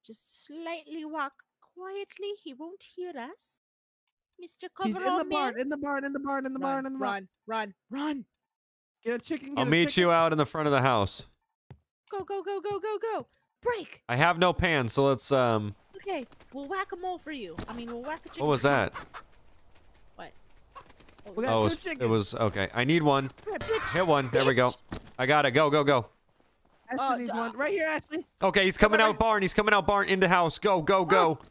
just slightly walk quietly, he won't hear us. Mister Coverall. He's in the barn, in the barn, in the barn, in the barn, in the barn. Run, run, run. Get a chicken. Get I'll a meet chicken. you out in the front of the house. Go, go, go, go, go, go. Break. I have no pan, so let's, um... Okay, we'll whack a mole for you. I mean, we'll whack a chicken. What was that? What? We got oh, two chickens. It was okay. I need one. Bitch, Hit one. Bitch. There we go. I got it. Go, go, go. Ashley uh, needs one. Right here, Ashley. Okay, he's coming right. out barn. He's coming out barn into house. Go, go, go. Oh.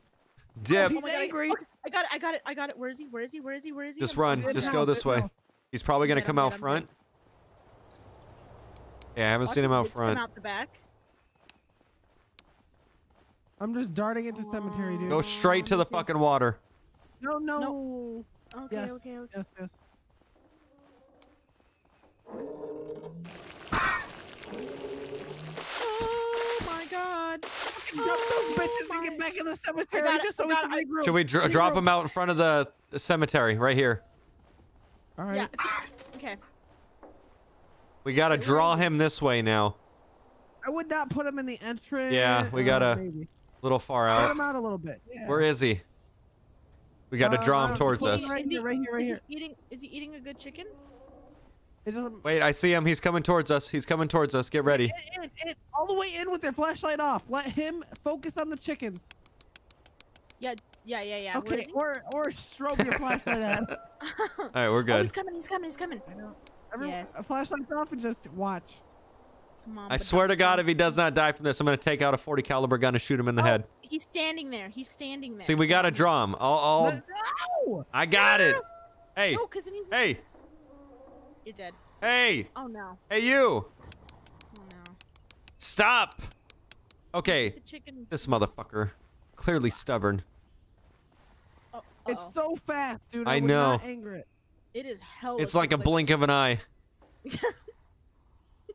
Dip. Oh, he's angry. Okay. I got it. I got it. I got it. Where is he? Where is he? Where is he? Where is he? Just run. Just house. go this way. No. He's probably gonna I'm come out I'm front. Good. Yeah, I haven't Watch seen him out front. Come out the back. I'm just darting at the cemetery, dude. Go straight to the fucking water. No, no. no. Okay, yes. okay, okay. Yes, yes. Oh my god. Drop oh those bitches and get back in the cemetery just so we can make room. Should we dro drop them out in front of the cemetery right here? All right. Yeah. Okay. We gotta draw him this way now. I would not put him in the entrance. Yeah, we gotta oh, a little far out. Put him out a little bit. Yeah. Where is he? We gotta uh, draw him towards us. Right here, right here, right here. Is he eating, is he eating a good chicken? It doesn't... Wait, I see him. He's coming towards us. He's coming towards us. Get ready. In, in, in, all the way in with their flashlight off. Let him focus on the chickens. Yeah, yeah, yeah, yeah. Okay, or or strobe your flashlight at him. All right, we're good. Oh, he's coming. He's coming. He's coming. I know. Everyone, yes. A flashlight's off and just watch. Come on, I swear to God, if he does not die from this, I'm going to take out a forty caliber gun and shoot him in the oh, head. He's standing there. He's standing there. See, we got to draw him. I'll, I'll... No! I got no! it. Hey. No, cause he... Hey. You're dead. Hey. Oh, no. Hey, you. Oh, no. Stop. Okay. This motherfucker. Clearly stubborn. Oh, uh -oh. It's so fast, dude. I, I know. Not anger it. It is hell. It's like a blink of an eye.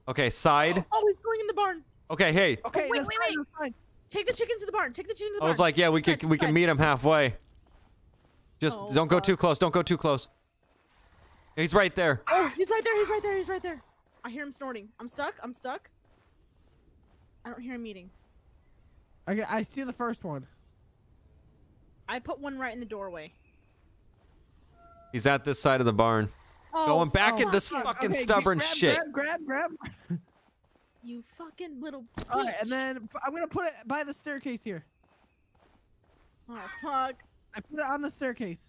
Okay, side. Oh, he's going in the barn. Okay, hey. Okay, oh, wait, wait, wait. Fine. Take the chicken to the barn. Take the chicken to the barn. I was like, yeah, we could we can meet him halfway. Just oh, don't go uh, too close. Don't go too close. He's right there. Oh, he's right there. He's right there. He's right there. I hear him snorting. I'm stuck. I'm stuck. I don't hear him eating. Okay, I see the first one. I put one right in the doorway. He's at this side of the barn. Oh, Going back oh at this fucking okay, stubborn grab, shit. Grab, grab, grab. You fucking little bitch. All right, and then I'm going to put it by the staircase here. Oh, fuck. I put it on the staircase.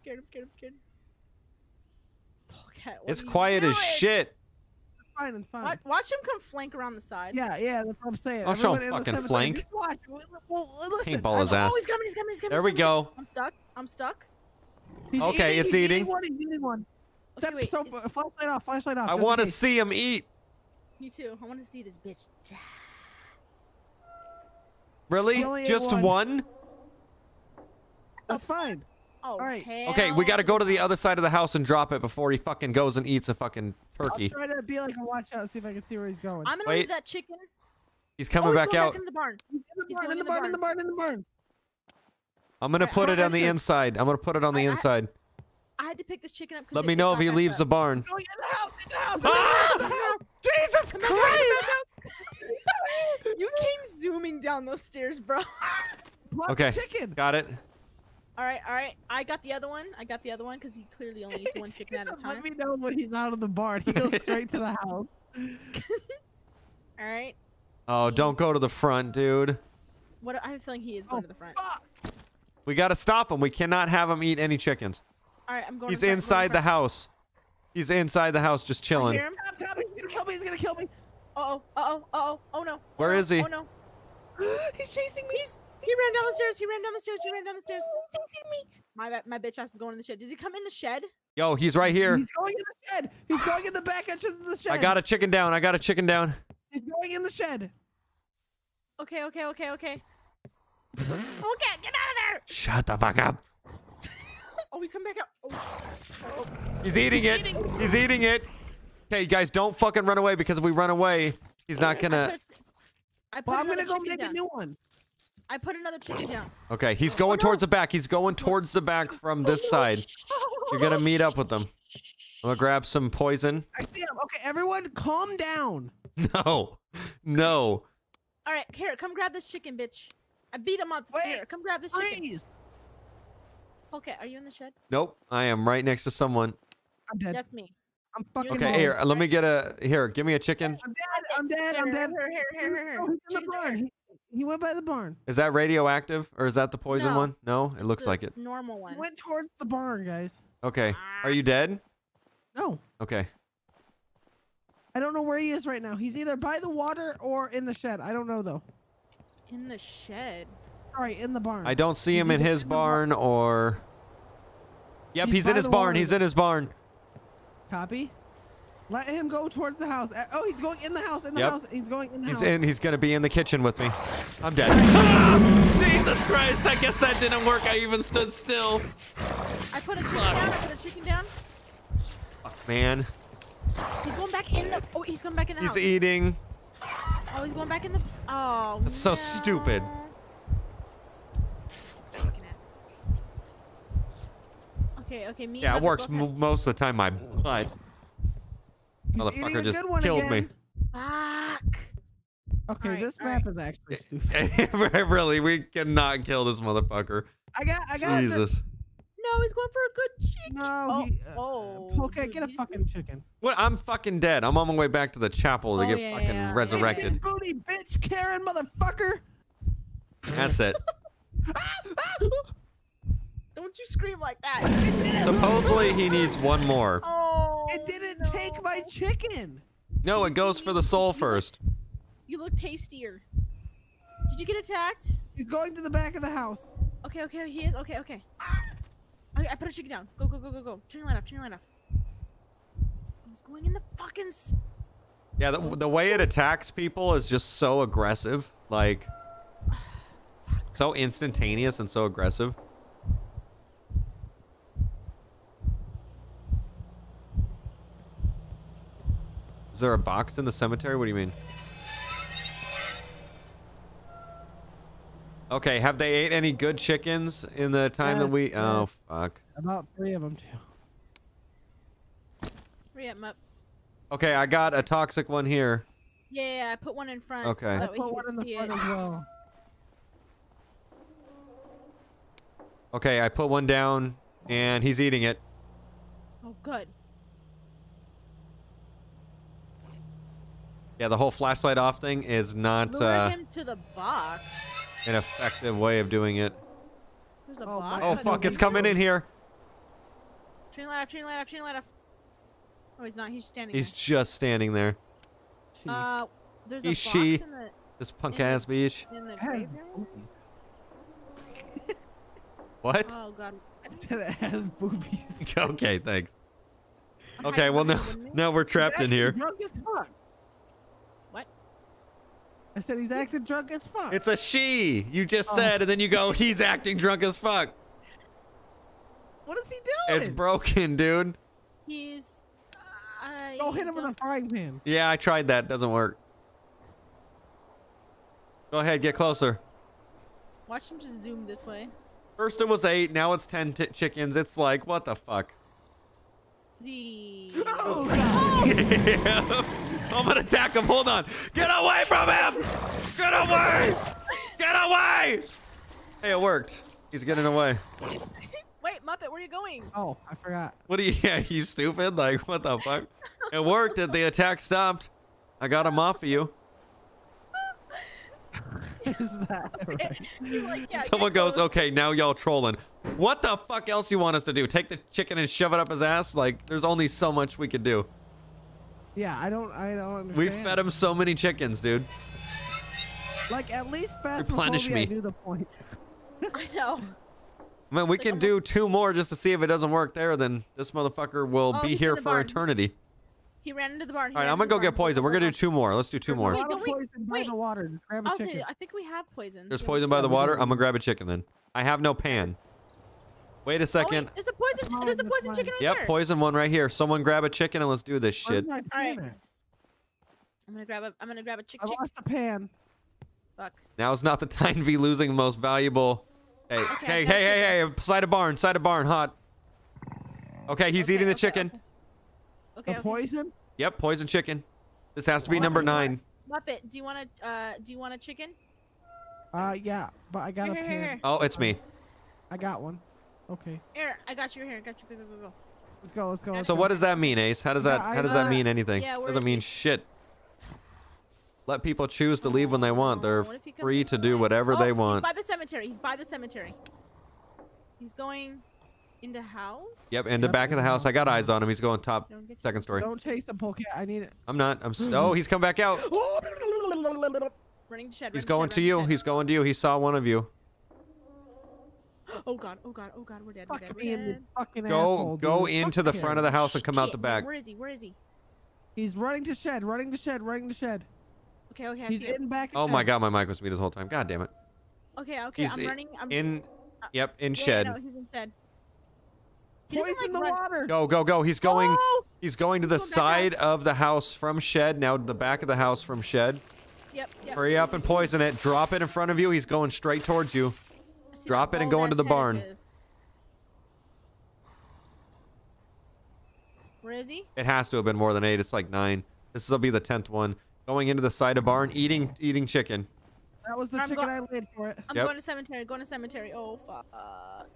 Scared, I'm scared, I'm scared. Polecat, it's quiet as shit. Fine and fine. Watch, watch him come flank around the side. Yeah, yeah, that's what I'm saying. I'll show him fucking flank. Watch. Well, listen. Paintball his ass. Oh, he's coming, he's coming, he's coming. There we go. I'm stuck. I'm stuck. He's okay, eating, it's he's eating. eating one, he's eating one. Okay, wait, so, is... Flashlight off, flashlight off. I want to see him eat. Me too. I want to see this bitch die. Really? Just one? one? That's fine. Oh, all right. Okay, we got to go to the other side of the house and drop it before he fucking goes and eats a fucking turkey. I'll try to be like a watch out, see if I can see where he's going. I'm gonna Wait. leave that chicken. He's coming oh, he's back out. Back in the barn. He's in the barn. In the barn. In the barn. I'm gonna right, put I'm it on the inside. I'm gonna put it on the I, inside. I, I had to pick this chicken up. Let me know if he leaves up. the barn. Going in the house. In the house. Ah! The house. Jesus Come Christ! You came zooming down those stairs, bro. Okay. Chicken. Got it. All right, all right. I got the other one. I got the other one because he clearly only eats one chicken at a time. Let me know when he's out of the barn. He goes straight to the house. All right. Oh, he's... don't go to the front, dude. What? I have a feeling he is going oh, to the front. Fuck. We got to stop him. We cannot have him eat any chickens. All right, I'm going He's to the front, inside to the, the house. He's inside the house just chilling. I hear him. Stop, stop. He's going to kill me. He's going to kill me. Uh-oh, uh-oh, uh-oh. Oh, no. Where oh, is he? Oh, no. He's chasing me. He's... He ran down the stairs. He ran down the stairs. He ran down the stairs. My my bitch ass is going in the shed. Does he come in the shed? Yo, he's right here. He's going in the shed. He's going in the back entrance of the shed. I got a chicken down. I got a chicken down. He's going in the shed. Okay, okay, okay, okay. Okay, get out of there. Shut the fuck up. Oh, he's coming back out. Oh. Oh. He's eating he's it. Eating. He's eating it. Okay, you guys, don't fucking run away because if we run away, he's not gonna. I put, I put well, I'm gonna go make down. a new one. I put another chicken down. Okay, he's going oh, towards no. the back. He's going towards the back from this side. You're gonna meet up with them. I'm gonna grab some poison. I see him. Okay, everyone, calm down. No, no. All right, here, come grab this chicken, bitch. I beat him up. Wait, come grab this chicken. Please. Okay, are you in the shed? Nope, I am right next to someone. I'm dead. That's me. I'm fucking okay, home. here, let me get a. Here, give me a chicken. I'm dead. I'm dead. I'm dead. Here, here, here, here, here. He went by the barn. Is that radioactive or is that the poison no. one? No, it looks the like it. Normal one. He went towards the barn, guys. Okay. Are you dead? No. Okay. I don't know where he is right now. He's either by the water or in the shed. I don't know though. In the shed. All right, in the barn. I don't see him in his barn or. Yep, he's in his barn. He's in his barn. Copy. Let him go towards the house. Oh, he's going in the house. In the yep. house. He's going in the he's house. In, he's going to be in the kitchen with me. I'm dead. Ah! Jesus Christ. I guess that didn't work. I even stood still. I put a chicken Fuck. down. I put a chicken down. Fuck, man. He's going back in the... Oh, he's going back in the he's house. He's eating. Oh, he's going back in the... Oh, That's no. so stupid. Okay, okay. Me yeah, it works m most of the time. My butt. Motherfucker just killed again. me. Fuck. Okay, right, this map right. is actually stupid. Really, we cannot kill this motherfucker. I got, I got. Jesus. The... No, he's going for a good chicken. No. Oh. He, uh, oh. Okay, dude, get a fucking just... chicken. What? I'm fucking dead. I'm on my way back to the chapel to oh, get yeah, fucking yeah. resurrected. Hey, booty, bitch, Karen, motherfucker. That's it. Don't you scream like that. Supposedly he needs one more. Oh, it didn't no. take my chicken. No, it goes for the soul first. You look tastier. Did you get attacked? He's going to the back of the house. Okay, okay, he is. Okay, okay. Okay, I put a chicken down. Go, go, go, go, go. Turn your light off, turn your light off. I was going in the fucking... Yeah, the, the way it attacks people is just so aggressive. Like, so instantaneous and so aggressive. Is there a box in the cemetery? What do you mean? Okay, have they ate any good chickens in the time uh, that we... Oh, fuck. About three of them, too. Hurry up, Mupp. Okay, I got a toxic one here. Yeah, I put one in front. Okay. So that I put one in the front it. as well. Okay, I put one down, and he's eating it. Oh, good. Yeah, the whole flashlight off thing is not Lure uh, him to the box. An effective way of doing it. There's a oh, box. Oh fuck, it's coming do. in here. Turn light off, turn light off, turn light off. Oh, he's not, he's standing he's there. He's just standing there. Uh, there's he, a box she, in the... This punk ass the, bitch. In the graveyard? What? Oh god. That has boobies. Okay, thanks. Okay, well now, now we're trapped in here. I said he's acting drunk as fuck. It's a she. You just oh. said, and then you go, he's acting drunk as fuck. What is he doing? It's broken, dude. He's... Uh, don't hit him don't... with a frying pan. Yeah, I tried that. Doesn't work. Go ahead. Get closer. Watch him just zoom this way. First it was eight. Now it's ten t chickens. It's like, what the fuck? Z oh, God. Oh. I'm gonna attack him. Hold on. Get away from him! Get away! Get away! Hey, it worked. He's getting away. Wait, Muppet, where are you going? Oh, I forgot. What are you? Yeah, you stupid. Like, what the fuck? It worked. The attack stopped. I got him off of you. Is that right? Like, yeah, someone goes, close. Okay, now y'all trolling. What the fuck else you want us to do? Take the chicken and shove it up his ass? Like, there's only so much we could do. Yeah, I don't, I don't understand. We fed him so many chickens, dude. Like, at least Replenish me. I knew the point. I know. Man, we like, can I'm do two more just to see if it doesn't work there, then this motherfucker will oh, be here for barn. eternity. He ran into the barn. All right, I'm gonna go barn. get poison. We're gonna do two more. Let's do two There's more. Wait, don't we, poison by wait. the water. Just grab a I, chicken. Say, I think we have poison. There's poison by the water. I'm gonna grab a chicken then. I have no pan. Wait a second. Oh, wait. There's a poison. There's a poison chicken right yep, there. Yep, poison one right here. Someone grab a chicken and let's do this shit. All right. I'm gonna grab a. I'm gonna grab a chicken. I lost the pan. Fuck. Now is not the time to be losing the most valuable. Hey, okay, hey, hey, hey, hey! Side of barn, side of barn, hot. Okay, he's okay, eating the okay, chicken. Okay. Okay, the okay. poison? Yep, poison chicken. This has to be number nine. Muppet, do you want a uh, do you want a chicken? Uh, yeah, but I got here, a pan. Here, here. Oh, it's me. I got one. Okay. Here, I got you here. I got you. Go, go, go. Let's go. Let's go. Let's so go. What does that mean, Ace? How does yeah, that I, how does uh, that mean anything? Yeah, doesn't mean shit. Let people choose to leave when they want. They're free to do whatever oh, they want. He's by the cemetery. He's by the cemetery. He's going into house. Yep, into yep. back of the house. I got eyes on him. He's going top second story. Don't chase the Polecat. I need it. I'm not. I'm. Oh, he's come back out. Running to shed. He's going to you. He's going to you. He saw one of you. Oh god, oh god, oh god, we're dead, we're dead, we're dead. Fucking go, go into the front of the house and come out the back. Where is he, where is he? He's running to shed, running to shed, running to shed. Okay, okay, I see him. Oh my god, my mic was muted this whole time, god damn it. Okay, okay, I'm running. I'm in, yep, in shed. No, he's in shed. Poison the water! Go, go, go, he's going, he's going to the side of the house from shed, now to the back of the house from shed. Yep, yep. Hurry up and poison it, drop it in front of you, he's going straight towards you. Drop it and go into the barn. Where is he? It has to have been more than eight. It's like nine. This will be the tenth one. Going into the side of barn, eating eating chicken. That was the I'm chicken I laid for it. I'm yep. going to cemetery. Going to cemetery. Oh fuck.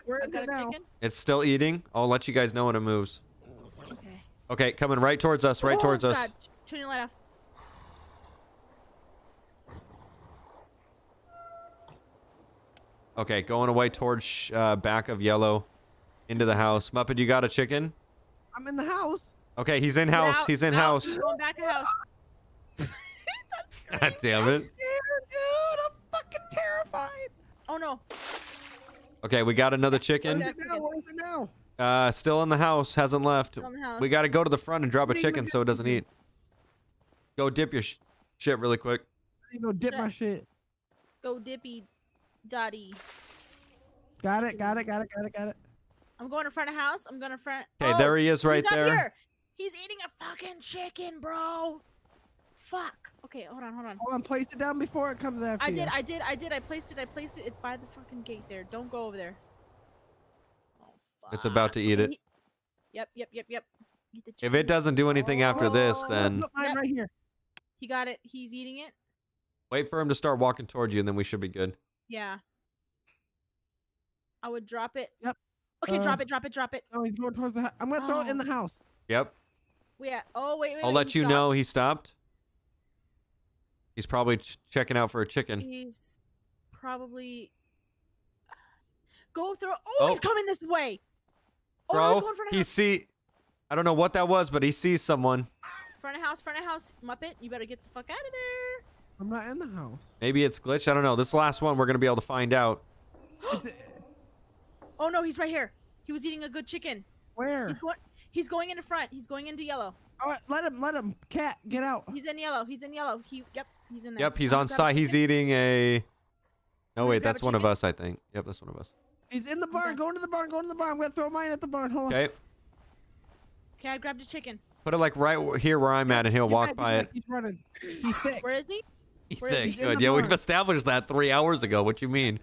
Where is it now? Chicken? It's still eating. I'll let you guys know when it moves. Okay. Okay, coming right towards us. Right oh, towards God. us. Turn your light off. Okay, going away towards uh, back of yellow, into the house. Muppet, you got a chicken? I'm in the house. Okay, he's in house. Out, he's in out. house. He's going back of house. That's God damn it! I'm scared, dude, I'm fucking terrified. Oh no. Okay, we got another chicken. Where's it now? Where's it now? Uh, still in the house. Hasn't left. Still in the house. We got to go to the front and drop a chicken so it doesn't eat. Go dip your sh shit really quick. Go dip my shit. Go dippy. Dotty. Got it, got it, got it, got it, got it. I'm going in front of house. I'm going in front. Hey, oh, there he is right he's there. Up here. He's eating a fucking chicken, bro. Fuck. Okay, hold on, hold on. Hold on, place it down before it comes after I you. did, I did, I did. I placed it, I placed it. It's by the fucking gate there. Don't go over there. Oh, fuck. It's about to eat it. Yep, yep, yep, yep. Eat the chicken. If it doesn't do anything oh, after this, then... Put mine yep. right here. He got it. He's eating it. Wait for him to start walking toward you, and then we should be good. Yeah. I would drop it. Yep. Okay, uh, drop it, drop it, drop it. Oh, he's going towards the house. I'm going to oh. throw it in the house. Yep. Yeah. Oh, wait, wait. I'll wait, let you stopped. know he stopped. He's probably ch checking out for a chicken. He's probably... Go through... Oh, oh. he's coming this way. Oh, Bro, he's going front of he house. see... I don't know what that was, but he sees someone. Front of house, front of house. Muppet, you better get the fuck out of there. I'm not in the house. Maybe it's glitched. I don't know. This last one, we're going to be able to find out. Oh, no. He's right here. He was eating a good chicken. Where? He's going, he's going into front. He's going into yellow. All right. Let him. Let him. Cat, get out. He's in yellow. He's in yellow. He. Yep. He's in there. Yep. He's, he's on side. He's eating a... No, wait. That's one of us, I think. Yep. That's one of us. He's in the barn. Okay. Go into the barn. Go into the barn. I'm going to throw mine at the barn. Hold okay. on. Okay. Okay. I grabbed a chicken. Put it like right here where I'm at, and he'll yeah, walk by he's, it. He's running. He's thick. Where is he? He's where thick. Is he? Good. Yeah, barn. We've established that three hours ago. What you mean?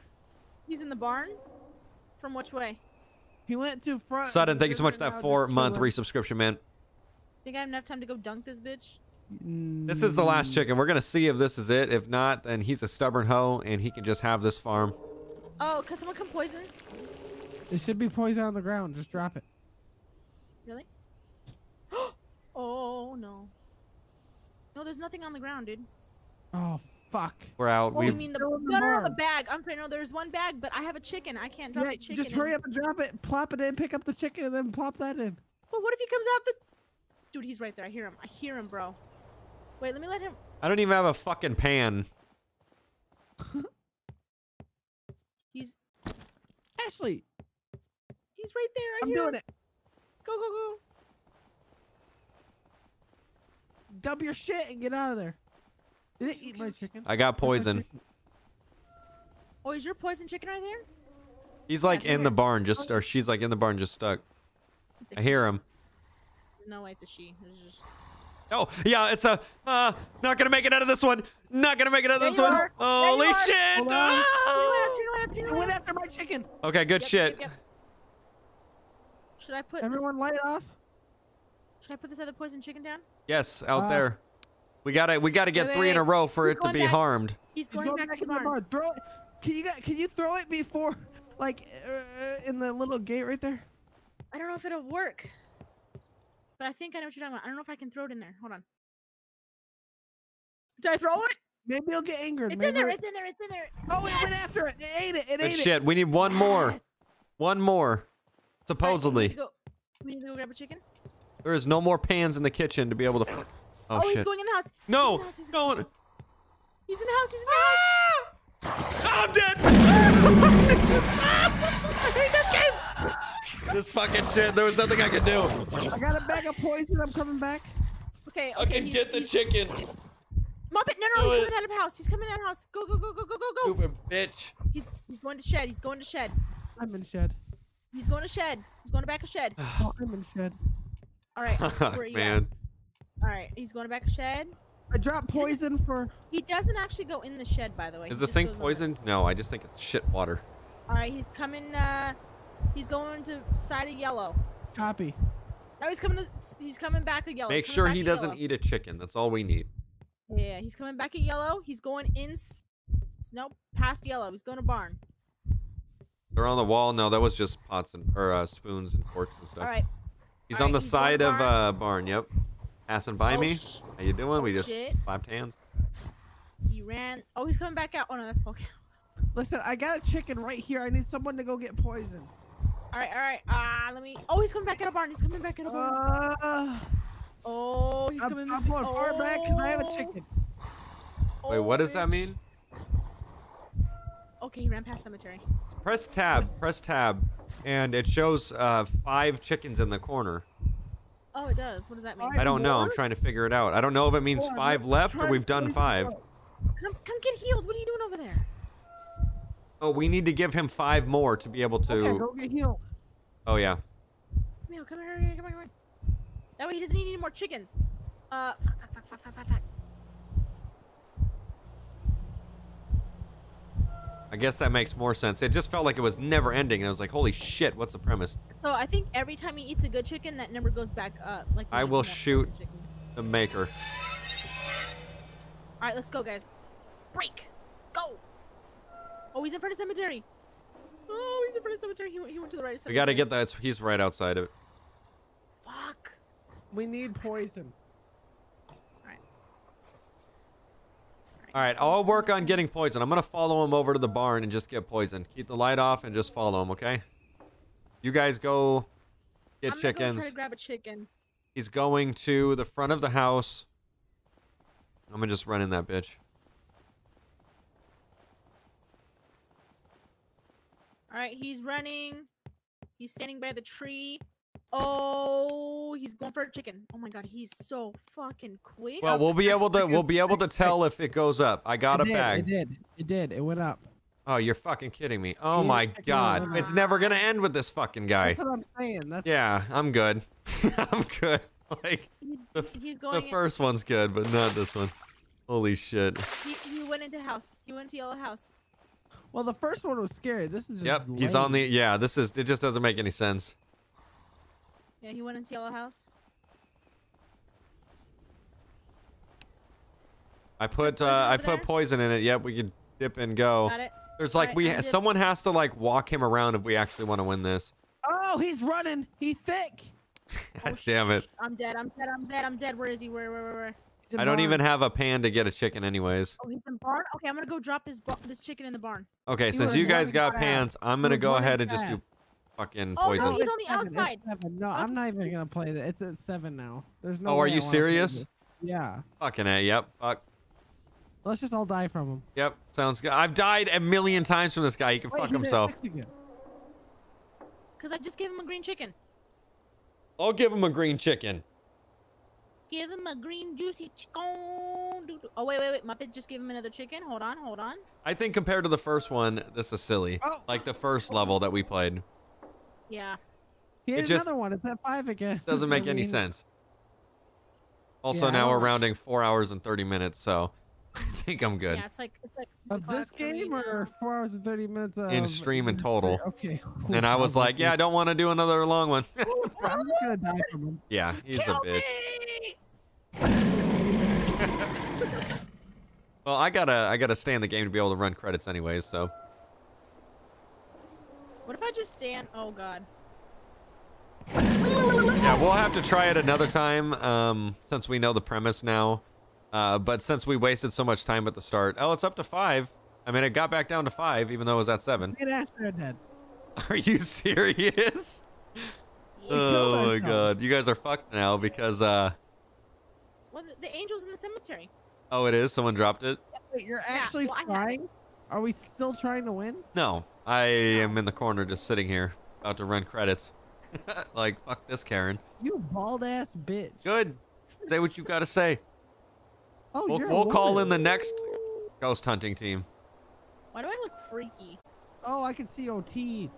He's in the barn. From which way? He went to front. Sudden, thank you so much for that four-month resubscription, man. Think I have enough time to go dunk this bitch? Mm. This is the last chicken. We're gonna see if this is it. If not, then he's a stubborn hoe, and he can just have this farm. Oh, cause someone can poison. It should be poison on the ground. Just drop it. Really? Oh no! No, there's nothing on the ground, dude. Oh fuck! We're out. Oh, we mean the no, no, no, the bag. I'm sorry, no, there's one bag, but I have a chicken. I can't drop yeah, the chicken. Just hurry in. up and drop it. Plop it in. Pick up the chicken and then plop that in. But what if he comes out the? Dude, he's right there. I hear him. I hear him, bro. Wait, let me let him. I don't even have a fucking pan. He's Ashley. He's right there. I I'm hear doing him. it. Go go go. Dump your shit and get out of there. Did it eat my chicken? I got poison. Oh, is your poison chicken right there? He's like That's in right. the barn, just or she's like in the barn, just stuck. I hear him. No way, it's a she. It's just... Oh yeah, it's a. Uh, not gonna make it out of this one. Not gonna make it out of there this one. Are. Holy shit! Oh. You went after, you went after, you went after my chicken. Okay, good yep, shit. Yep, yep. Should I put everyone this... light off? Should I put this other poison chicken down? Yes, out uh, there. We gotta, we gotta get wait, wait, three in a row for it to be back. harmed. He's going, He's going back, back to the barn. barn. Throw it. Can you, can you throw it before, like, uh, in the little gate right there? I don't know if it'll work, but I think I know what you're talking about. I don't know if I can throw it in there. Hold on. Did I throw it? Maybe it'll get angered. It's Maybe in there. It's in there. It's in there. Oh, yes! It went after it. It ate it. It Good ate shit. it. Shit. We need one more. Yes. One more. Supposedly. Right, so we, need go, we need to go grab a chicken. There is no more pans in the kitchen to be able to. Oh, oh shit. He's going in the house. No. He's going. He's in the house. He's in the house. He's in the house. Ah! Oh, I'm dead. He just came. This fucking shit. There was nothing I could do. I got a bag of poison. I'm coming back. Okay. Okay. okay get the chicken. Muppet, no, no, he's coming out of house. He's coming out of house. Go, go, go, go, go, go, go. Stupid bitch. He's, he's going to shed. He's going to shed. I'm in shed. He's going to shed. He's going to back a shed. Oh, I'm in shed. All right. Where are you Man. At? All right. He's going to back a shed. I dropped poison Is, for... He doesn't actually go in the shed, by the way. Is he this thing poisoned? Over. No, I just think it's shit water. All right. He's coming. Uh, he's going to side of yellow. Copy. Now he's coming to, He's coming back of yellow. Make sure he doesn't yellow. eat a chicken. That's all we need. Yeah, he's coming back at yellow. He's going in. Nope, past yellow. He's going to barn. They're on the wall. No, that was just pots and or uh, spoons and forks and stuff. All right. He's All on right, the he's side of barn. Uh, barn. Yep. Passing by oh, me. How you doing? Oh, we just shit. clapped hands. He ran. Oh, he's coming back out. Oh no, that's Polecat. Listen, I got a chicken right here. I need someone to go get poison. All right, all right. Ah, uh, let me. Oh, he's coming back at a barn. He's coming back at a barn. Uh... Oh, he's I'm, coming this I'm going far oh. back because I have a chicken. Oh, Wait, what bitch. does that mean? Okay, he ran past cemetery. Press tab, press tab, and it shows uh, five chickens in the corner. Oh, it does. What does that mean? Five I don't more? know. I'm trying to figure it out. I don't know if it means Four. five left or we've done five. Come, come get healed. What are you doing over there? Oh, we need to give him five more to be able to... Okay, go get healed. Oh, yeah. Come here, come here, come here. That way he doesn't need any more chickens. Uh, fuck, fuck, fuck, fuck, fuck, fuck, fuck. I guess that makes more sense. It just felt like it was never ending. And I was like, holy shit, what's the premise? So I think every time he eats a good chicken, that number goes back up. Like I will shoot the maker. All right, let's go, guys. Break. Go. Oh, he's in front of cemetery. Oh, he's in front of cemetery. He went, he went to the right of cemetery. We got to get that. He's right outside of it. Fuck. We need poison. Alright. Alright, I'll work on getting poison. I'm gonna follow him over to the barn and just get poisoned. Keep the light off and just follow him, okay? You guys go get I'm chickens. I'm gonna try to grab a chicken. He's going to the front of the house. I'm gonna just run in that bitch. Alright, he's running. He's standing by the tree. Oh, he's going for a chicken. Oh my god, he's so fucking quick. Well, we'll be able to we'll be able to tell if it goes up. I got a bag. It did. It did. It went up. Oh, you're fucking kidding me. Oh my god. It's never going to end with this fucking guy. That's what I'm saying. That's yeah, I'm good. I'm good. Like the, he's going the first in. one's good, but not this one. Holy shit. He, he went into house. He went to yellow house. Well, the first one was scary. This is just Yep, lame. he's on the Yeah, this is it just doesn't make any sense. Yeah, he went into yellow house. I put uh, I put there? poison in it. Yep, we could dip and go. Got it. There's like right, we ha someone has to like walk him around if we actually want to win this. Oh, he's running. He thick. oh, Damn it. I'm dead. I'm dead. I'm dead. I'm dead. Where is he? Where? Where? Where? where? I don't barn. even have a pan to get a chicken, anyways. Oh, he's in barn. Okay, I'm gonna go drop this this chicken in the barn. Okay, he since you guys got pans, out. I'm gonna he go ahead and just out. do. Fucking poison. Oh, no, he's on the outside. No, I'm not even gonna play that. It's at seven now. There's no. Oh, are you serious? Yeah. Fucking A. Yep. Fuck. Let's just all die from him. Yep. Sounds good. I've died a million times from this guy. He can fuck himself. Because I just gave him a green chicken. I'll give him a green chicken. Give him a green juicy chicken. Oh wait, wait, wait. Muppet just gave him another chicken. Hold on, hold on. I think compared to the first one, this is silly. Oh. Like the first level that we played. Yeah. Here's another one. It's at five again. Doesn't make I mean, any sense. Also, yeah, now we're rounding four hours and thirty minutes, so I think I'm good. Yeah, it's like, it's like of this game or four hours and thirty minutes of... in stream in total. Okay. Cool. And I was like, yeah, I don't want to do another long one. I'm just gonna die from him. Yeah, he's Kill a bitch. Well, I gotta, I gotta stay in the game to be able to run credits, anyways. So. What if I just stand? Oh, God. Yeah, we'll have to try it another time um, since we know the premise now. Uh, but since we wasted so much time at the start, oh, it's up to five. I mean, it got back down to five, even though it was at seven. Get after it, Dad. Are you serious? Oh my God, you guys are fucked now because uh. Well, the angel's in the cemetery. Oh, it is. Someone dropped it. Wait, you're actually yeah, well, trying? Are we still trying to win? No, I am in the corner, just sitting here, about to run credits. Like, fuck this, Karen. You bald ass bitch. Good. Say what you gotta say. Oh, we'll, you're we'll call in the next ghost hunting team. Why do I look freaky? Oh, I can see O T.